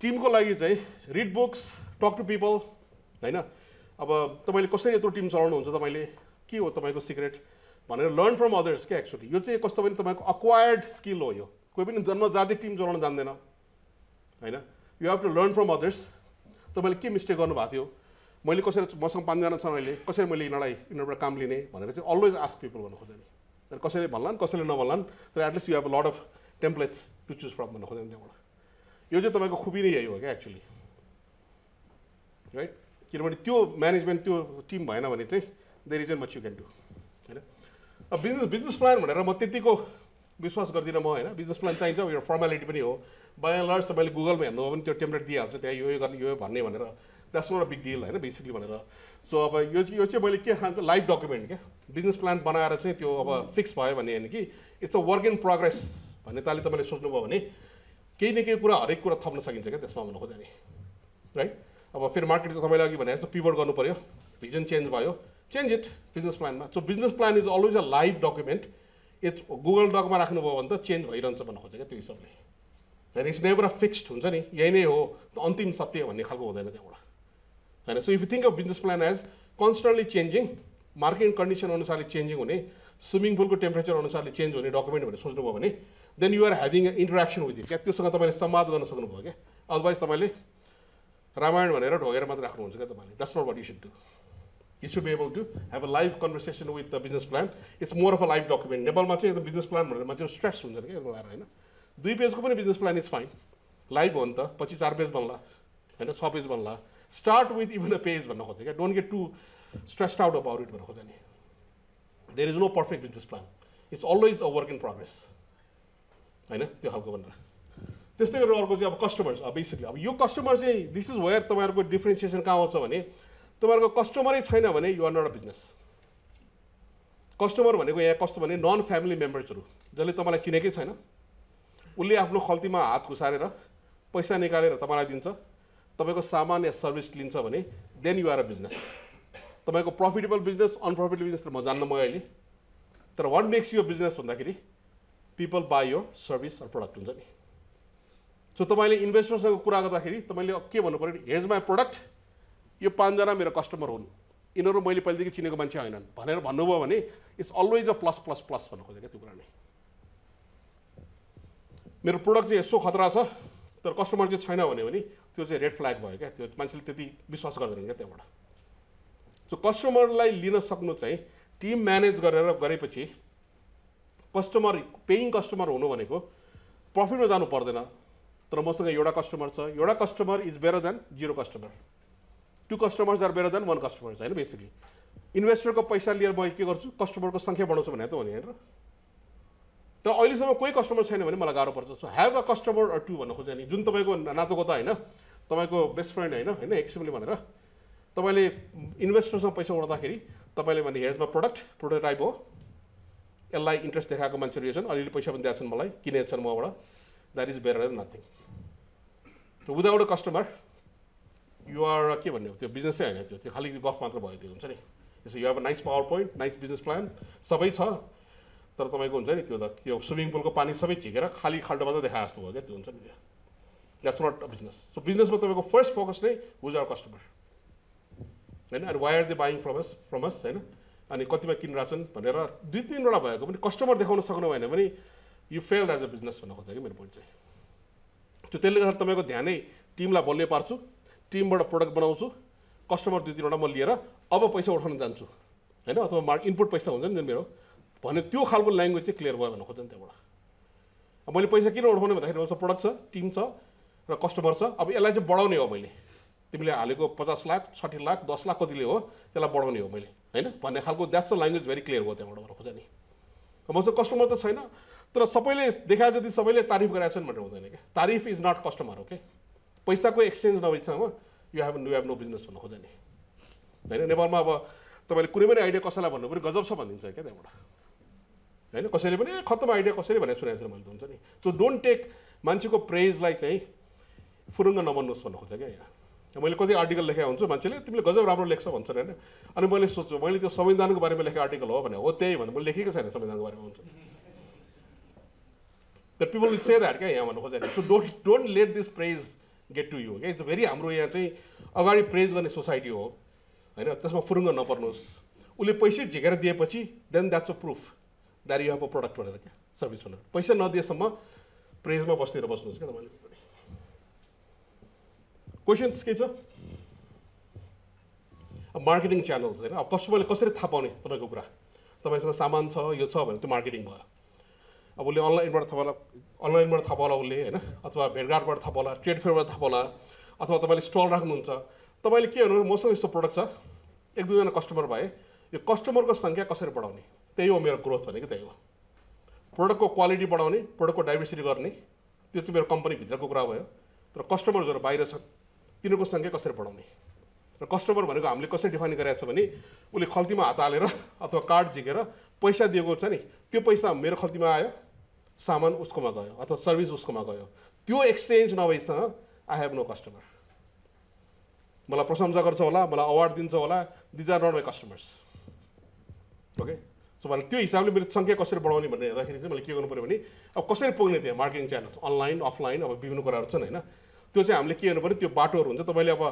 टिमको लागि चाहिँ read books talk to people हैन अब तपाईँले कसरी यत्रो टिम चलाउनुहुन्छ तपाईँले के हो तपाईँको सिक्रेट भनेर लर्न फ्रम अदर्स के एक्चुअली यो चाहिँ कस्तो भने तपाईँको अक्वायर्ड स्किल हो यो कोही पनि जन्मजाति टिम चलाउन जान्दैन हैन you have to learn from others तपाईँले के मिस्टेक गर्नुभएको थियो मैले कसरी मसँग पाँचजना छन् अहिले कसरी मैले यिनीहरूलाई यिनीहरूबाट काम लिने भनेर चाहिँ अलवेज आस्क पिपल भन्नु खोज्दैन तर कसैले भन्लान् कसैले नभन्लान् तर at least you have a lot of templates to choose from भन्नु खोज्दैन त्यहाँबाट यो चाहिँ तपाईँको खुबी नै यही हो क्या एक्चुअली राइट किनभने त्यो म्यानेजमेन्ट त्यो टिम भएन भने चाहिँ there is not much you can do हैन अब बिजनेस बिजनेस प्लान भनेर म त्यतिको विश्वास गर्दिनँ म हैन बिजनेस प्लान चाहिन्छ यो फर्मालिटी पनि हो बाइ एन्ड लार्ज तपाईँले गुगलमा हेर्नुभयो भने त्यो टेम्प्लेट दिइहाल्छ त्यहाँ यो यो गर्ने यो भन्ने भनेर that's not a big deal हैन बेसिकली भनेर सो अब यो यो चाहिँ मैले के खान्छु लाइभ डकुमेन्ट क्या बिजनेस प्लान बनाएर चाहिँ त्यो अब फिक्स भयो भने होइन कि it's a work in progress भन्ने तालले तपाईँले सोच्नुभयो भने केही न केही कुरा हरेक कुरा थप्न सकिन्छ क्या त्यसमा भन्नु खोज्ने राइट अब फेरि मार्केट तपाईँले अघि भने जस्तो पिभट गर्नु पर्यो भिजन चेन्ज भयो चेन्ज इट बिजनेस प्लानमा so business plan is always a live document it's Google डकमा राख्नुभयो भने त चेन्ज भइरहन्छ भन्नु खोज्छ क्या त्यो हिसाबले होइन इट्स नेभर अ फिक्स्ड हुन्छ नि यही नै हो अन्तिम सत्य भन्ने खालको हुँदैन त्यहाँबाट हैन so if you think of business plan as constantly changing market condition अनुसारले चेन्जिङ हुने स्विमिङ पुलको टेम्परेचर अनुसारले चेन्ज हुने डकुमेन्ट भनेर सोच्नुभयो भने then you are having interaction with it क्या त्योसँग तपाईँले संवाद गर्न सक्नुभयो क्या अदरवाइज तपाईँले रामायण भनेर ढोगेर मात्र राख्नुहुन्छ क्या तपाईँले that's not what you should do you should be able to have a live conversation with the business plan it's more of a live document नेपालमा चाहिँ एकदम बिजनेस प्लान भनेर मान्छे स्ट्रेस हुन्छ क्या यसको लाएर होइन दुई पेजको पनि business plan is fine live on the twenty-four page banla हैन six page banla. Start with even a page banna खोज्छ क्या. Don't get too stressed out about it banna खोज्छ. There is no perfect business plan. It's always a work in progress. हैन त्यो खालको भनेर. त्यस्तै गरेर अर्को चाहिँ अब customers basically अब यो customer चाहिँ this is where तपाईहरुको differentiation कहाँ आउँछ भने तपाईहरुको कस्टमरै छैन भने you are not a business. Customer भनेको यहाँ कस्तो भने नन फ्यामिली मेम्बर्सहरु जसले तपाईलाई चिनेकै छैन उले आफ्नो खल्तीमा हात घुसारेर पैसा निकालेर तपाईलाई दिन्छ तपाईको सामान्य सर्भिस लिन्छ भने then you are a business तपाईको प्रॉफिटेबल बिजनेस अनप्रॉफिटेबल बिजनेस म जान्न म अहिले तर what makes you a business भन्दाखेरि people buy your service or product हुन्छ नि सो तपाईले इन्भेस्टरसँग कुरा गर्दाखेरि तपाईले के भन्नु पर्यो हेज माय प्रोडक्ट यो पाँच जना मेरो कस्टमर हुन् इनहरु मैले पहिलेदेखि चिनेको मान्छे हैनन् भनेर भन्नुभयो भने it's always a plus plus plus भन्नु खोजेको त्यो कुरा नै मेरो प्रोडक्ट चाहिँ यसो खतरा छ तर कस्टमर चाहिँ छैन भन्यो भने त्यो चाहिँ रेड फ्ल्याग भयो के त्यो मान्छेले त्यति विश्वास गर्दैन के त्यबाट सो कस्टमरलाई लिन सक्नु चाहिँ टिम म्यानेज गरेर गरेपछि कस्टमर पेइङ कस्टमर हुनु भनेको प्रॉफिटमा जानु पर्दैन तर मसँग एउटा कस्टमर छ एउटा customer is better than zero customer Two customers are better than one customer. Basically, investor को पैसा लिएर म के गर्छु कस्टमर को संख्या बढाउँछु भने त हो नि हैन र तर अहिले सम्म कुनै कस्टमर छैन भने मलाई गाह्रो पर्छ so have a customer or two भन्न खोज्छ नि जुन तपाईको नातोको त हैन तपाईको बेस्ट फ्रेन्ड हैन हैन एक्सिमली भनेर तपाईले इन्भेस्टर सँग पैसा उठाउँदाखेरि तपाईले भने हेज मा प्रोडक्ट प्रोटोटाइप हो यसलाई इन्ट्रेस्ट देखाएको मान्छेहरु छन् अलिअलि पैसा पनि दिएछन् मलाई किनेछन् मबाट that is better than nothing so without a customer You are a business area. You have a nice PowerPoint, nice business plan. Sabai cha, tar tamai ko unchani. Tyo da, tyo swimming pool ko pani sabai chikera khali khalda bata dekhas to hoga. Tyo unchani. That's not a business. So business ma tamai ko first focus nahi who's our customer, and why are they buying from us? From us, and kati ma kinrachan bhanera dui tin wata bhayeko pani customer dekhauna saknu bhayena pani you failed as a business bhanna khojeko मेरो point चाहिँ. Tyo त्यसले गर्दा तपाईको ध्यान नै टिमलाई बलले पार्छु. Team बाट प्रोडक्ट बनाउँछु कस्टमर दुई तीनवटा म लिएर अब पैसा उठाउन जान्छु हैन अथवा मार्क इनपुट पैसा हुन्छ नि मेरो भने त्यो खालको ल्याङ्ग्वेज चाहिँ क्लियर भयो भन्नु खोज्दैन त्यबाट अब मैले पैसा किन उठाउने भन्दाखेरि मेरो प्रोडक्ट छ टिम छ र कस्टमर छ अब यसलाई चाहिँ बढाउने हो मैले तिमीले हालेको पचास लाख साठी लाख दस लाख कतिले हो त्यसलाई बढाउने हो मैले हैन भन्ने खालको that's a language very clear भयो त्यबाट भन्नु खोज्छ नि मसँग कस्टमर त छैन तर सबैले देखा जति सबैले तारिफ गरेछन् भन्ने हुँदैन के तारिफ इज नट कस्टमर ओके पैसाको एक्सचेन्ज नभएसम्म you have you have no business भन्नु खोज्दैन हैन नेपालमा अब तपाईले कुनै पनि आइडिया कसैलाई भन्नु पर्यो गजब छ भन्दिन्छ के त्यबाट हैन कसैले पनि खतम आइडिया कसैले भने सुनेछ मैले त हुन्छ नि सो डोन्ट टेक मान्छेको प्रेजलाई चाहिँ फुरुङ्ग नबन्नुहोस् भन्नु खोज्छ के हैन मैले कति आर्टिकल लेखेको हुन्छु मान्छेले तिमीले गजब राम्रो लेख्छौ भन्छन् हैन अनि मैले सोच्छु मैले त्यो संविधानको बारेमा लेखेको आर्टिकल हो भने हो त्यही भने मैले लेखेकै छैन संविधानको बारेमा हुन्छ the people will say that के यहाँ भन्नु खोज्दैन so don't don't let this praise get to you okay it's very हाम्रो यहाँ चाहिँ अगाडि प्रेज गर्ने सोसाइटी हो हैन त्यसमा फुरुङ्ग नपर्नुस् उले पैसा झिकेर दिएपछि then that's a proof that you have a product भनेर के सर्भिस भनेर पैसा नदिएसम्म प्रेजमा बस्तेर बस्नुस् के तपाईले क्वेशन्स के छ अब मार्केटिङ च्यानल्स हैन अब कस्टमरले कसरी थाहा पाउने तपाईको कुरा तपाईसँग सामान छ यो छ भने त्यो मार्केटिङ भयो अब उले अनलाइनबाट थाहा पाला अनलाइनबाट थाहा पाला उले हैन अथवा भेटघाटबाट थाहा पाला ट्रेड फेयरबाट थाहा पाला अथवा तपाईले स्टल राख्नुहुन्छ तपाईले के गर्नुहुन्छ मसँग यस्तो प्रोडक्ट छ एक दुईजना कस्टमर भए यो कस्टमरको संख्या कसरी बढाउने त्यही हो मेरो ग्रोथ भनेको त्यही हो प्रोडक्टको क्वालिटी बढाउने प्रोडक्टको डाइभर्सिटी गर्ने त्यो चाहिँ मेरो कम्पनी भित्रको कुरा भयो तर कस्टमरहरु बाहिर छन् तिनीहरुको संख्या कसरी बढाउने र कस्टमर भनेको हामीले कसरी डिफाइन गरेछ भने उले खल्तीमा हात हालेर अथवा कार्ड झिकेर पैसा दिएको छ नि त्यो पैसा मेरो खल्तीमा आयो सामान उसकोमा गयो अथवा सर्भिस उसकोमा गयो त्यो एक्सचेन्ज नभएसँग आई हेभ नो कस्टमर मलाई प्रशंसा गर्छ होला मलाई अवार्ड दिन्छ होला these are not my customers okay so भने त्यो हिसाबले मेरो संख्या कसरी बढाउने भन्ने हेर्दाखेरि चाहिँ मैले के गर्नु पर्यो भने अब कसरी पुग्ने त्यहाँ मार्केटिङ च्यानल्स अनलाइन अफलाइन अब विभिन्न कुराहरु छन् हैन त्यो चाहिँ हामीले के हेर्नु पर्यो त्यो बाटोहरु हुन्छ तपाईले अब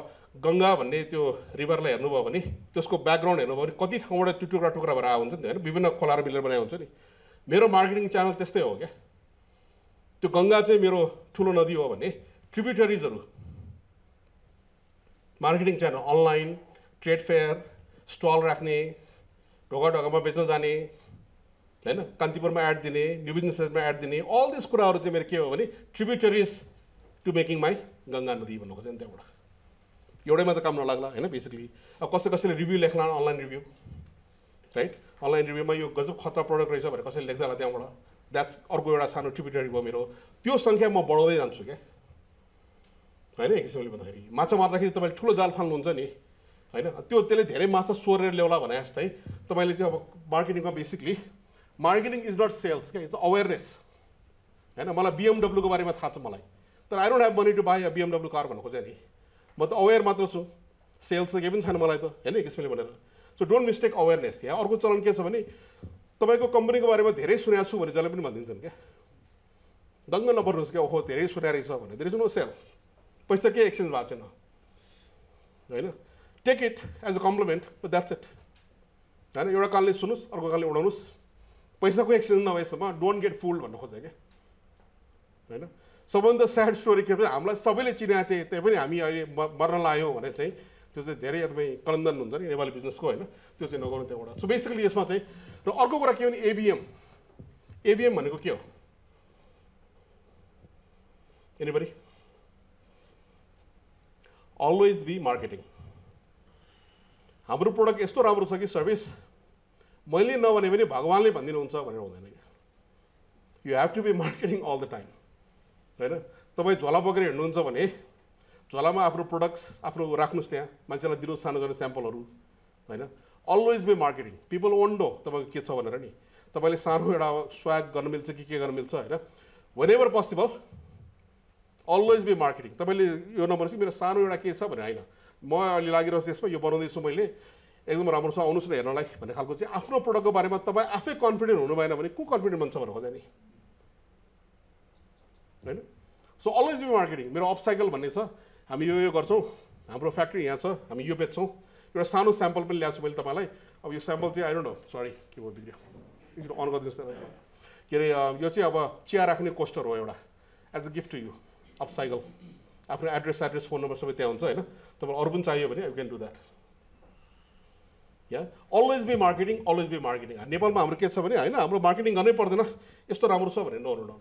गंगा भन्ने त्यो रिभरलाई हेर्नु भयो भने त्यसको ब्याकग्राउन्ड हेर्नु भयो भने कति ठाउँबाट टुक्रा टुक्रा भएर आउँछ नि हैन विभिन्न खोलाहरु मिलेर बनाए हुन्छ नि मेरो मार्केटिङ च्यानल त्यस्तै हो के त्यो गंगा चाहिँ मेरो ठूलो नदी हो भने ट्रिब्युटरीजहरु marketing channel online trade fair stall राख्ने ढोका ढोकामा बेच्न जाने हैन कान्तिपुरमा एड दिने न्यू बिजनेसमा एड दिने अल दिस कुराहरु चाहिँ मेरो के हो भने tributaries to making my Ganga Nadi even over there. Yodema kam no lagla, and basically, of course, the review like online review, right? Online review, my you go to Khata product raise up because I like that. That's or go as an attributed go mirror. Tio Sankhya more borrow than Suga. I know exactly what the Hari. Matamata hit about Tulazal Hanunzani. I know Tio Telethere Mata Sore Leola Vanasta. The mileage of marketing basically. Marketing is not sales, it's awareness. And I'm a B M W go very much Hatamalai. That I don't have money to buy a B M W car, but aware matrasu sales given Hanamalaita, and explain. So don't mistake awareness. Yeah, or good on case of any tobacco company go wherever there is Sunasu and Jalabin Mandinzanke. Dungan of Ruska, oh, there is Sunaris of there is no sale. Postaki exchange Vachana. Take it as a compliment, but that's it. And you're a Kali Sunus or Gokali Odonus. Postaki exchange Navasama, don't get fooled one Hoseke. Someone the sad story came to Amla Savile Chinate, Ami, Maralayo, and I think to the Derry may Kalandan, Neval Business Coil, to the Nogon Tevora. So basically, yes, Mate, the Orgorakian A B M, A B M Manukio. Anybody? Always be marketing. Amru product is to Rabrusaki service. Molly now and every Bagwali Bandinunsa. You have to be marketing all the time. So, if you have a product, products, you can sample. Always be marketing. People won't know what you do. Whenever possible, always be marketing. You know, you can right? So always be marketing. My off cycle is sir. I'm yo yo I'm factory here sir. I'm yo bet so. Your sample sample pen liya sample tamalai. Ab yo sample the I don't know. Sorry, keyboard bigla. Is on kar dinusta. Kere yo chhi ab chair rakhne coaster ho euta. As a gift to you. Off cycle. After address address phone number sabai tyaha huncha haina. Tamal aru pani chahiyo bhane you can do that. Yeah. Always be marketing. Always be marketing. Nepal ma hamro ke chha bhane haina hamro marketing garnai pardaina. Yesto ramro cha bhane no no no.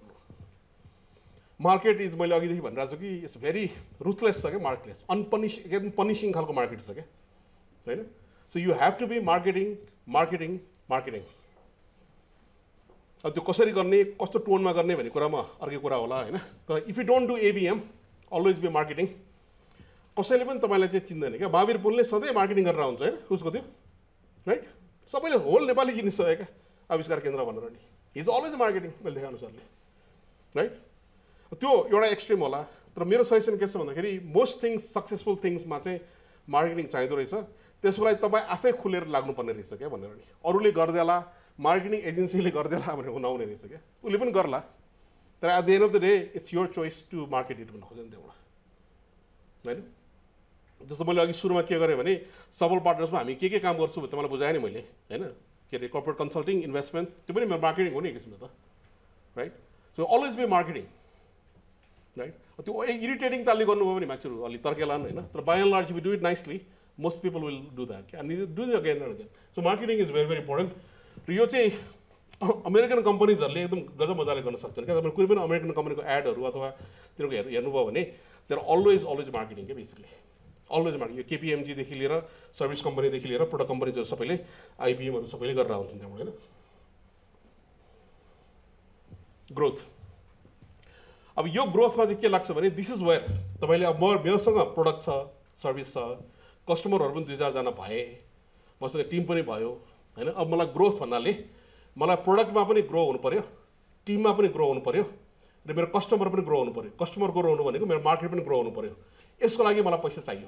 Market is very ruthless, marketless, unpunishing, punishing market. Right? So you have to be marketing, marketing, marketing. If you don't do A B M, always be marketing. Marketing around, right? Whole Nepali is always marketing. Right? So, you're extreme. Most things, successful things, marketing is that's why you marketing agency. At the end of the day, it's your choice to market it. Right? Corporate consulting, investments, marketing. Right? So, always be marketing. Right? Irritating by and large, if we do it nicely, most people will do that. And they do it again and again. So marketing is very, very important. American companies are American company ad or they're always, always marketing, basically. Always marketing. K P M G the Hilera, service company the Hilera, product company the Sapele, I B M or Sapele around. Growth. अब यो growth मा के लाग्छ भने this is where तपाईले अब म मेसँग प्रोडक्ट छ सर्भिस छ कस्टमरहरु पनि two thousand जना भए मसँग टिम पनि भयो हैन अब मलाई ग्रोथ भन्नाले मलाई प्रोडक्टमा पनि ग्रो हुनु पर्यो टिममा पनि ग्रो हुनु पर्यो र मेरो कस्टमर पनि ग्रो हुनु पर्यो कस्टमर ग्रो हुनु भनेको मेरो मार्केट पनि ग्रो हुनु पर्यो यसको लागि मलाई पैसा चाहियो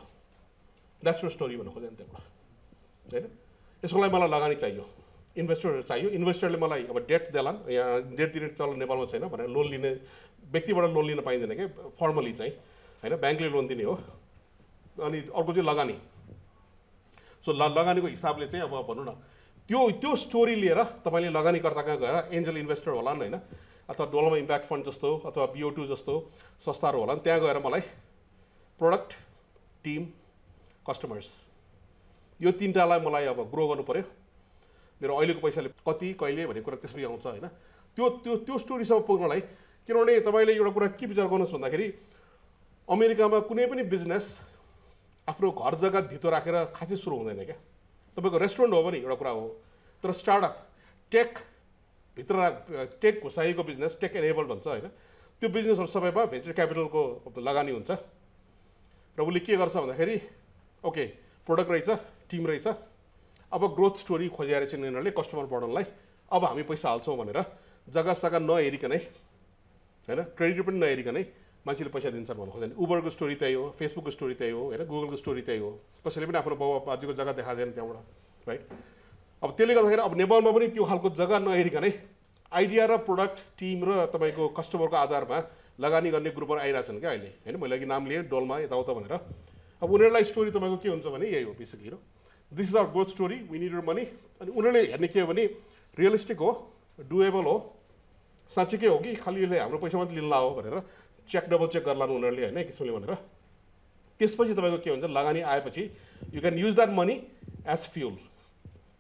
दैट्स योर स्टोरी भन्नु खोजेन त्यबाट हैन यसको लागि मलाई लगानी चाहियो इन्भेस्टरहरु चाहियो इन्भेस्टरले मलाई अब डेट देलान यहाँ डेट दिन चलन नेपालमा छैन भनेर लोन लिने व्यक्तिबाट लोन लिन पाइदैन के फर्मली चाहिँ हैन बैंकले लोन दिने हो अनि अर्को चाहिँ लगानी सो लगानीको हिसाबले चाहिँ अब भन्नु न त्यो त्यो स्टोरी लिएर तपाईले लगानीकर्ताका गएर एन्जल इन्भेस्टर होला नि हैन अथवा डोलमा इम्प्याक्ट फन्ड जस्तो अथवा बी ओ टू जस्तो संस्थाहरु होला नि त्यहाँ गएर मलाई प्रोडक्ट टिम कस्टमर्स यो तीनटालाई मलाई अब ग्रो गर्नु पर्यो मेरो अहिलेको पैसाले कति कहिले भन्ने कुरा त्यसरी आउँछ हैन त्यो त्यो त्यो स्टोरीसम्म पुग्नलाई किनभने तपाईले एउटा कुरा के विचार गर्नुस् भन्दाखेरि अमेरिकामा कुनै पनि बिजनेस आफ्नो घर जग्गा भित्र राखेर खासै सुरु हुँदैन के तपाईको रेस्टुरेन्ट हो भने एउटा कुरा हो तर स्टार्टअप टेक भित्र टेक घुसाएको बिजनेस टेक एनेबल्ड भन्छ हैन त्यो बिजनेसहरु सबैमा भेन्चर क्यापिटलको लगानी हुन्छ र उले के गर्छ भन्दाखेरि ओके प्रोडक्ट रहेछ टिम रहेछ अब ग्रोथ स्टोरी खोजेर चाहिँ उनीहरुले कस्टमर बढाउनलाई अब हामी पैसा हाल्छौं भनेर जग्गा सगा नहेरिकनै हैन क्रेडिट पनि नहेरिकनै मान्छेले पैसा दिन्छन् भन्ने खोज्दैन उबरको स्टोरी त्यही हो फेसबुकको स्टोरी त्यही हो हैन गुगलको स्टोरी त्यही हो कसैले पनि आफ्नो बाउ बाजेको जग्गा देखादैन त्यहाँबाट राइट अब त्यसले गर्दाखेरि अब नेपालमा पनि त्यो हालको जग्गा नहेरिकनै आइडिया र प्रोडक्ट टिम र तपाईको कस्टमरको आधारमा लगानी गर्ने ग्रुपहरु आइराछन् के अहिले हैन मैले कि नाम लिए डोलमा यताउता भनेर अब उनीहरुलाई स्टोरी तपाईको के हुन्छ भने यही हो बेसिकली र this is our growth story we need your money अनि उनीहरुले हेर्ने के हो भने रियलिस्टिक हो डुएबल हो साच्चै के हो कि खाली ले हाम्रो पैसा मात्र लिनला हो भनेर चेक डबल चेक गर्लान उनीहरुले हैन किसिमले भनेर त्यसपछि तपाईको के हुन्छ लगानी आएपछि you can use that money as fuel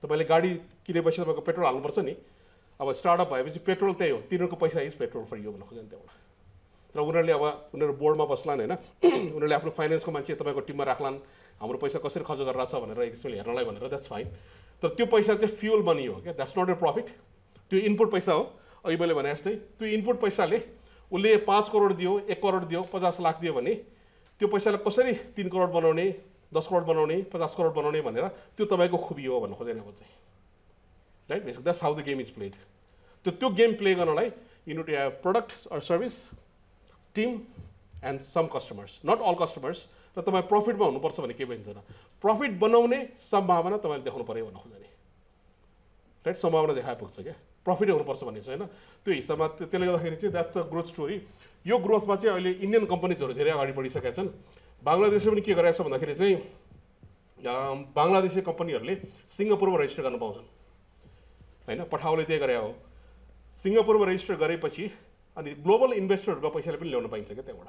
तपाईले गाडी किनेपछि तपाईको पेट्रोल हाल्नु पर्छ नि अब स्टार्टअप भएपछि पेट्रोल त्यही हो तिनीहरुको पैसा इज पेट्रोल फर यु भन्ने खोज्दैन त्यबाट र उनीहरुले अब उनीहरु बोर्डमा बस्लान हैन उनीहरुले आफ्नो फाइनान्सको मान्छे तपाईको टिममा राख्लान हाम्रो पैसा कसरी खर्च गरिरहेछ भनेर एकछिनले हेर्नलाई भनेर दैट्स फाइन तर त्यो पैसा चाहिँ फ्यूल मनी हो के दैट्स नॉट अ प्रॉफिट त्यो इनपुट पैसा हो अघि मैले भने जस्तै त्यो इनपुट पैसाले उले पाँच करोड दियो एक करोड दियो पचास लाख दियो भने त्यो पैसाले कसरी तीन करोड बनाउने दस करोड बनाउने पचास करोड बनाउने भनेर त्यो तपाईको खुबी हो भन्ने खोज्दैन खोज्दै right basic that's how the game is played त्यो त्यो गेम प्ले गर्नलाई you need to have products or service team and some customers not all customers र तपाई प्रॉफिटमा हुनुपर्छ भने के भइन्छ प्रॉफिट बनाउने सम्भावना तपाईले देखाउनु पर्यो भन्ने खोज्दैन राइट सम्भावना देखाए पुग्छ के प्रॉफिट हुनुपर्छ भन्ने छ हैन त्यो हिसाबमा त्यसले गर्दाखेरि चाहिँ दैट्स द ग्रोथ स्टोरी यो ग्रोथमा चाहिँ अहिले इन्डियन कम्पनीजहरु धेरै अगाडि बढिसकेका छन् बांग्लादेशले पनि के गरेछ भन्दाखेरि चाहिँ बांग्लादेशी कम्पनीहरुले सिंगापुरमा रेजिस्टर गर्न पाउँछन् हैन पठाउले त्यही गरे हो सिंगापुरमा रेजिस्टर गरेपछि अनि ग्लोबल इन्भेस्टरहरुको पैसाले पनि ल्याउन पाइन्छ के त्यबाट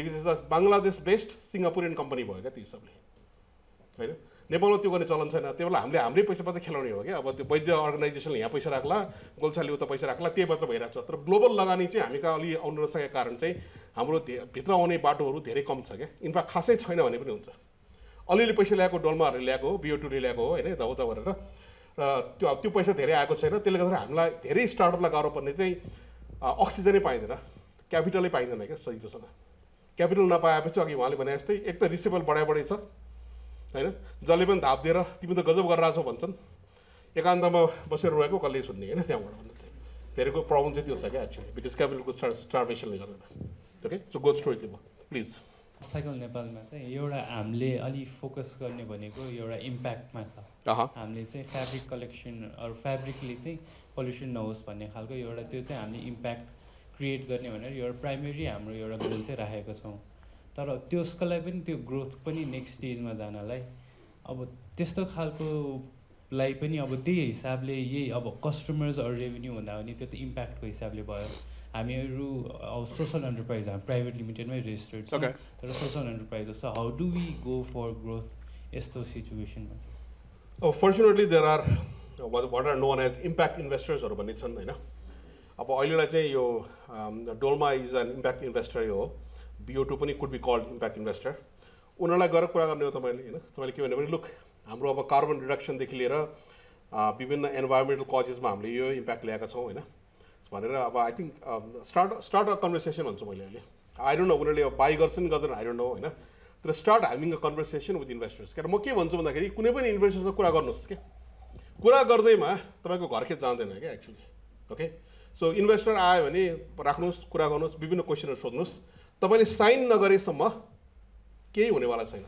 because the Bangladesh based Singaporean company भयो के त्यो सबले हैन नेपालमा त्यो गर्ने चलन छैन त्यसले हामीले हाम्रै पैसा मात्र खेलाउने हो के अब त्यो वैध अर्गनाइजेसनले यहाँ पैसा राख्ला गोलछाली उता पैसा राख्ला त्यही मात्र भइराछ तर ग्लोबल लगानी चाहिँ हामी का अलि आउन नसकेको कारण चाहिँ हाम्रो भित्र आउने बाटोहरु धेरै कम छ के इन्फ्याक्ट खासै छैन भने पनि हुन्छ अलिअलि पैसा ल्याएको डोलमाहरुले ल्याएको हो बिओ2 ले ल्याएको हो हैन यताउता भनेर र त्यो त्यो पैसा धेरै आएको छैन त्यसले गर्दा हामीलाई धेरै स्टार्टअपलाई गाह्रो पर्ने चाहिँ अक्सिजनै पाइदैन क्यापिटलै पाइदैन के सजिलोसँग क्यापिटल नपाएपछि अघि उहाँले भने जस्तै एक त रिसिभेबल बढाबढी छ हैन जसले पनि धाप दिएर तिमी त गजब गरिरहेछौ भन्छन् एकान्तमा बसेर रोएको कसले सुन्ने हैन त्यहाँबाट भन्नु चाहिँ धेरैको प्रब्लम चाहिँ त्यो छ के एक्चुअली बिकज क्यापिटलको स्टार्भेसनले गर्दा ओके सो गुड स्टोरी थियो प्लिज साइकल नेपालमा चाहिँ एउटा हामीले अलि फोकस गर्ने भनेको एउटा इम्प्याक्टमा छ हामीले चाहिँ फ्याब्रिक कलेक्सन अर फ्याब्रिकले चाहिँ पोल्युसन नहोस् भन्ने खालको एउटा त्यो चाहिँ हामीले इम्प्याक्ट क्रिएट गर्ने भनेर एउटा प्राइमेरी हाम्रो एउटा गोल चाहिँ राखेको छौँ तर त्यसको लागि पनि त्यो ग्रोथ पनि नेक्स्ट स्टेजमा जानलाई अब त्यस्तो खालकोलाई पनि अब त्यही हिसाबले यही अब कस्टमर्स अर रेभिन्यू हुँदा भने त्यो त इम्प्याक्टको हिसाबले भयो हामीहरू सोसल एन्टरप्राइज हामी प्राइभेट लिमिटेडमै रेजिस्टर्ड छ तर सोसल एन्टरप्राइज जस्तो how do we go for growth यस्तो सिचुएसनमा चाहिँ अब fortunately there are what are known as impact इन्भेस्टर्सहरू भन्ने छन् होइन अब अहिलेलाई चाहिँ यो Dolma is an impact investor हो बिओ2 पनि could be called impact investor उनीहरूलाई गएर कुरा गर्ने हो तपाईँले होइन तपाईँले के भन्यो भने लुक हाम्रो अब कार्बन रिडक्सनदेखि लिएर विभिन्न इन्भाइरोमेन्टल कजेसमा हामीले यो इम्प्याक्ट ल्याएका छौँ होइन भनेर अब I think start start a conversation भन्छु मैले अहिले आई डोन्ट नो उनीहरूले अब बाई गर्छन् गर्दैन आई डोन्ट नो होइन तर start having a conversation with investors कारण म के भन्छु भन्दाखेरि कुनै पनि इन्भेस्टर्ससँग कुरा गर्नुहोस् क्या कुरा गर्दैमा तपाईँको घरखेत जाँदैन क्या एक्चुअली ओके सो इन्भेस्टर आयो भने राख्नुहोस् कुरा गर्नुहोस् विभिन्न क्वेसनहरू सोध्नुहोस् तपाईँले साइन नगरेसम्म केही हुनेवाला छैन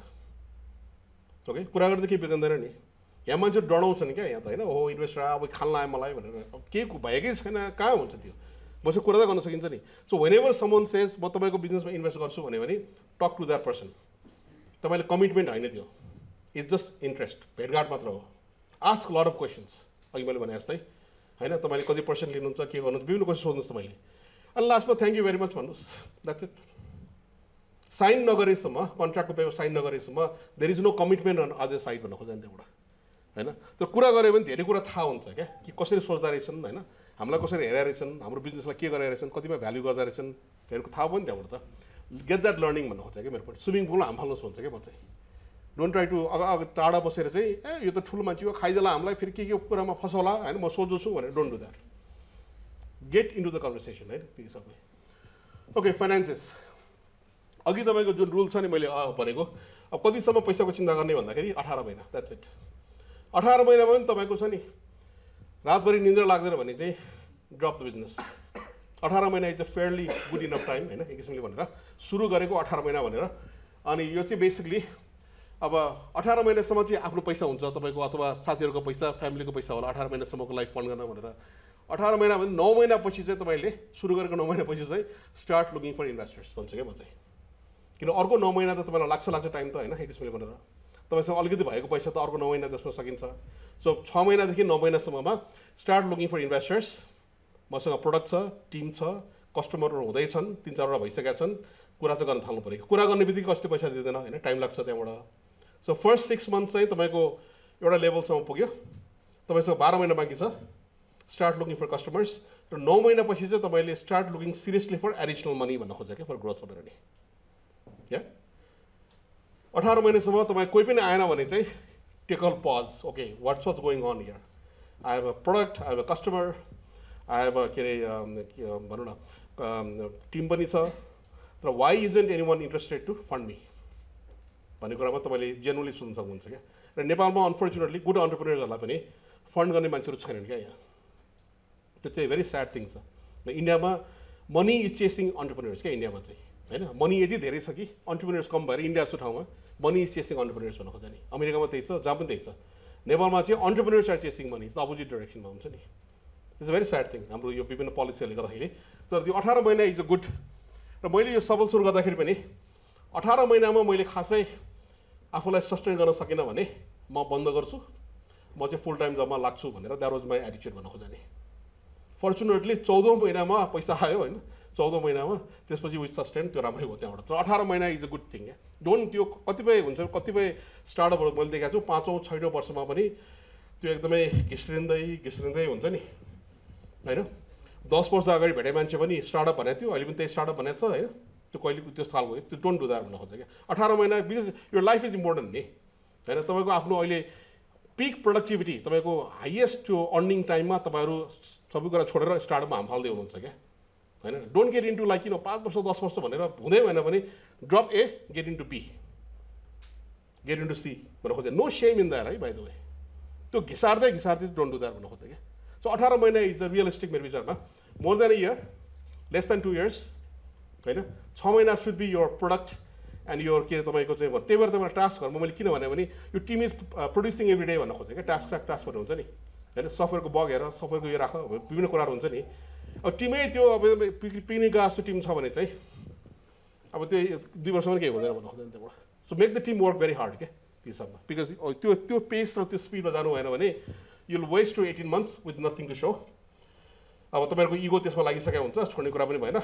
ओके कुरा गर्दा केही बिग्रदैन नि यहाँ मान्छे डराउँछन् क्या यहाँ त हैन हो इन्भेस्टर अब खाल्न आयो मलाई भनेर अब केही भएकै छैन कहाँ हुन्छ त्यो बसेर कुरा त गर्न सकिन्छ नि सो व्हेनेभर समवन सेज म तपाईको बिजनेसमा इन्भेस्ट गर्छु भन्यो भने टक टु दैट पर्सन तपाईले कमिटमेन्ट हैन त्यो इट्स जस्ट इन्ट्रेस्ट भेटघाट मात्र हो आस्क लट अफ क्वेशन्स अघि मैले भने जस्तै हैन तपाईले कति पर्सेन्ट लिनुहुन्छ के गर्नुहुन्छ विभिन्न क्वेशन सोध्नुहोस् तपाईले अनि लास्टमा थ्यांक यू भेरी मच भन्नुस् दैट्स इट साइन नगरेसम्म कन्ट्र्याक्टको पेपर साइन नगरेसम्म there is no commitment on other side भन्नु खोज्दैन त्यबाट हैन तर कुरा गरे पनि धेरै कुरा थाहा हुन्छ के कि कसरी सोच्दै रहेछन् हैन हामीलाई कसरी हेराइरहेछन् हाम्रो बिजनेसलाई के गराइरहेछन् कतिमा भ्यालु गर्दै रहेछन् त्यसको थाहा पनि त्यहाँबाट त get that learning. Swimming pool, I'm don't try to tada basera chahi eh yo ta thulu manchi ho khaidala hamlai feri ke ke kurama fasola हैन म सोज्छु भने don't do that. Get into the conversation, right? This is okay. Finances अघि तपाईको जुन रुल छ नि मैले भनेको अब कति सम्म पैसाको चिन्ता गर्ने भन्दाखेरि eighteen महिना, that's it. eighteen महिनामा पनि तपाईको छ नि रातभरि निद्रा लाग्दैन भने चाहिँ drop the business. eighteen महिना is a fairly good enough time हैन एक किसिमले भनेर सुरु गरेको eighteen महिना भनेर अनि यो चाहिँ basically अब eighteen महिनासम्म चाहिँ आफ्नो पैसा हुन्छ तपाईको अथवा साथीहरुको पैसा फ्यामिलीको पैसा होला eighteen महिनासम्मको लाइफ फन्ड गर्न भनेर eighteen महिना भने nine महिनापछि चाहिँ तपाईले सुरु गरेको nine महिनापछि चाहिँ स्टार्ट लुकिङ फर इन्भेस्टर्स भन्छ के म चाहिँ किन अर्को nine महिना त तपाईलाई लाग्छ लाग्छ टाइम त हैन एक किसिमले भनेर तपाईसँग अलिकति भएको पैसा त अर्को nine महिना जसमा सकिन्छ सो six महिना देखि nine महिनासम्ममा स्टार्ट लुकिङ फर इन्भेस्टर्स मसँग प्रोडक्ट छ टिम छ कस्टमरहरु हुँदै छन् तीन चारवटा भइसकेका छन् कुरा त गर्न थाल्नु पर्यो कुरा गर्नेबित्तिकै कस्टले पैसा दिदैन हैन टाइम लाग्छ त्यहाँबाट So first six months I tapaiko euta level samma pugyo tapaisako twelve mahina baki cha start looking for customers ra nine mahina pachi cha tapaile start looking seriously for additional money bhanna khojeko for growth bhanera ni yeah eighteen mahina samma tapai koi pani aena bhane chai take a pause okay what's what's going on here I have a product I have a customer I have a kere bhanuna team pani cha tara why isn't anyone interested to fund me भन्ने कुरामा तपाईले जेन्युइनली सुन्न सक्नुहुन्छ के र नेपालमा अनफर्चुनेटली गुड एन्टरप्रेन्योर्सहरुलाई पनि फन्ड गर्ने मान्छेहरु छैनन् के यहाँ त्यो चाहिँ भेरी स्याड थिङ छ म इन्डियामा मनी इज चेसिङ एन्टरप्रेन्योर्स के इन्डियामा चाहिँ हैन मनी यति धेरै छ कि एन्टरप्रेन्योर्स कम भएर इन्डिया जस्तो ठाउँमा मनी इज चेसिङ एन्टरप्रेन्योर्स भन्न खोज्छ नि अमेरिकामा त्यही छ जापानमा त्यही छ नेपालमा चाहिँ entrepreneurs are chasing money the opposite डाइरेक्सनमा हुन्छ नि इट्स भेरी स्याड थिङ हाम्रो यो विभिन्न पोलिसीहरुले गर्दाखेरि तर त्यो eighteen महिना इज अ गुड र मैले यो सबल सुरु गर्दाखेरि पनि eighteen महिनामा मैले खासै आफुलाई सस्टेन गर्न सकिन भने म बन्द गर्छु म चाहिँ फुल टाइम जबमा लाग्छु भनेर द्याट वाज माई एटिट्युड भन्न खोज्ने फर्चुनेटली चौध महिनामा पैसा आयो हैन चौध महिनामा त्यसपछि वी सस्टेन त्यो राम्रै भयो त्यहाँबाट तर eighteen महिना is a good thing yeah don't त्यो कतिपय हुन्छ कतिपय स्टार्टअपहरु मैले देखेको छु पाँचौं छैटौं वर्षमा पनि त्यो एकदमै घिस्रिँदै घिस्रिँदै हुन्छ नि हैन दस वर्ष अगाडि भेटे मान्छे पनि स्टार्टअप भनेको थियो अहिले पनि त्यही स्टार्टअप भनेको छ हैन त्यो कहिले त्यो साल भयो त्यो डोन्ट डु द्याट भन्न खोज्छ क्या eighteen महिना बिकज यो लाइफ इज इम्पोर्टेन्ट नि हैन तपाईको आफ्नो अहिले पीक प्रोडक्टिभिटी तपाईको हाईएस्ट त्यो अर्निङ टाइममा तपाईहरु सबै कुरा छोडेर स्टार्टअपमा हामफाल्दै हुनुहुन्छ क्या हैन डोन्ट गेट इन्टु लाइक किन पाँच वर्ष दस वर्ष भनेर हुँदै भएन भने drop A get into B get into C भन्न खोज्छ नो शेम इन द्याट है बाइ द वे त्यो घिसार्दै घिसार्दै डोन्ट डु द्याट भन्न खोज्छ क्या सो eighteen महिना इज अ रियलिस्टिक मेरो विचारमा more than a year less than two years हैन six महिना should be your product and your के तपाईको चाहिँ भन्थे त्यही भएर तपाईको टास्क घरमा मैले किन भने भने यो team is producing every day भन्न खोजेँ के टास्क टास्क टास्क भन्ने हुन्छ नि हैन सफ्टवेयरको बग हेर सफ्टवेयरको यो राख विभिन्न कुराहरु हुन्छ नि अब टिमै त्यो अब पिकनिक गास्तो टिम छ भने चाहिँ अब त्यो दुई वर्षमा के हुँदैन भन्न खोज्दैन त्यबाट so make the team work very hard के त्यसमा बिकज त्यो त्यो पेस र त्यो स्पीडमा जानु भएन भने you will waste two eighteen months with nothing to show अब तपाईहरुको इगो त्यसमा लागिसक्या हुन्छ छोड्ने कुरा पनि भएन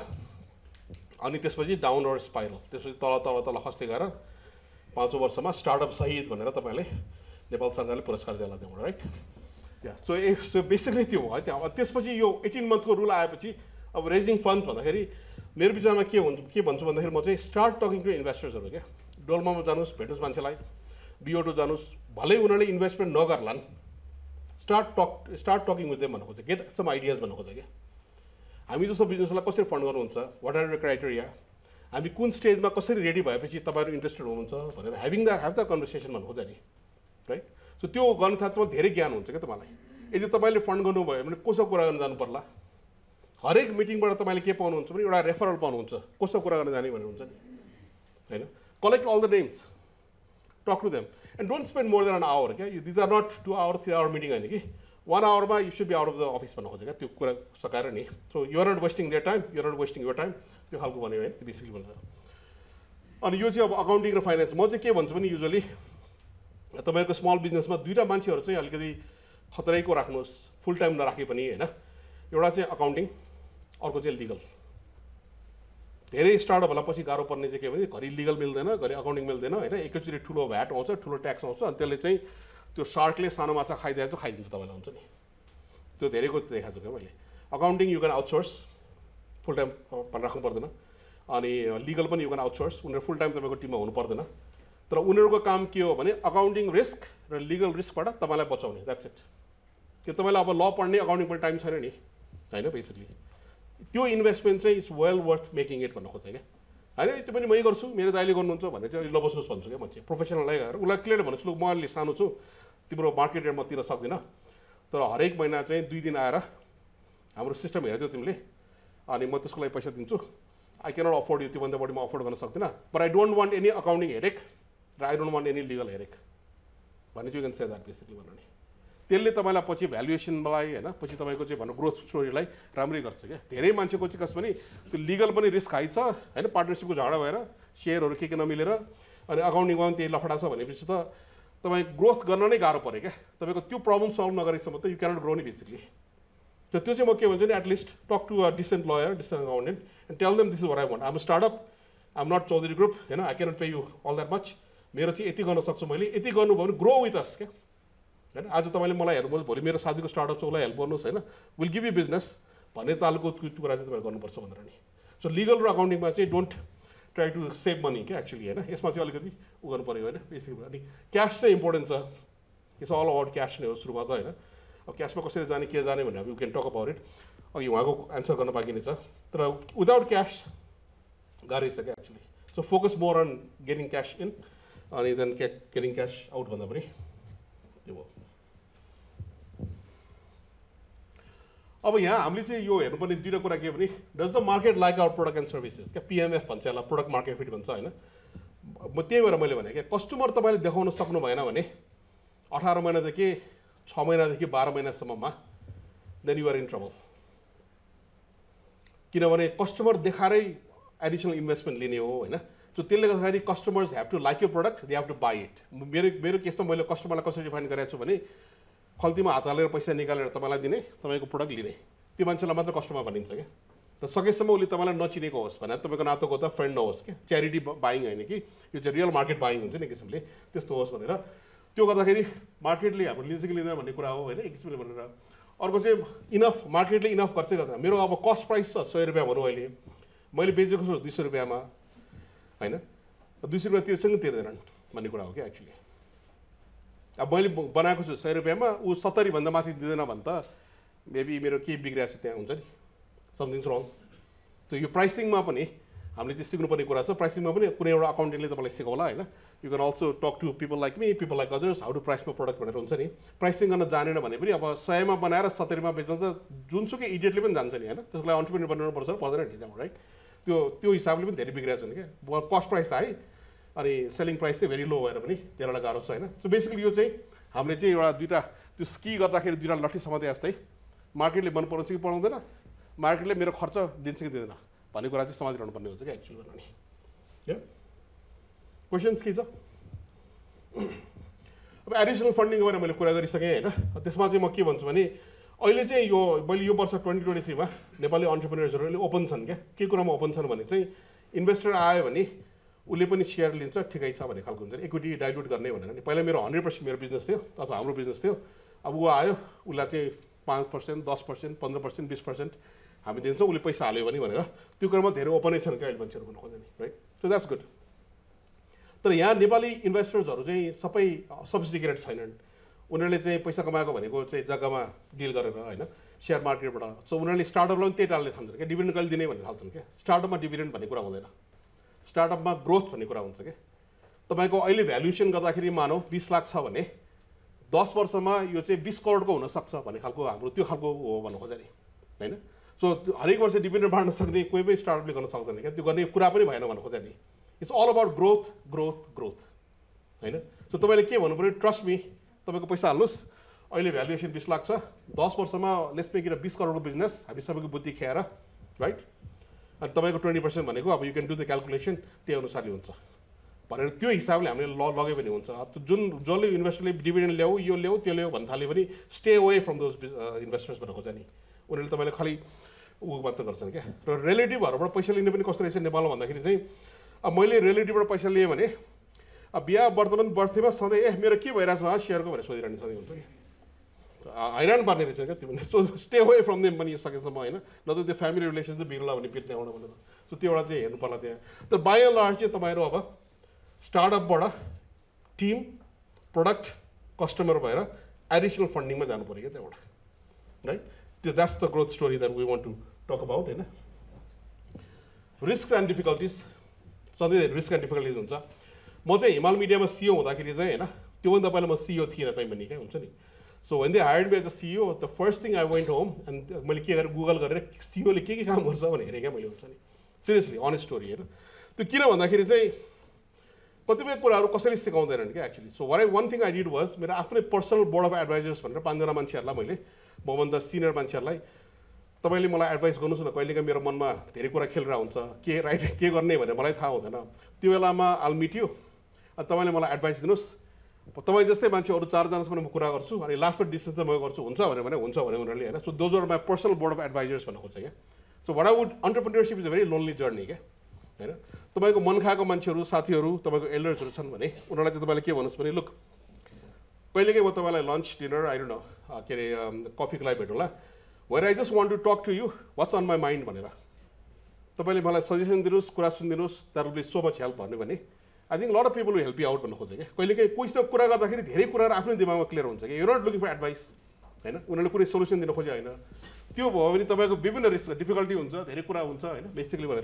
अनि त्यसपछि डाउनवर्ड स्पाइरल त्यसपछि तल तल तल खस्दै गएर पाँचौं वर्षमा स्टार्टअप सहित भनेर तपाईले नेपाल सरकारले पुरस्कार दिएला त्यहाँबाट right yeah so so basically त्यो हो त्यहाँ त्यसपछि यो eighteen मन्थको रुल आएपछि अब रेजिङ फन्ड भन्दाखेरि मेरो विचारमा के हुन्छ के भन्छु भन्दाखेरि म चाहिँ स्टार्ट टकिङ टु इन्भेस्टर्सहरु के डोल्मामा जानुस् भेट्नुस् मान्छेलाई बिओटो जानुस् भलै उनीहरुले इन्भेस्टमेन्ट नगर्लान् start talk start talking with them भन्नु खोज्छ गेट सम आइडियाज भन्नु खोज्छ के हामी जस्तो बिजनेसलाई कसरी फन्ड गर्नुहुन्छ व्हाट आर द क्राइटेरिया हामी कुन स्टेजमा कसरी रेडी भएपछि तपाईहरु इन्ट्रेस्टेड हुनुहुन्छ भनेर having the have the conversation भन्नु खोज्छ नि राइट सो त्यो गर्न थाल्दा धेरै ज्ञान हुन्छ के तपाईलाई यदि तपाईले फन्ड गर्नुभयो भने कसको कुरा गर्न जानु पर्ला हरेक मिटिङबाट तपाईले के पाउनुहुन्छ भने एउटा रेफरल पाउनुहुन्छ कसको कुरा गर्न जाने भनेर हुन्छ नि हैन collect all the names talk to them and don't spend more than an hour के this are not two hour three hour meeting हैन कि one hour ma you should be out of the office bhanna khojeko tyo kura sakaera ni so you are not wasting their time you are not wasting your time tyo halko bhanyo हैन त्यो बेसिकली भनेर अनि यो चाहिँ अब अकाउन्टिङ र फाइनान्स म चाहिँ के भन्छु भने युजुअली तपाईको स्मल बिजनेसमा दुईटा मान्छेहरु चाहिँ अलिकति खतरैको राख्नुस् फुल टाइम नराखे पनि हैन एउटा चाहिँ अकाउन्टिङ अर्को चाहिँ लीगल धेरै स्टार्टअपहरुलाई पछि गाह्रो पर्ने चाहिँ के भने घरि लीगल मिल्दैन घरि अकाउन्टिङ मिल्दैन हैन एकैचोटी ठूलो भ्याट आउँछ ठूलो ट्याक्स आउँछ अनि त्यसले चाहिँ त्यो शार्कले सानो माछा खाइदिएको खाइदिन्छ तपाईलाई हुन्छ नि त्यो धेरैको देखाएको छु के मैले accounting you can outsource full time राख्नु पर्दैन अनि legal पनि you can outsource उनीहरु full time तपाईको टिममा हुनु पर्दैन तर उनीहरुको काम के हो भने accounting risk र legal risk बाट तपाईलाई बचाउने that's it के तपाईलाई अब law पढ्ने accounting पढ्ने टाइम छैन नि हैन basically त्यो investment चाहिँ is well worth making it भन्नु खोज्छ के हैन त्यो पनि मै गर्छु मेरो दाइले गर्नुहुन्छ भने चाहिँ लबसोस भन्छु के मान्छे प्रोफेसनल लाई गएर उलाई क्लियर भन्छु ल म अलि सानो छु तिम्रो मार्केट रेट म तिर्न सक्दिन तर हरेक महिना चाहिँ दुई दिन आएर हाम्रो सिस्टम हेर्दै तिमीले अनि म त्यसको लागि पैसा दिन्छु I cannot afford you to the body afford it. But I don't want any accounting headache. I don't want any legal headache. You can say that basically. Tell it about valuation by growth story like Ramri Garcia. There manch money, the legal money risk heights are and a partnership with Jara, share or kick in a millera, and accounting one tail of Hadasa. The growth Ganani Garoporega. The two problems solved Nagarism, you cannot grow basically. At least talk to a decent lawyer, decent accountant, and tell them this is what I want. I'm a startup, I'm not Chaudhary Group, you know, I cannot pay you all that much. Mero chai yeti garna sakchu maile, yeti garnu bhayo bhane grow with us. Aaj tapaile malai help bholi mero sadhiko startup cha ulai help garnus haina. We'll give you business. Bhanne talko kura chai tapaile garnu parcha bhanera ni. So legal ra accounting ma chai don't try to save money ke actually haina. Yesma chai alikati u garnu paryo haina basically ani cash chai important cha. It's all about cash ne ho suruma ta haina. अब क्याश मा कसरी जाने के जाने भन्ने you can talk about it अघि उहाँको आन्सर गर्न बाँकी नै छ तर विदाउट क्याश गाह्रै छ के actually so focus more on getting cash in अनि देन गेटिङ क्याश आउट भन्दा पनि त्यो हो अब यहाँ हामीले चाहिँ यो हेर्नुपर्ने दुईटा कुरा के भने does the market like our product and services के पीएमएफ भन्छ होला प्रोडक्ट मार्केट फिट भन्छ हैन म त्यही भएर मैले भने के कस्टमर तपाईले देखाउन सक्नु भएन भने अठार महिना देखि छ महिनादेखि बाह्र महिनासम्ममा then you are in trouble किनभने कस्टमर देखारै एडिसनल इन्भेस्टमेन्ट लिने हो हैन सो त्यसले गर्दाखेरि customers have to like your product they have to buy it मेरो मेरो केसमा मैले कस्टमरलाई कसरी डिफाइन गरेको छु भने खल्तीमा हात हालेर पैसा निकालेर तपाईलाई दिने तपाईको प्रोडक्ट लिने त्यो मान्छेलाई मात्र कस्टमर भनिन्छ के र सकेसम्म उले तपाईलाई नचिनेको होस् भने तपाईको नातोको त फ्रेन्ड नहोस् के च्यारिटी बाइङ हैन कि यो चाहिँ रियल मार्केट बाइङ हुन्छ नि किसिमले त्यस्तो होस् भनेर त्यो गर्दाखेरि मार्केटले हाम्रो लिन्छ कि लिँदैन भन्ने कुरा हो हैन एक किसिमले भनेर अर्को चाहिँ इनफ मार्केटले इनफ खर्च गर्दैन मेरो अब कस्ट प्राइस छ सय रुपैयाँ भनौँ अहिले मैले बेचेको छु दुई सय रुपैयाँमा हैन दुई सय रुपैयाँ तिर्छन् कि तिर्दैनन् भन्ने कुरा हो के एक्चुअली अब मैले बनाएको छु सय रुपैयाँमा उ सत्तरी भन्दा माथि दिदैन भने त मेबी मेरो के बिग्रिएको छ त्यहाँ हुन्छ नि समथिङ रङ त्यो यो प्राइसिङमा पनि हामीले चाहिँ सिक्नुपर्ने कुरा छ प्राइसिङमा पनि कुनै एउटा अकाउन्टेन्टले तपाईलाई सिकाउला हैन You can also talk to people like me, people like others, how to price my product. Pricing is not a good thing. If you have a seven seven you can immediately know it. You can be an entrepreneur, right? So, that's very big. The cost price is high, and selling price is very low. So, basically, we have to ski and the market. The market is not the market. The market is not the market. Yeah. Questions के छ अब एडिशनल फन्डिङ गरेर मैले कुरा गरिसके हैन त्यसमा चाहिँ म के भन्छु भने अहिले चाहिँ यो मैले यो वर्ष दुई हजार तेइस मा नेपाली एन्टरप्रेन्योर्सहरुले ओपन छन् के के कुरामा ओपन छन् भने चाहिँ इन्भेस्टर आयो भने उले पनि शेयर लिन्छ ठिकै छ भन्ने खालको हुन्छ नि इक्विटी डाइल्युट गर्ने भनेर नि पहिला मेरो एक सय प्रतिशत मेरो बिजनेस थियो अथवा हाम्रो बिजनेस थियो अब उ आयो उलाई चाहिँ पाँच प्रतिशत दस प्रतिशत पन्ध्र प्रतिशत बीस प्रतिशत हामी दिन्छौं उले पैसा हाल्यो भने भनेर त्यो कुरामा धेरै ओपनै छन् के अहिले मान्छेहरु भन्नु खोज्दैन राइट सो द्याट्स गुड तर यहाँ नेपाली इन्भेस्टर्सहरु चाहिँ सबै सफिस्टिकेटेड छैनन् उनीहरुले चाहिँ पैसा कमाएको भनेको चाहिँ जग्गामा डील गरेर हैन शेयर मार्केटबाट सो उनीहरुले स्टार्टअपलाई पनि त्यही टालले खान्छन् के डिभिडेन्ड कहिले दिने भन्ने खान्छन् के स्टार्टअपमा डिभिडेन्ड भन्ने कुरा हुँदैन स्टार्टअपमा ग्रोथ भन्ने कुरा हुन्छ के तपाईको अहिले भ्यालुएसन गर्दाखेरि मानौ बीस लाख छ भने दस वर्षमा यो चाहिँ बीस करोडको हुन सक्छ भन्ने खालको हाम्रो त्यो खालको हो भन्नु खोज्छ नि हैन सो हरेक वर्ष डिभिडेन्ड बाँड्न सक्ने कुनै पनि स्टार्टअपले गर्न सक्दैन के त्यो गर्ने कुरा पनि भएन भन्नु खोज्छ नि It's all about growth, growth, growth. Right? So, trust me, valuation is ten percent, let's make it a twenty crore business, right? And twenty percent, you can do the calculation. But you can log it. So, if investor dividend, stay away from those investors. Relative, अब मैले रिलेटिभबाट पैसा लिए भने अब बिहा वर्तमान बर्थडेमा सधैँ ए मेरो के भइराछ आज शेयरको भनेर सोधिरहने सधैँ हुन्छ नि Iran barney reason so stay away from them money sakin sama hai na. Not the family relations the birla bani birte aona bana. So te orada je nupala je. So by and large je tamairo aba startup bada team product customer baira additional funding ma janu parega te orada. Right? So that's the growth story that we want to talk about. Right? Risks and difficulties. So the risk and difficulties unsa. Mujhe Himal Media ma C E O hoda kheri chai hai na. Tyo bhanda pahila ma C E O thiena tai bhanne kai huncha ni. So when they hired me as a C E O, the first thing I went home and Google C E O like ke kaam garcha bhanera ke मैले हुन्छ नि. Seriously, honest story here. So किन भन्दाखेरि चाहिँ कतिबेर कुराहरु कसरी सिकाउँदैनन् के actually. So what I, one thing I did was मेरो आफ्नै पर्सनल बोर्ड अफ एडभाइजर्स भनेर पाँचजना मान्छेहरुलाई मैले म भन्दा सिनियर मान्छेहरुलाई तपाईले मलाई एडभाइस गर्नुस् न कहिलेका मेरो मनमा धेरै कुरा खेलिरा हुन्छ के राइट के गर्ने भनेर मलाई थाहा हुँदैन. त्यो बेलामा I'll meet you अनि तपाईले मलाई एडभाइस दिनुस्. तपाईं जस्तै मान्छे अरु चार जनासँग म कुरा गर्छु अनि लास्टमा डिसिजन चाहिँ म गर्छु हुन्छ भने भने हुन्छ भने उनीहरुले हैन. So those are my personal board of advisors भन्नु खोज्छ के. So what I would entrepreneurship is a very lonely journey के हैन. तपाईको मन खाएको मान्छेहरु साथीहरु तपाईको एल्डर्सहरु छन् भने उनीहरुलाई चाहिँ तपाईले के भन्नुस् भने लुक कहिले के म तपाईलाई lunch dinner I don't know के रे कफीको लागि भेटौला where I just want to talk to you what's on my mind भनेर तपाईले मलाई सजेसन दिनुस् कुरा सुनिदिनुस् that will be so much help भन्नु भने I think a lot of people will help you out. You're not looking for advice. You're not solution. Difficulty. Basically,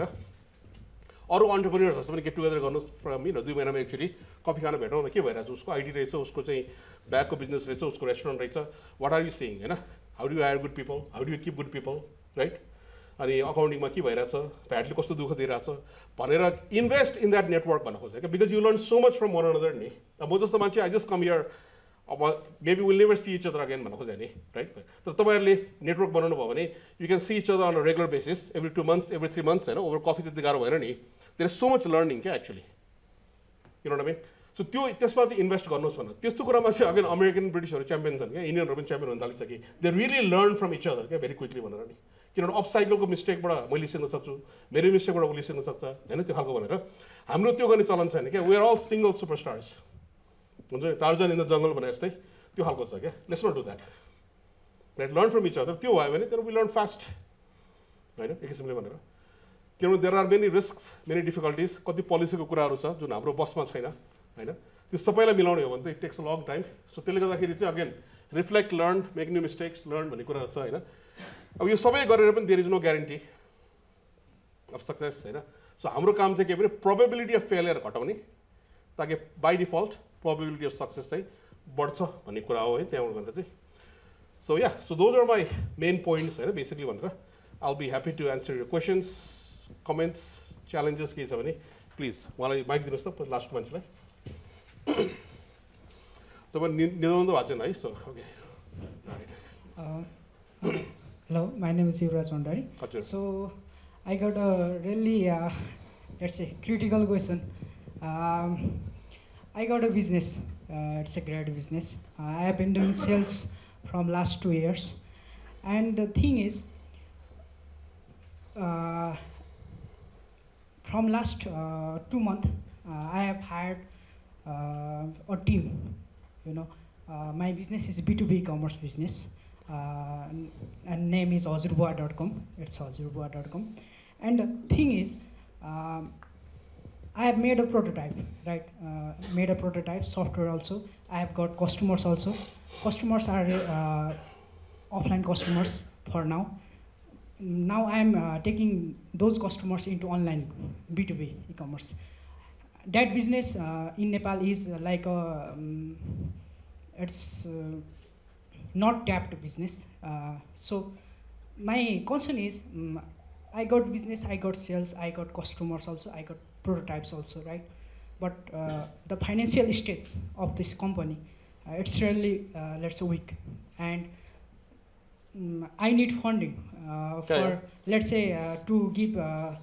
or entrepreneurs get together from you know, actually coffee I T back of business restaurant. What are you saying? How do you hire good people? How do you keep good people? Right? Accounting invest in that network because you learn so much from one another. I just come here, maybe we'll never see each other again. Right? So network you can see each other on a regular basis, every two months, every three months, over coffee. There's so much learning actually. You know what I mean? So you invest in American, British or champions, Indian Robin champions. They really learn from each other very quickly. You know, upcycle mistake, but we listen to very mistake, but we listen to that. I'm not going to challenge it. We are all single superstars. Tarzan in the jungle, let's not do that. Let's learn from each other. Then we learn fast. There are many risks, many difficulties. Policy it takes a long time. So again, reflect, learn, make new mistakes, learn. अब यो सबै गरेर पनि there is no guarantee of success हैन. सो हाम्रो काम चाहिँ के भने प्रोबेबिलिटी अफ फेलियर घटाउने ताकि by default probability of success चाहिँ बढ्छ भन्ने कुरा हो है त्यहाँबाट भनेर चाहिँ. So yeah so those are my main points हैन बेसिकली भनेर. I will be happy to answer your questions comments challenges के छ भने प्लिज मलाई माइक दिनुस् त लास्ट मान्छेलाई. तपाईँ निदाउनु भएको छैन है. So okay. Hello, my name is Yuvraj Bhandari. So I got a really, uh, let's say, critical question. Um, I got a business. Uh, it's a great business. Uh, I have been doing sales from last two years. And the thing is, uh, from last uh, two months, uh, I have hired uh, a team. You know, uh, my business is B two B commerce business. Uh, and name is azuruboa dot com. It's azuruboa dot com. And the thing is, uh, I have made a prototype, right? Uh, made a prototype, software also. I have got customers also. Customers are uh, offline customers for now. Now I'm uh, taking those customers into online B two B e-commerce. That business uh, in Nepal is like a, um, it's, uh, not tapped business. Uh, so my concern is, um, I got business, I got sales, I got customers also, I got prototypes also, right? But uh, the financial states of this company, uh, it's really, uh, let's say, weak. And um, I need funding uh, for, okay. let's say, uh, to give uh,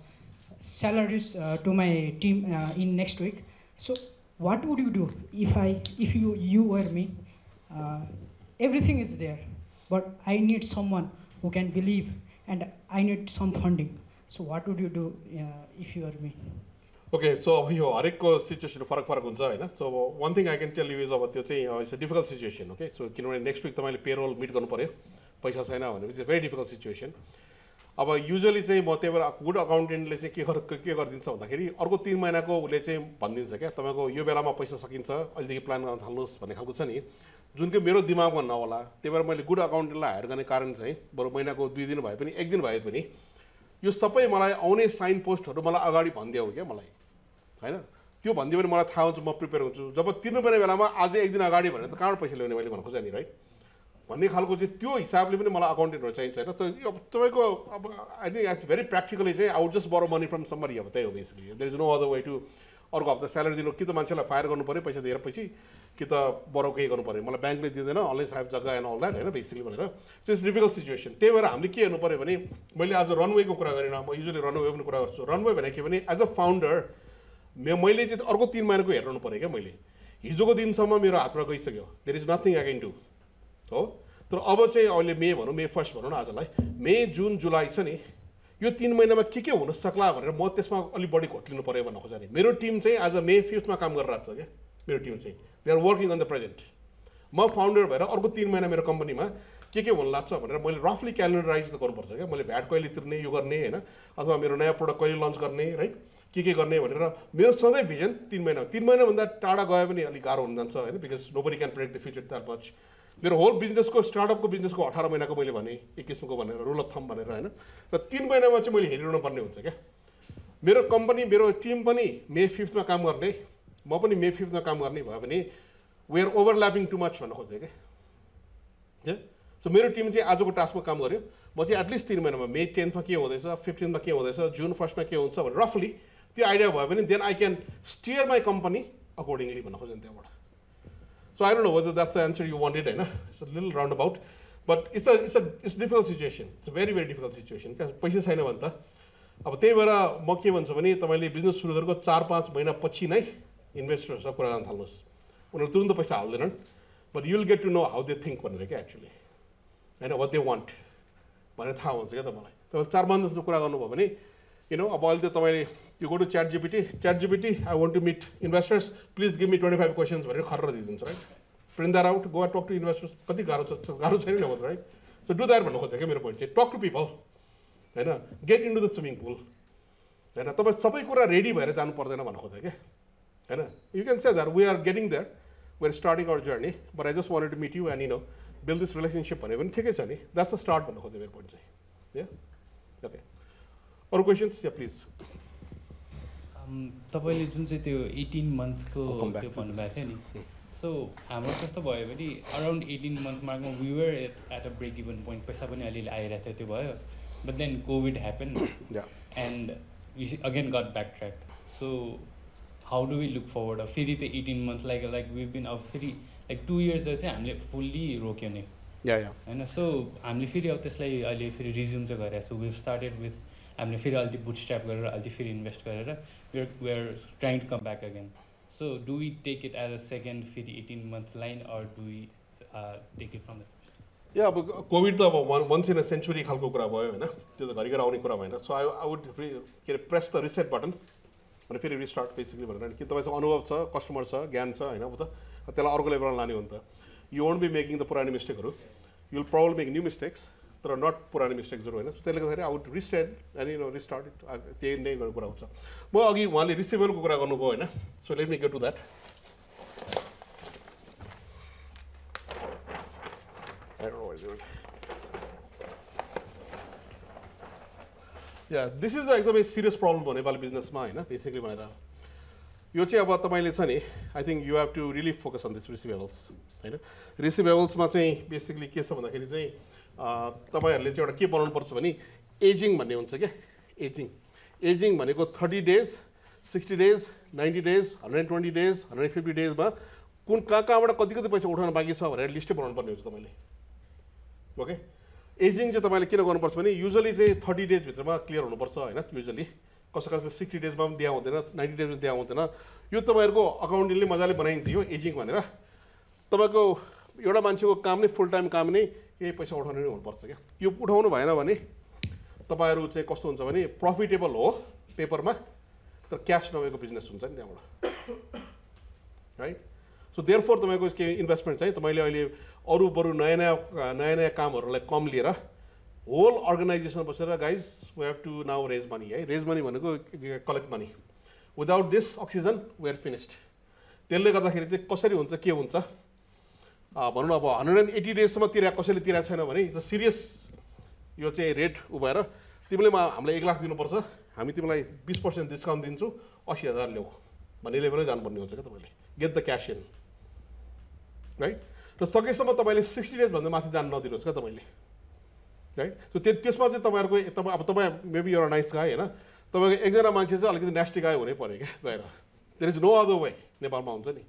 salaries uh, to my team uh, in next week. So what would you do if I, if you, you were me? Uh, Everything is there, but I need someone who can believe, and I need some funding. So what would you do uh, if you are me? Okay, so you know, situation farak farak unsa hai na. So one thing I can tell you is about it's a difficult situation. Okay, so next week tamale payroll meet karnu paryo, paisa saina bhanyo. It's a very difficult situation. अब usually चाहिँ म त्यही भएर गुड अकाउन्टेन्टले चाहिँ के गर के गरिदिन्छ भन्दाखेरि अर्को तीन महिनाको उले चाहिँ भनिदिन्छ क्या तपाईको यो बेलामा पैसा सकिन्छ अलिदेखि प्लान गर्न थाल्नुस् भन्ने खालको छ नि जुन के मेरो दिमागमा नहोला त्यही भएर मैले गुड अकाउन्टेन्टलाई हायर गर्ने कारण चाहिँ बरु महिनाको दुई दिन भए पनि एक दिन भए पनि यो सबै मलाई आउने साइन पोस्टहरु मलाई अगाडि भन्दियो के मलाई हैन त्यो भन्दियो भने मलाई थाहा हुन्छ म प्रिपेयर हुन्छु जब तिर्नुपर्ने बेलामा आज एक दिन अगाडि भने त कहाँ पैसा ल्याउने मैले भन्न खोजेँ नि राइट भन्ने खालको चाहिँ त्यो हिसाबले पनि मलाई अकाउन्टेन्टहरु चाहिन्छ हैन त अब तपाईको अब I think it's very practically चाहिँ out just borrow money from somebody अब त्यही हो basically there is no other way to अर्को हप्ता स्यालेरी दिनु कि त मान्छेलाई फायर गर्नु पर्यो पैसा दिएर पछि कि त बोरो के गर्नु पर्यो मलाई बैंकले दिदैन अलि साहब जग्गा एन्ड अल दैट हैन बेसिकली भनेर सो इट्स डिफिकल्ट सिचुएसन त्यही भएर हामीले के हेर्नु पर्यो भने मैले आज रनवे को कुरा गरेन म युजुअली रनवे को कुरा गर्छु रनवे भनेको भने एज अ फाउन्डर मैले चाहिँ अर्को तीन महिनाको हेर्नु पर्यो के मैले हिजोको दिनसम्म मेरो हातमा गइसक्यो there is nothing I can do हो तर अब चाहिँ अहिले मे भनौं मे फर्स्ट भनौं न आजलाई मे जुन जुलाई छ नि यो तीन महिनामा के के हुन सक्ला भनेर म त्यसमा अलि बढी घोटलिनु पर्यो भन्न खोजेँ मेरो टिम चाहिँ आज मे पाँच मा काम गरिरहेछ के मेरो टिम चाहिँ they are working on the present म फाउन्डर भएर अर्को तीन महिना मेरो कम्पनीमा के के हुन लाग्छ भनेर मैले रफली क्यालेन्डराइज त गर्नुपर्छ के मैले भ्याट कहिले तिर्ने यो गर्ने हैन अथवा मेरो नयाँ प्रोडक्ट कहिले लन्च गर्ने राइट के के गर्ने भनेर मेरो सधैँ भिजन तीन महिना तीन महिना भन्दा टाडा गए पनि अलि गाह्रो हुन जान्छ हैन because nobody can predict the future that much मेरो होल बिजनेस को स्टार्टअप को बिजनेस को अठारह महीना को मैले भने एक किसिमको भनेर रूल अफ थम भनेर हैन र तीन महीना में मैले हेरिरहनु पर्ने हुन्छ के मेरो कंपनी मेरो टीम पनि मे पाँच मा काम गर्ने म पनि मे पाँच मा काम गर्ने भयो भने we are overlapping too much भन्न खोजे के के सो मेरो टीम चाहिँ आजको टास्कमा काम गर्यो म चाहिँ एटलिस्ट तीन महीना में मे दस मा के हुँदैछ पन्ध्र मा के हुँदैछ जुन एक मा के हुन्छ भनेर रफली त्यो आइडिया भयो भने then I can steer my company accordingly भन्न खोजेँ त्यबाट So I don't know whether that's the answer you wanted, right? It's a little roundabout, but it's a it's a it's a difficult situation. It's a very very difficult situation. Because पैसा छैन भन्दा अब त्यही भएर म के भन्छु भने तपाईले बिजनेस सुरु गरेको चार पाँच महिना पछि नै इन्भेस्टरसँग कुरा गर्न थाल्नुस् उनीहरु तुरुन्त पैसा हाल्दैनन् but you'll get to know how they think भनेर के actually हैन what they want भनेर थाहा हुन्छ के तपाईलाई तब चार महिनासम्म कुरा गर्नुभयो भने you know अब अहिले त तपाईले You go to Chat G P T. Chat G P T. I want to meet investors. Please give me twenty-five questions. Very hard to do, right? Print that out. Go and talk to investors. Kati garo garo chani na right? So do that. Mano khoja ke mere point. Talk to people. Hai na? Get into the swimming pool. Hai na? Toh bas sabai kura ready bhayera janu pardaina bhanne khoja ke. Hai na? You can say that we are getting there. We're starting our journey. But I just wanted to meet you and you know build this relationship. And even theke chani. That's the start. Mano khoja mere point chai. Yeah. Okay. Other questions? Yeah, please. तपाईले जुन चाहिँ त्यो eighteen months को त्यो भन्नुभएको थियो नि सो हाम्रो कस्तो भयो भने अराउन्ड eighteen months मार्कमा we were at at a break even point पैसा पनि अलिअलि आइरहेको थियो त्यो भयो but then COVID happen and we again got back track so how do we look forward अब फेरि त्यो eighteen month like like we been अब फेरि लाइक टू इयर्स चाहिँ हामीले फुल्ली रोक्यो नै होइन सो हामीले फेरि अब त्यसलाई अहिले फेरि रिज्युम चाहिँ गरेको सो वी स्टार्टेड विथ हामीले फेरि अलिकति बुटस्ट्र्याप गरेर अलिकति फेरि इन्भेस्ट गरेर we're we're trying to come back again so do we take it as a second फेरि eighteen month line or do we take it from the या अब कोभिड त अब वन्स इन अ सेन्चुरी खालको कुरा भयो होइन त्यो त घरिघरि आउने कुरा भएन सो आई आई वुड के अरे प्रेस द रिसेट बटन अनि फेरि रिस्टार्ट बेसिकली भनेर कि तपाईँसँग अनुभव छ कस्टमर छ ज्ञान छ होइन अब त त्यसलाई अर्को लेभलमा लाने हो नि त you won't be making the पुरानो मिस्टेकहरू you will probably make new mistakes तर नट पुरानो मिस्टेक्सहरु हैन त्यसले गर्दाखेरि I would reset and you know restart it त्यही नै गरेर कुरा हुन्छ म अघि उहाँले रिसिभेबलको कुरा गर्नुभयो हैन so let me go to that I don't know what is it yeah this is एकदमै सिरियस प्रब्लम हो नेपाली बिजनेसमा हैन बेसिकली भनेर यो चाहिँ अब तपाईले छ नि I think you have to really focus on this receivables हैन रिसिभेबल्समा चाहिँ बेसिकली के छ भन्दाखेरि चाहिँ तपाईहरुले चाहिँ एउटा के बनाउनु पर्छ भने एजिङ भन्ने हुन्छ के एजिङ एजिङ भनेको thirty days sixty days ninety days hundred twenty days hundred fifty days मा कुन कहाँ कहाँबाट कति कति पैसा उठाउन बाँकी छ भनेर लिस्ट बनाउनु पर्ने हुन्छ तपाईले ओके एजिङ चाहिँ तपाईले किन गर्नु पर्छ भने युजुअली चाहिँ थर्टी डेज भित्रमा क्लियर हुनु पर्छ हैन युजुअली कसै कसैले सिक्स्टी डेज मा पनि दिया हुँदैन नाइन्टी डेज मा दिया हुँदैन यो तपाईहरुको अकाउन्टिङले मजाले बनाइन्छ यो एजिङ भनेर तपाईको एउटा मान्छेको काम नै फुल टाइम काम नै यही पैसा उठाउनु नै हुनुपर्छ क्या यो उठाउनु भएन भने तपाईहरु चाहिँ कस्तो हुन्छ भने प्रॉफिटेबल हो पेपरमा तर क्याश नभएको बिजनेस हुन्छ नि त्यहाँबाट राइट सो देयरफोर तपाईको के इन्भेस्टमेन्ट चाहिँ तपाईले अहिले अरु बरु नयाँ नयाँ नयाँ नयाँ कामहरुलाई कम लिएर होल अर्गनाइजेसन बसेर guys we have to now raise money है रेज मनी भनेको collect money without this oxygen we are finished त्यसले गर्दाखेरि चाहिँ कसरी हुन्छ के हुन्छ भन्नु अब one hundred eighty डेज सम्म तिरे कसैले तिरे छैन भने इज सिरियस यो चाहिँ रेट उभएर तिमीले हामीलाई one लाख दिनुपर्छ हामी तिमीलाई twenty percent डिस्काउन्ट दिन्छु eighty thousand ल्याऊ भन्ने लेभलमा जानुपर्ने हुन्छ के तपाईले get the cash in right र सकेसम्म तपाईले sixty डेज भन्दा माथि जान नदिनुहोस् के तपाईले राइट सो त्यसमा चाहिँ तपाईहरुको अब तपाई maybe you are nice guy हैन तपाईको एकजना मान्छे चाहिँ अलिकति नास्टी गाय हुनै पर्यो के गएर there is no other way नेपालमा हुन्छ नि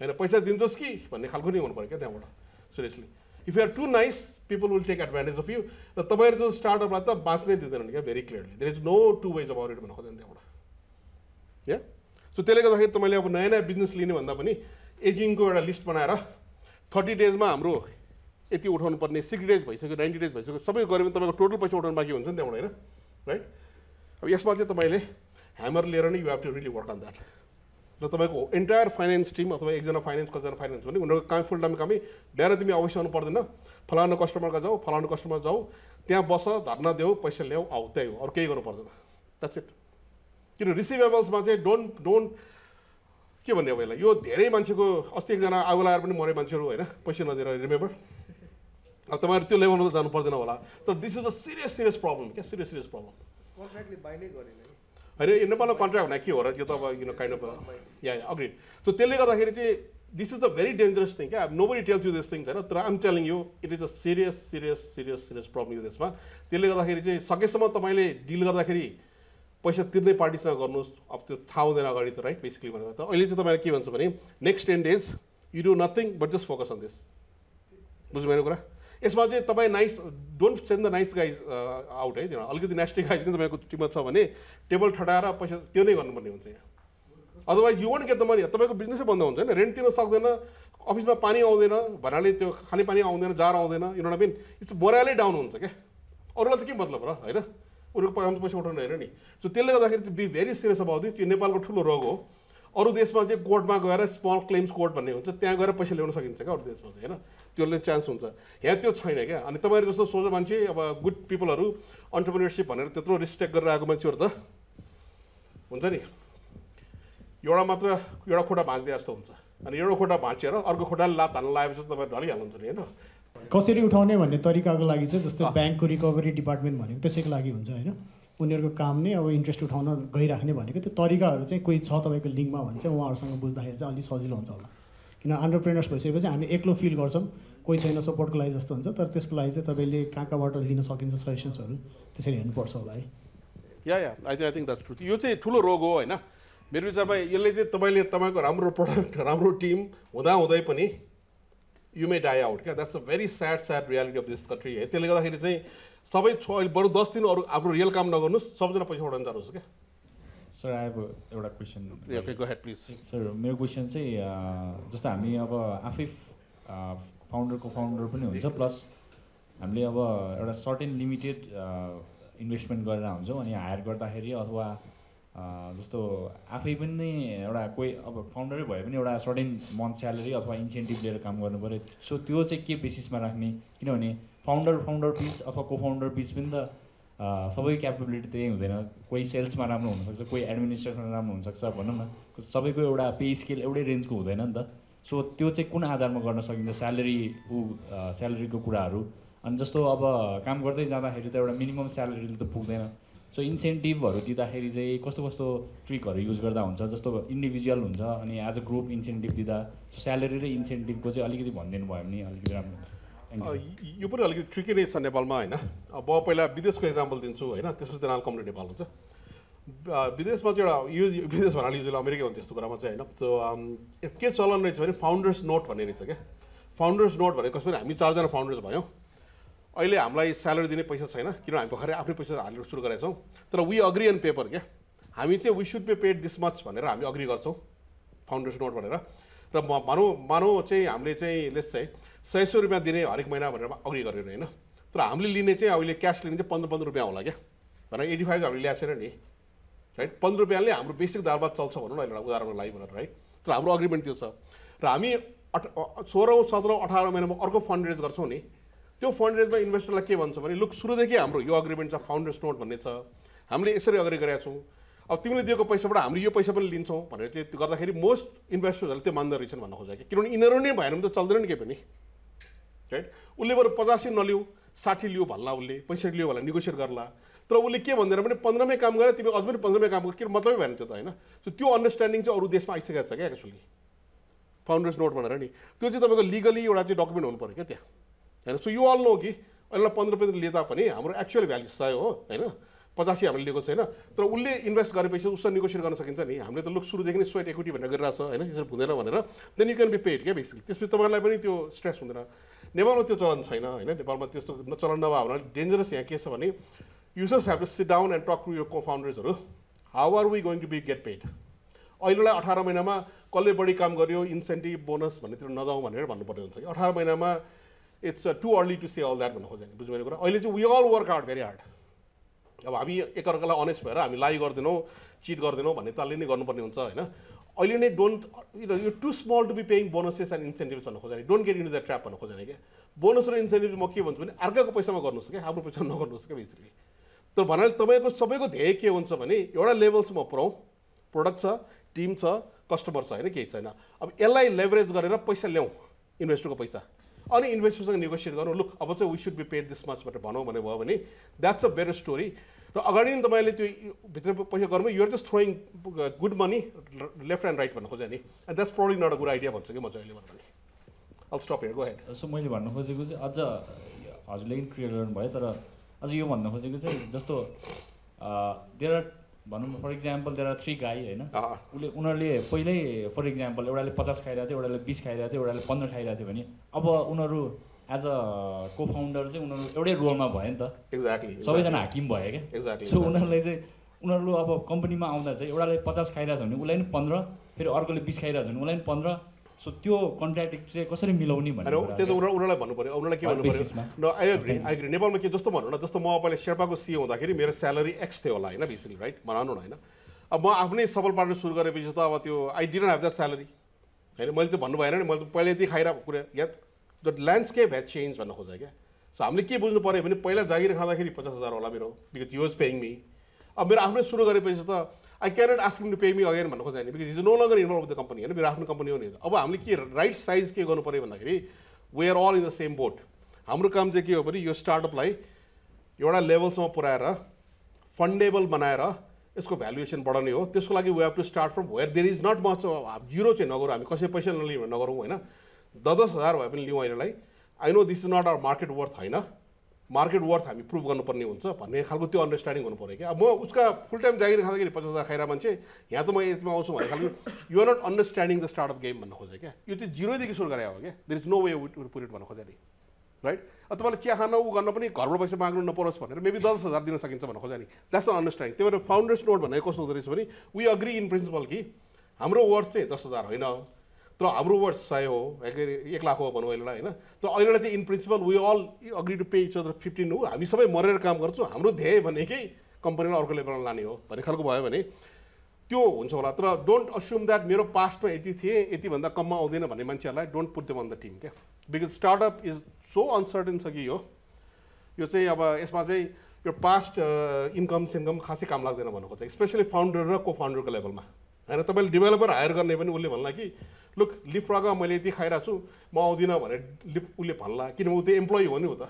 हैन पैसा दिन्छस् कि भन्ने खालको नि हुनु पर्यो के त्यहाँबाट seriously If you are too nice, people will take advantage of you. The tabayar jo startup lata basne didena niya very clearly. There is no two ways about it. Manakho dende apna. Yeah. So tele ka thakhe tamayale apna naya naya business line banda pani aging ko yada list banana ra. thirty days ma amro eti uthan parne sixty days bhai seko ninety days bhai seko sabai garyo tamayko total paisa uthan baki huncha ni tyaबाट हैन right. Ab yesma chahi tamayile hammer liyera ni you have to really work on that. र तपाईको एन्टायर फाइनान्स टिम अथवा एकजना फाइनान्स कजना फाइनान्स भने उनीहरुको काम फुल टाइम कामै बिहान तिमी अवश्य आउनु पर्दैन फलानु कस्टमरका जाऊ फलानु कस्टमर जाऊ त्यहाँ बस धर्ना देऊ पैसा ल्याऊ आउ त्यही हो अरु केही गर्नु पर्दैन द्याट्स इट किन रिसिभेबल्समा चाहिँ डोन्ट डोन्ट के भन्ने अब यसलाई यो धेरै मान्छेको अस्ति एकजना आगो लगाएर पनि मरे मान्छेहरु हैन पैसा नदिएर रिमेम्बर अब तपाईहरु त्यो लेभलमा जानु पर्दैन होला तर this is a serious serious problem के सिरियस सिरियस प्रब्लम कन्ट्र्याक्टले बाइ नै गरेन हैन यो नेपालमा कन्ट्र्याक्ट हुन के हो र यो त अब you know kind of yeah yeah agreed so त्यसले गर्दाखेरि चाहिँ this is the very dangerous thing क्या nobody tells you this thing हैन तर I'm telling you it is a serious serious serious serious problem यो देशमा त्यसले गर्दाखेरि चाहिँ सकेसम्म तपाईले डिल गर्दाखेरि पैसा तिर्ने पार्टीसँग गर्नुहोस् अब त्यो थाहा हुँदैन अगाडि त राइट बेसिकली भनेर त अहिले चाहिँ तपाईले के भन्छु भने next ten days you do nothing but just focus on this बुझ्नु मेरो कुरा यसमा चाहिँ तपाई nice don't send the nice guys out है त्यो अलिकति नास्टी गाइज पनि तपाईको टिममा छ भने टेबल ठटाएर पैसा त्यो नै गर्नुपर्ने हुन्छ यहाँ otherwise you won't get the money तपाईको बिजनेसै बन्द हुन्छ हैन रेन्ट तिर्न सक्दैन अफिसमा पानी आउँदैन भन्नाले त्यो खाने पानी आउँदैन जार आउँदैन you know what I mean it's morally down हुन्छ के अरूलाई त के मतलब र हैन उनीको पाउनु पैसा उठाउनु हैन नि सो त्यसले गर्दाखेरि चाहिँ be very serious about this यो नेपालको ठुलो रोग हो अरू देशमा चाहिँ कोर्टमा गएर स्मल क्लेम्स कोर्ट भन्ने हुन्छ त्यहाँ गएर पैसा ल्याउन सकिन्छ क्या अरू देशमा चाहिँ हैन त्यसले चान्स हुन्छ यहाँ त्यो छैन क्या अनि तपाईहरु जस्तो सोझो मान्छे अब गुड पिपलहरु एन्टरप्रेन्योरशिप भनेर त्यत्रो रिस्टेक गरेर आएको मान्छेहरु त हुन्छ नि एउटा मात्र एउटा खोटा भाँच्दै जस्तो हुन्छ अनि एउटा खोटा भाँचेर अर्को खोटाले लात हान्न लगाएपछि तपाईहरु ढलिहाल्नुहुन्छ नि हैन कसरी उठाउने भन्ने तरिकाको लागि चाहिँ जस्तो ब्याङ्कको रिकभरी डिपार्टमेन्ट भनेको त्यसैको लागि हुन्छ हैन उनीहरुको काम नै अब इन्ट्रेस्ट उठाउन गइराख्ने भनेको त्यो तरिकाहरु चाहिँ कोही छ तपाईको लिंकमा भन्छ उहाँहरुसँग बुझ्दाखेरि चाहिँ अलि सजिलो हुन्छ होला किन एन्टरप्रेनर्स भइसकेपछि हामी एक्लो फिल गर्छौं कोही छैन सपोर्टको लागि जस्तो हुन्छ तर त्यसको लागि चाहिँ तपाईले कहाँ कहाँबाट लिन सकिन्छ सजेशन्सहरु त्यसरी हेर्नु पर्छ होला है yeah yeah I I think that's true यो चाहिँ ठुलो रोग हो हैन मेरो विचारमा यसले चाहिँ तपाईले तपाईको राम्रो प्रोडक्ट राम्रो टिम हुँदा हुँदै पनि यु मे डाई आउट क्या that's a very sad sad reality of this country है त्यसले गर्दाखेरि चाहिँ सबै छ अहिले बरु दस दिन अरु आफ्नो रियल काम नगर्नुस् सबजना पैसा उठाउन जानुहोस् क्या सर आई हेभ एउटा question okay go head please sir मेरो क्वेसन चाहिँ जस्तो हामी अब आफै फाउन्डरको फाउन्डर पनि हुन्छ प्लस हामीले अब एउटा सर्टेन लिमिटेड इन्भेस्टमेन्ट गरेर हुन्छौँ अनि हायर गर्दाखेरि अथवा जस्तो आफै पनि एउटा कोही अब फाउन्डरै भए पनि एउटा सर्टेन मन्थ स्यालेरी अथवा इन्सेन्टिभ लिएर काम गर्नुपर्यो सो त्यो चाहिँ के बेसिसमा राख्ने किनभने फाउन्डर फाउन्डर बिच अथवा को फाउन्डर बिच पनि त सबै क्यापेबिलिटी त्यही हुँदैन कोही सेल्समा राम्रो हुनसक्छ कोही एडमिनिस्ट्रेसनमा राम्रो हुनसक्छ भनौँ न सबैको एउटा पे स्केल एउटै रेन्जको हुँदैन नि त सो त्यो चाहिँ कुन आधारमा गर्न सकिन्छ स्यालेरी ऊ स्यालेरीको कुराहरू अनि जस्तो अब काम गर्दै जाँदाखेरि त एउटा मिनिमम स्यालेरीले त पुग्दैन सो इन्सेन्टिभहरू दिँदाखेरि चाहिँ कस्तो कस्तो ट्रिकहरू युज गर्दा हुन्छ जस्तो इन्डिभिजुअल हुन्छ अनि एज अ ग्रुप इन्सेन्टिभ दिँदा स्यालेरी र इन्सेन्टिभको चाहिँ अलिकति भनिदिनु भयो भने अलिकति राम्रो हुन्छ यो पनि अलिकति ट्रिकी नै छ नेपालमा हैन अब पहिला विदेशको एक्जाम्पल दिन्छु हैन त्यसपछि नाल कम्प्लिट नेपाल हुन्छ विदेशमा चाहिँ एउटा युज विदेश भन्नाले युजले अमेरिका भन्ने त्यस्तो कुरामा चाहिँ हैन सो के चलन रहेछ भने फाउन्डर्स नोट भन्ने रहेछ क्या फाउन्डर्स नोट भनेको कसरी हामी चारजना फाउन्डर्स भयौँ अहिले हामीलाई स्यालेरी दिने पैसा छैन किन हामी भर्खरै आफ्नै पैसा हालेर सुरु गरेका छौँ तर वी अग्री अन पेपर क्या हामी चाहिँ we should be paid this much भनेर हामी अग्री गर्छौँ फाउन्डर्स नोट भनेर र मानौँ मानौँ चाहिँ हामीले चाहिँ लेस चाहिँ सय सौ रुपैयाँ दिने हरेक महिना भनेर अग्री गरेन हैन तर हामीले लिने चाहिँ अहिले क्यास लिने चाहिँ पन्ध्र पन्ध्र रुपैयाँ होला क्या भनेर एटी फाइभ हामीले ल्याएको छैन नि right? fifteen rupees ले हाम्रो बेसिक दरबार चल्छ भन्नु न अहिले उदाहरणको लागि भनेर right? तर हाम्रो अग्रीमेन्ट त्यो छ र हामी सोह्र सत्रह अठार महिनामा अर्को फन्ड रेज गर्छौं नि त्यो फन्ड रेजमा इन्भेस्टरलाई के भन्छ भने लुक सुरुदेखि हाम्रो यो अग्रीमेन्ट छ फाउन्डर्स नोट भन्ने छ हामीले यसरी अग्री गरेका छौं अब तिमीले दिएको पैसाबाट हामीले यो पैसा पनि लिन्छौं भनेर चाहिँ गर्दाखेरि मोस्ट इन्भेस्टरहरुले त्यो मान्दै रहेछन् भन्न खोजेको किनभने इनहरु नै भएन भने त चल्दैन नि के पनि राइट उले बरु पचास नलिउ साठी लिउ भन्ला उले पैसा लिउ भन्ला नेगोशिएट गर्ला तर उले के भन्दैन भने पंद्रह मै काम गरे तिमी अझै पनि पंद्रह मै काम गर् किन मतलबै भएन त्यो त हैन सो त्यो अन्डरस्ट्यान्डिङ चाहिँ अरु देशमा आइसकेको छ के एक्चुअली फाउन्डर्स नोट भनेर नि त्यो चाहिँ तपाईको लीगली एउटा चाहिँ डकुमेन्ट हुनु पर्यो के त्यहाँ हैन सो यु अल नो कि अहिले पंद्रह पैसा लिएता पनि हाम्रो एक्चुअल भ्यालु सय हो हैन पचासी हामीले लिएको छैन तर उले इन्भेस्ट गरेपछि उसले नेगोशिएट गर्न सकिन्छ नि हामीले त लुक सुरुदेखि नै स्वेट इक्विटी भनेर गरिरा छ हैन यसरी हुँदैन भनेर then you can be paid के बेसिकली त्यसपछि तपाईलाई पनि त्यो स्ट्रेस हुँदैन नेपालमा त्यो चलन छैन हैन नेपालमा त्यस्तो चलन नभएको हुनाले डेन्जरस यहाँ के छ भने You just have to sit down and talk to your co-founders. How are we going to be get paid? अहिले अठार महिनामा कसले बढी काम गर्यो इन्सेन्टिभ बोनस भन्नेतिर नजाऊ भनेर भन्नु पर्यो हुन्छ कि अठार महिनामा it's too early to say all that भन्नु खोज्दैन बुझ्नु भएको कुरा अहिले चाहिँ we all work out very hard अब हामी एकअर्कालाई अनेस्ट भएर हामी लाई गर्दैनौँ चिट गर्दैनौँ भन्ने तालले नै गर्नुपर्ने हुन्छ हैन अहिले नै don't you too small to be paying bonuses and incentives भन्नु खोज्दैन don't get into the trap भन्नु खोज्दैन के बोनस र इन्सेन्टिभ म के भन्छु भने अर्काको पैसामा गर्नुहोस् के हाम्रो पैसामा नगर्नुहोस् के बेसिकली तर भन्नाले तपाईको सबैको ध्येय के हुन्छ भने एउटा लेभलसम्म पुराउ प्रोडक्ट छ टिम छ कस्टमर छ हैन केही छैन अब यसलाई लेभरेज गरेर पैसा ल्याऊ इन्भेस्टरको पैसा अनि इन्भेस्टरसँग नेगोशिएट गर्नु लुक अब चाहिँ we should be paid this much भनेर भनौ भने भयो भने द्याट्स अ बेटर स्टोरी र अगाडि नि तपाईले त्यो भित्र पैसा गर्नु you are just throwing good money left and right भन्न खोज्या नि and that's probably not a good idea भन्छु के म चाहिँ अहिले भन्नु I'll stop here go ahead so मैले भन्न खोजेको चाहिँ अझ हजुरले पनि क्लियर गर्नु भयो तर अझ यो भन्न खोजेको चाहिँ जस्तो देयर आर भनौँ for example there are three guy हैन उले उनीहरूले पहिल्यै फर इक्जाम्पल एउटाले पचास खाइरहेको थियो एउटाले बीस खाइरहेको थियो एउटाले पन्ध्र खाइरहेको थियो भने अब उनीहरू एज अ को फाउन्डर चाहिँ उनीहरू एउटै रोलमा भयो नि त एक्ज्याक्टली सबैजना हाकिम भयो क्या एक्ज्याक्टली सो उनीहरूले चाहिँ उनीहरू अब कम्पनीमा आउँदा चाहिँ एउटाले पचास खाइरहेको छ भने उसलाई नि पन्ध्र फेरि अर्कोले बीस खाइरहेको छ भने उसलाई नि पन्ध्र सो त्यो कन्ट्राक्ट चाहिँ कसरी मिलाउने भनेर त्यो त उनीहरूलाई भन्नु पर्यो उनीहरूलाई के भन्नु पर्यो न आई एग्री आई एग्री नेपालमा के जस्तो भन्नु न जस्तो म पहिले शेर्पाको सीईओ हुँदाखेरि मेरो स्यालेरी एक्स थियो होला हैन बेसिकली राइट बनाउनु न हैन अब म आफ्नै सबल पार्टनर सुरु गरेपछि त अब त्यो I didn't have that salary हैन मैले त भन्नु भएन नि मैले त पहिले त्यही खाइरहेको कुरा या द ल्यान्डस्केप ह्याज चेन्ज भन्न खोजे क्या सो हामीले के बुझ्नु पर्यो भने पहिला जागिर खाँदाखेरि पचास हजार होला मेरो because you was paying me अब मेरो आफ्नै सुरु गरेपछि त I cannot ask him to pay me again भन्नु खोज्दैन because he is no longer involved with the company हैन मेरो आफ्नो कम्पनी हो नि अब हामीले के राइट साइज के गर्नु पर्यो भन्दाखेरि we are all in the same boat हाम्रो काम चाहिँ के हो भने यो स्टार्टअपलाई एउटा लेभलसम्म पुर्याएर फन्डेबल बनाएर यसको भ्यालुएसन बढाउने हो त्यसको लागि we have to start from where there is not much zero चाहिँ नगरौँ हामी कसै पैसा नलिउँ नगरौँ हैन दस हजार भए पनि लिउँ अहिलेलाई I know this is not our market worth हैन मार्केट वर्थ हामी प्रुभ गर्नुपर्ने हुन्छ भन्ने खालको त्यो अन्डरस्ट्यान्डिङ हुनु पर्यो क्या अब म उसका फुल टाइम जागिर खाँदाखेरि पचास हजार खाइरहेको मान्छे यहाँ त म यसमा आउँछु भन्ने खालको you are not understanding the startup game भन्न खोजे क्या यो चाहिँ जिरोदेखि सुरु गरायो क्या there is no way put भन्न खोजे नि राइट अब तपाईँले चिया खान ऊ गर्न पनि घरबाट पैसा माग्नु नपरोस् भनेर मेबी दस हजार दिन सकिन्छ भन्न खोजे नि द्याट्स नट अन्डरस्ट्यान्डिङ त्यही भएर फाउन्डर्स नोट भनेको कस्तो हुँदो रहेछ भने वी अग्री इन प्रिन्सिपल कि हाम्रो वर्थ चाहिँ दस हजार होइन तर हाम्रो वर्ड सय हो एक लाख हो भनौँ अहिलेलाई होइन तर अहिलेलाई चाहिँ in principle we all agree to pay each other fifteen हो हामी सबै मरेर काम गर्छौँ हाम्रो ध्येय भनेकै कम्पनीलाई अर्को लेभलमा लाने हो भन्ने खालको भयो भने त्यो हुन्छ होला तर डोन्ट अस्युम द्याट मेरो पास्टमा यति थिएँ यतिभन्दा कममा आउँदैन भन्ने मान्छेहरूलाई don't put them on the team क्या because startup is so uncertain छ कि यो यो चाहिँ अब यसमा चाहिँ यो पास्ट इन्कम सिन्कम खासै काम लाग्दैन भन्नुको चाहिँ स्पेसली फाउन्डर र को फाउन्डरको लेभलमा हैन तपाईँले डेभलपर हायर गर्ने पनि उसले भन्ला कि लुक लिफ्रग मैले यति खाइरहेको छु म आउँदिनँ भनेर लिफ उसले भन्ला किनभने ऊ त्यो इम्प्लोइ हो नि हो त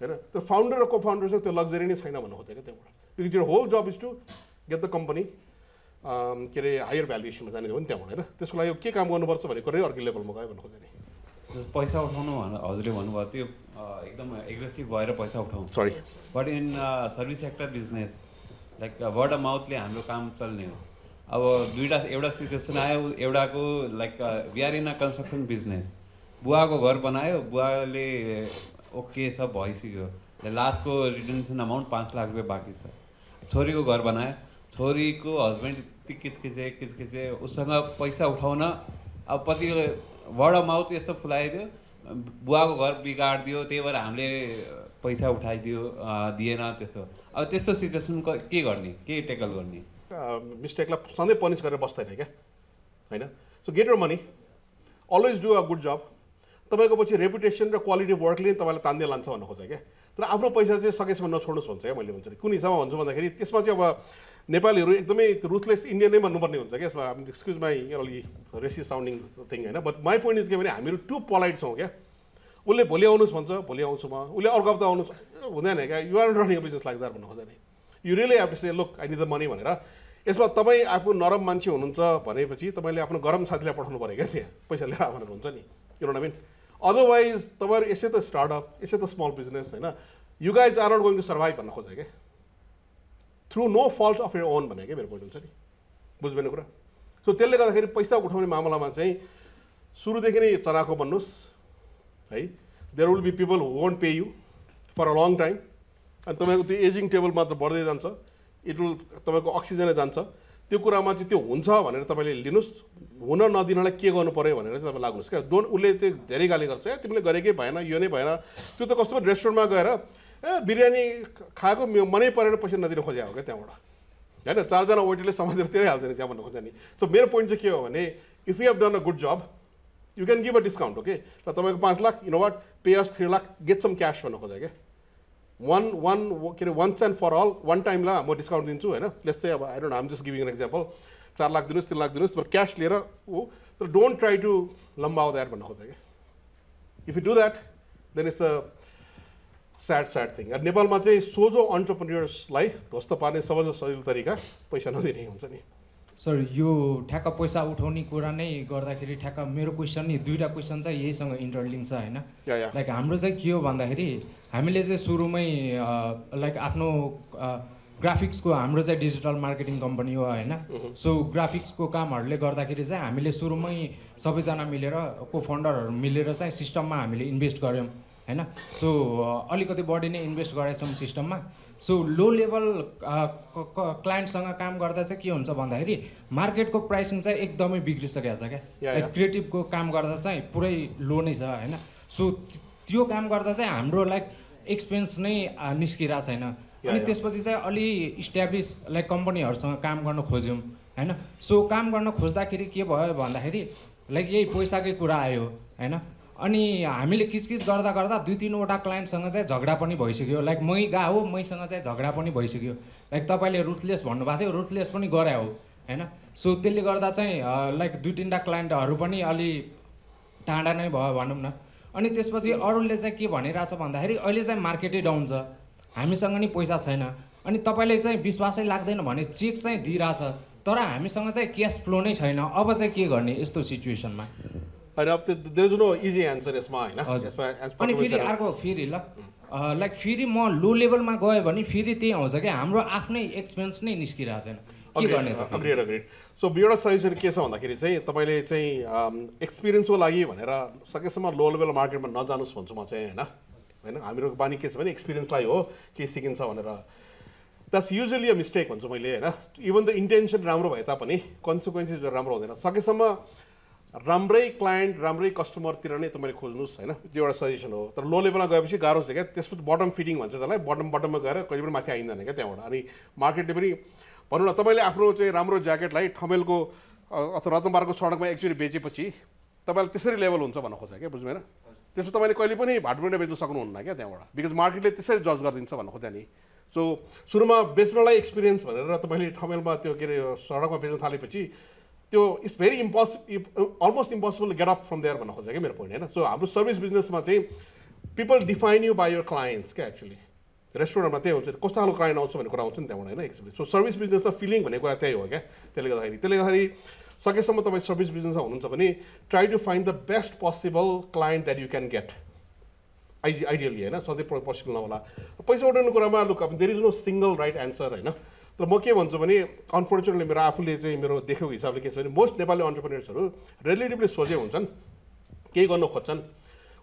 हैन त्यो फाउन्डर र को फाउन्डर चाहिँ त्यो लग्जरी नै छैन भन्नु खोजेको त्यहाँबाट बिकज यो whole job is to get the company के अरे हायर भ्यालुएसनमा जाने हो नि त्यहाँबाट होइन त्यसको लागि के काम गर्नुपर्छ भन्ने कुरा अर्को लेभलमा गयो भन्नु खोजेँ नि जस पैसा उठाउनु हजुरले भन्नुभयो त्यो एकदम एग्रेसिभ भएर पैसा उठाउनु sorry but in service sector business like word of माउथले हाम्रो काम चल्ने हो अब दुईटा एउटा सिचुएसन आयो एउटाको like we are in a construction business बुवाको घर बनायो बुवाले ओके सब भइसक्यो लास्टको रिटेन्सन अमाउन्ट पाँच लाख रुपियाँ बाँकी छ छोरीको घर बनायो छोरीको हस्बेन्ड यति किचकिचे किचकिचे उसँग पैसा उठाउन अब पछि वर्ड अफ माउथ यस्तो फुलाइदियो बुआ को घर बिगाड़ दियो ते वर हमले पैसा उठाई दियो दिए ना तेस्तो अब तेस्तो सिचुएशन को क्या करनी क्या टेकल करनी मिस्टेक ला संधे पॉनिश करने बस्ता है ना क्या है ना so get your money always do a good job तबाय को बच्चे reputation र quality work लें तबाय ला तांदे लांसा वाला हो जाएगा तर आपने पैसा जो सगे समन्ना छोड़ना सोचना है मालूम होना चाहिए कुनी सामान जो बंदा करी इसमें जब नेपाली रो एकदम ruthless Indian ने मनु बने होना चाहिए इसमें excuse my ये racist sounding thing है ना but my point is कि मैंने हमेरे too polite हो गया उल्ले बोलिया उन्हें समझा बोलिया उन्हें सुमा उल्ले और कब तो उन्हें उन्हें नहीं क्या you are running a business like that बना होता नहीं you really have to say look I need the money Banera इसमें तबाय आपको नरम मानची उन्हें बने पची तबाय ले आपने गरम साथी ले पढ़ना पड़ेगा ऐसे पैसा ले रहा है You know what I mean? Otherwise, it's a startup, it's a small business. You guys are not going to survive. Through no fault of your own. So, tell you that if you have money, there will be people who won't pay you for a long time. And you will be aging table, it will be oxygen. त्यो कुरामा चाहिँ त्यो हुन्छ भनेर तपाईले लिनुस् हुन नदिनलाई के गर्नु पर्यो भनेर तपाईले लाग्नुस् के डोन्ट उले त्यो धेरै गाली गर्छ ए तिमीले गरेकै भएन यो नै भएन त्यो त कस्तो रेस्टुरेन्टमा गएर ए बिरयानी खाएको मनै परेर पैसा नदिन खोज्या हो के त्यहाँबाट हैन चार जना वेटरले समाजले तेरै हाल्दैन त्यहाँ भन्नु खोज्छ नि सो मेरो पोइन्ट चाहिँ के हो भने if you have done a good job you can give a discount okay ल तपाईको पाँच lakh you know what pay us three lakh get some cash भन्नु खोज्छ के One, one, once and for all, one time la, more discount into, right? Let's say, I don't know, I'm just giving an example. Four lakh dinus, three lakh dinus, but cash later, oh, so don't try to lambao that banana. If you do that, then it's a sad, sad thing. And Nepal ma chai sojo entrepreneurs lai, dosta paane samajho sajil tarika, paisa na dine huncha ni. Sir, you thaka paisa uthaune kura nai gardakheri thaka mero question ni duita question cha yahi sanga interlink cha haina. Yeah, yeah. Like hamro chai ke ho bhandakheri हामीले चाहिँ सुरुमै लाइक आफ्नो ग्राफिक्सको हाम्रो चाहिँ डिजिटल मार्केटिङ कम्पनी हो हैन सो ग्राफिक्सको कामहरुले गर्दाखेरि चाहिँ हामीले सुरुमै सबैजना मिलेर कोफाउन्डरहरु मिलेर चाहिँ सिस्टममा हामीले इन्भेस्ट गर्यौं हैन सो अलिकति बढी नै इन्भेस्ट गरेछौं सिस्टममा सो लो लेभल क्लाइन्टसँग काम गर्दा चाहिँ के हुन्छ भन्दाखेरि मार्केटको प्राइसिङ चाहिँ एकदमै बिग्रिसकेको छ क्या क्रिएटिभको काम गर्दा चाहिँ पुरै लो नै छ हैन सो त्यो काम गर्दा चाहिँ हाम्रो लाइक एक्सपेन्स नै निस्किरा छैन अनि त्यसपछि चाहिँ अलि इस्ट्याब्लिश लाइक कम्पनीहरुसँग काम गर्न खोज्यौं हैन सो काम गर्न खोज्दाखेरि के भयो भन्दाखेरि लाइक यही पैसाकै कुरा आयो हैन अनि हामीले किचकिच गर्दा गर्दा दुई तीन वटा क्लाइन्टसँग चाहिँ झगडा पनि भइसक्यो लाइक मै गा हो मैसँग चाहिँ झगडा पनि भइसक्यो लाइक तपाईले रुथलेस भन्नुभएको थियो रुथलेस पनि गरे हो हैन सो त्यसले गर्दा चाहिँ लाइक दुई तीनटा क्लाइन्टहरु पनि अलि टाढा नै भयो भनौं न अनि त्यसपछि अरुणले चाहिँ के भनिराछ भन्दाखेरि अहिले चाहिँ मार्केटै डाउन छ हामीसँग नि पैसा छैन अनि तपाईले चाहिँ विश्वासै लाग्दैन भने चेक चाहिँ दिइराछ तर हामीसँग चाहिँ क्याश फ्लो नै छैन अब चाहिँ के गर्ने यस्तो सिचुएसनमा हैन अब there is no easy answer यसमा हैन अनि फेरि अर्को फेरि ल लाइक फेरि म लो लेभलमा गए भने फेरि त्यही आउँछ के हाम्रो आफ्नै एक्सपेन्स नै निस्किरा छैन के गर्ने त अग्रेड अग्रेड सो एउटा सजेसन के छ भन्दाखेरि चाहिँ तपाईले चाहिँ एक्सपिरियन्सको लागि भनेर सकेसम्म लो लेभल मार्केटमा नजानुस् भन्छु म चाहिँ हैन हैन हामीहरूको बानी के छ भने एक्सपिरियन्सलाई हो के सिकिन्छ भनेर द्याट्स युजुअली अ मिस्टेक भन्छु मैले हैन इभन द इन्टेन्सन राम्रो भए तापनि कन्सिक्वेन्सेस राम्रो हुँदैन सकेसम्म राम्रै क्लाइन्ट राम्रै कस्टमरतिर नै तपाईले खोज्नुस् हैन त्यो एउटा सजेसन हो तर लो लेभलमा गएपछि गाह्रो छ के त्यसपछि बटम फिटिङ भन्छ त्यसलाई बटम बटममा गएर कहिले पनि माथि आइँदैन के त्यहाँबाट अनि मार्केटले पनि भनौँ न तपाईले आफ्नो चाहिँ राम्रो ज्याकेटलाई ठमेलको अथवा रत्नबारको सडकमा एकचोटी बेचेपछि तपाईलाई त्यसरी लेभल हुन्छ भन्न खोज्छ के बुझ्नु भएन त्यसो तपाईले कहिले पनि भाटुबाट बेच्न सक्नुहुन्न क्या त्यहाँबाट बिकज मार्केटले त्यसरी जज गरिदिन्छ भन्न खोज्छ नि सो सुरुमा बेच्नलाई एक्सपिरियन्स भनेर तपाईले ठमेलमा त्यो के अरे सडकमा बेच्न थालेपछि त्यो it's very impossible almost impossible get up from there भन्न खोज्छ क्या मेरो पोइन्ट हैन सो हाम्रो सर्भिस बिजनेसमा चाहिँ people define you by your clients क्या एक्चुअली रेस्टुरेन्टमा त्यही हुन्छ कस्तो खालको क्लाइन्ट आउँछ भन्ने कुरा आउँछ नि त्यहाँबाट होइन एक्सपिरियन्स सो सर्भिस बिजनेसमा फिलिङ भन्ने कुरा त्यही हो क्या त्यसले गर्दाखेरि त्यसले गर्दाखेरि सकेसम्म तपाईँ सर्भिस बिजनेसमा हुनुहुन्छ भने try to find the best possible client that you can get I ideally होइन सधैँ पोसिबल नहोला पैसा उठाउने कुरामा लुक अब there is no single right answer होइन तर म के भन्छु भने अनफोर्चुनेटली मेरो आफूले चाहिँ मेरो देखेको हिसाबले के छ भने मोस्ट नेपाली अन्टरप्रेन्योर्सहरू रिलेटिभली सोझै हुन्छन् केही गर्न खोज्छन्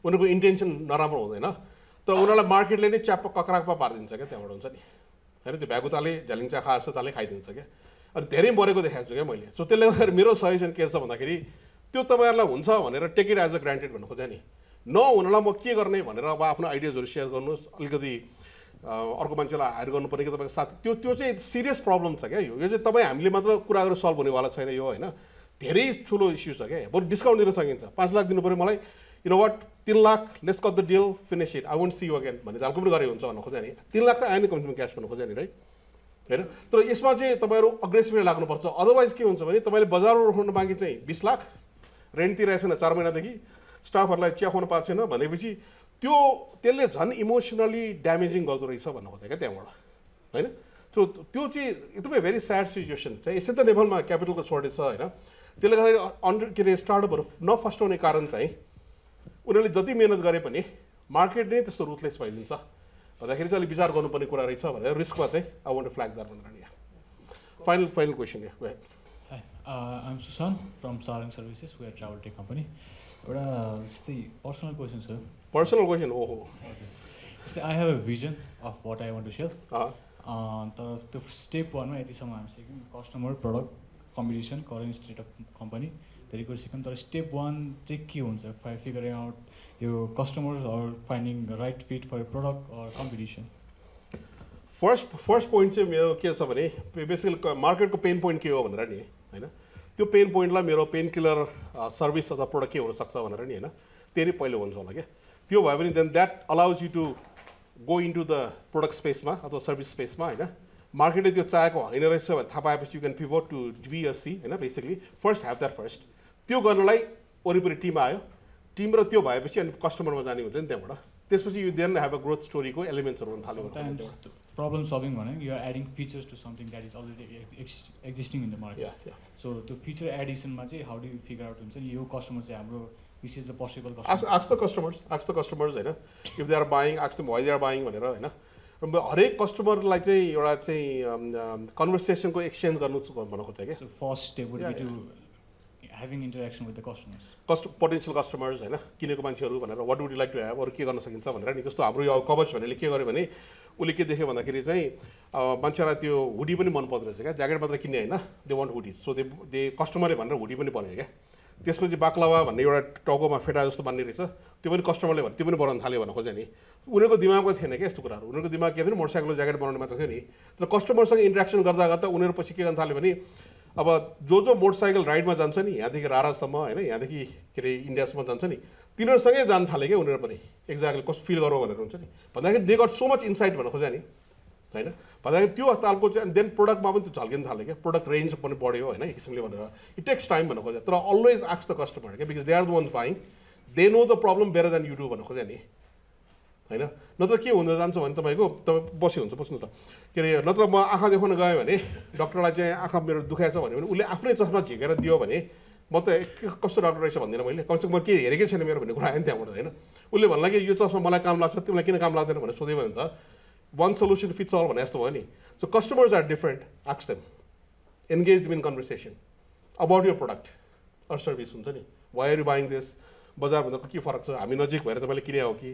उनीहरूको इन्टेन्सन नराम्रो हुँदैन तर उनीहरूलाई मार्केटले नै च्याप कक्राकमा पारिदिन्छ क्या त्यहाँबाट हुन्छ नि हैन त्यो भ्यागुताले झलिङ्चा खास ताले खाइदिन्छ क्या अनि धेरै मरेको देखाएको छु क्या मैले सो त्यसले गर्दा मेरो सजेसन के छ भन्दाखेरि त्यो तपाईहरुलाई हुन्छ भनेर take it as a granted भन्नु खोज्या नि No, उन्हला म के गर्ने भनेर अब आफ्नो आइडियाजहरु शेयर गर्नुस् अलिकति अर्को मान्छेलाई हायर गर्नु पर्ने के तपाईको साथ त्यो त्यो चाहिँ सिरियस प्रब्लम छ के यो यो चाहिँ तपाई हामीले मात्र कुरा गरेर सल्भ हुने वाला छैन यो हैन धेरै ठूलो इश्यू छ के बरु डिस्काउन्ट दिन सकिन्छ पाँच लाख दिनु पर्यो मलाई यु नो व्हाट तीन लाख let's cut the deal finish it I won't see you again भन्ने जालको पनि गरे हुन्छ भन्न खोजे नि तीन लाख त आएन कम्पनीमा क्याश गर्न खोजे नि राइट हैन तर यसमा चाहिँ तपाईहरु अग्रेसिभली लाग्नु पर्छ अदरवाइज के हुन्छ भने तपाईले बजारमा राख्नु बाँकी चाहिँ बीस लाख रेन्ट तिरेछन चार महिना देखि स्टाफहरुलाई चिया खुवाउन पाएको छैन भनेपछि त्यो त्यसले झन् इमोशनली ड्यामेजिङ गर्दो रहेछ भन्नु खोजे के त्यहाँबाट हैन त्यो त्यो चाहिँ एकदमै भेरी स्याड सिचुएसन छ यसै त नेपालमा क्यापिटलको सर्टेज छ हैन त्यसले गर्दा अन्डर के रे स्टार्टअपहरु नफस्टाउने कारण चाहिँ उनीहरुले जति मेहनत गरे पनि मार्केट नै त्यस्तो रुथलेस भइदिन्छ भन्दाखेरि चाहिँ अलि विचार गर्नुपर्ने कुरा रहेछ भनेर रिस्कमा चाहिँ आई वान्ट टु फ्ल्याग दर भनेर यहाँ final final question yeah go head hi I am Sushant from Sarang services we are travel tech company एउटा जस्तै पर्सनल क्वेशन छ पर्सनल क्वेशन ओहो जस्तै I have a vision of what I want to sell तर त्यो स्टेप वानमा यतिसम्म हामी सिक्यौँ customer product competition current state of company धेरै कुरा सिक्यौँ तर स्टेप वान चाहिँ के हुन्छ फाइ फिगरिङ आउट यो customers or finding right fit for product or competition first first point चाहिँ मेरो के छ भने बेसिकली मार्केटको पेन पोइन्ट के हो भनेर नि होइन त्यो पेन पोइन्टलाई मेरो पेन किलर सर्भिस अथवा प्रोडक्ट के हुनसक्छ भनेर नि होइन त्यही नै पहिलो हुन्छ होला क्या त्यो भयो भने then that allows you to go into the product स्पेसमा अथवा सर्भिस स्पेसमा होइन मार्केटले त्यो चाहेको होइन रहेछ भने थाहा पाएपछि you can pivot to B or C होइन basically first have that first त्यो गर्नलाई वरिपरि टिम आयो टिम र त्यो भएपछि अनि कस्टमरमा जाने हुन्छ नि त्यहाँबाट त्यसपछि you then have a growth स्टोरीको एलिमेन्ट्सहरू हुन थाल्यो problem solving one you are adding features to something that is already ex existing in the market yeah, yeah. so to feature addition ma how do you figure out huncha yo customer chai hamro this is the possible customer ask, ask the customers ask the customers haina if they are buying ask them why they are buying bhanera haina हरेक customer lai chai euta chai conversation ko exchange garnu bhanna khoje ke so first step would yeah, be to yeah. having interaction with the customers Cost, potential customers haina kineko mancheharu bhanera what would you like to have or ke garna sakincha bhanera ni jasto hamro yo coverage bhanele ke gare bhane उले के देखे भन्दाखेरि चाहिँ मान्छेलाई त्यो हुडी पनि मन पर्दो रहेछ क्या ज्याकेट मात्र किन्ने होइन they want hoodie so they they कस्टमरले भनेर हुडी पनि बनायो क्या त्यसपछि बाक्लावा भन्ने एउटा टगोमा फेटा जस्तो मान्ने रहेछ त्यो पनि कस्टमरले भने त्यो पनि बनाउन थाल्यो भनेर खोज्यो नि उनीहरूको दिमागमा थिएन क्या यस्तो कुराहरू उनीहरूको दिमाग के पनि मोटरसाइकलको ज्याकेट बनाउने मात्र थियो नि तर कस्टमरसँग इन्ट्रेक्सन गर्दा गर्दा उनीहरू पछि के गर्न थाल्यो भने अब जो जो मोटरसाइकल राइडमा जान्छ नि यहाँदेखि रारासम्म होइन यहाँदेखि के अरे इन्डियासम्म जान्छ नि तिनीहरूसँगै जान थाले क्या उनीहरू पनि एक्ज्याक्टली कस्तो फिल गरौँ भनेर हुन्छ नि भन्दाखेरि they got so much insight भनेर खोज्यो नि होइन भन्दाखेरि त्यो तालको चाहिँ देन प्रोडक्टमा पनि त्यो झल्किन थाल्यो क्या प्रोडक्ट रेन्ज पनि बढ्यो होइन एक किसिमले भनेर इट टेक्स टाइम भनेर खोज्यो तर अलवेज आस्क द कस्टमर क्या because they are the ones buying they know the problem better than you do भनेर खोज्यो नि होइन नत्र के हुन जान्छ भने तपाईँको तपाईँ बसी हुन्छ बस्नु त के अरे नत्र म आँखा देखाउन गएँ भने डक्टरलाई चाहिँ आँखा मेरो दुखाएछ भन्यो भने उसले आफ्नै चस्मा झिकेर दियो भने म त कस्तो डाक्टर रहेछ भन्दिनँ मैले कमसेकम के हेरेकै छैन मेरो भन्ने कुरा आयो नि त्यहाँबाट होइन उसले भन्ला कि यो चस्मा मलाई काम लाग्छ तिमीलाई किन काम लाग्दैन भनेर सोध्यो भने त वान सोल्युसन फिट्स अल भने जस्तो भयो नि so customers are different ask them engage in conversation about यो प्रोडक्ट अर सर्भिस हुन्छ नि why are you buying this बजारभन्दा के फरक छ हामी नजिक भएर तपाईँले किने हो कि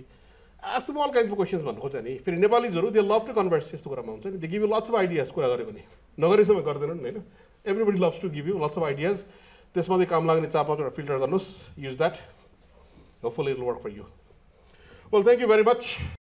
यस्तो अल काइन्ड अफ क्वेसन्स भन्नु खोज्छ नि फेरि नेपालीजहरू दे लभ टु कन्भर्स यस्तो कुरामा हुन्छ नि they give you lots of ideas कुरा गऱ्यो भने नगरेसम्म गर्दैनन् होइन everybody loves to give you lots of ideas त्यसमध्ये काम लाग्ने चार पाँचवटा फिल्टर गर्नुहोस् use that hopefully it will work for you well thank you very much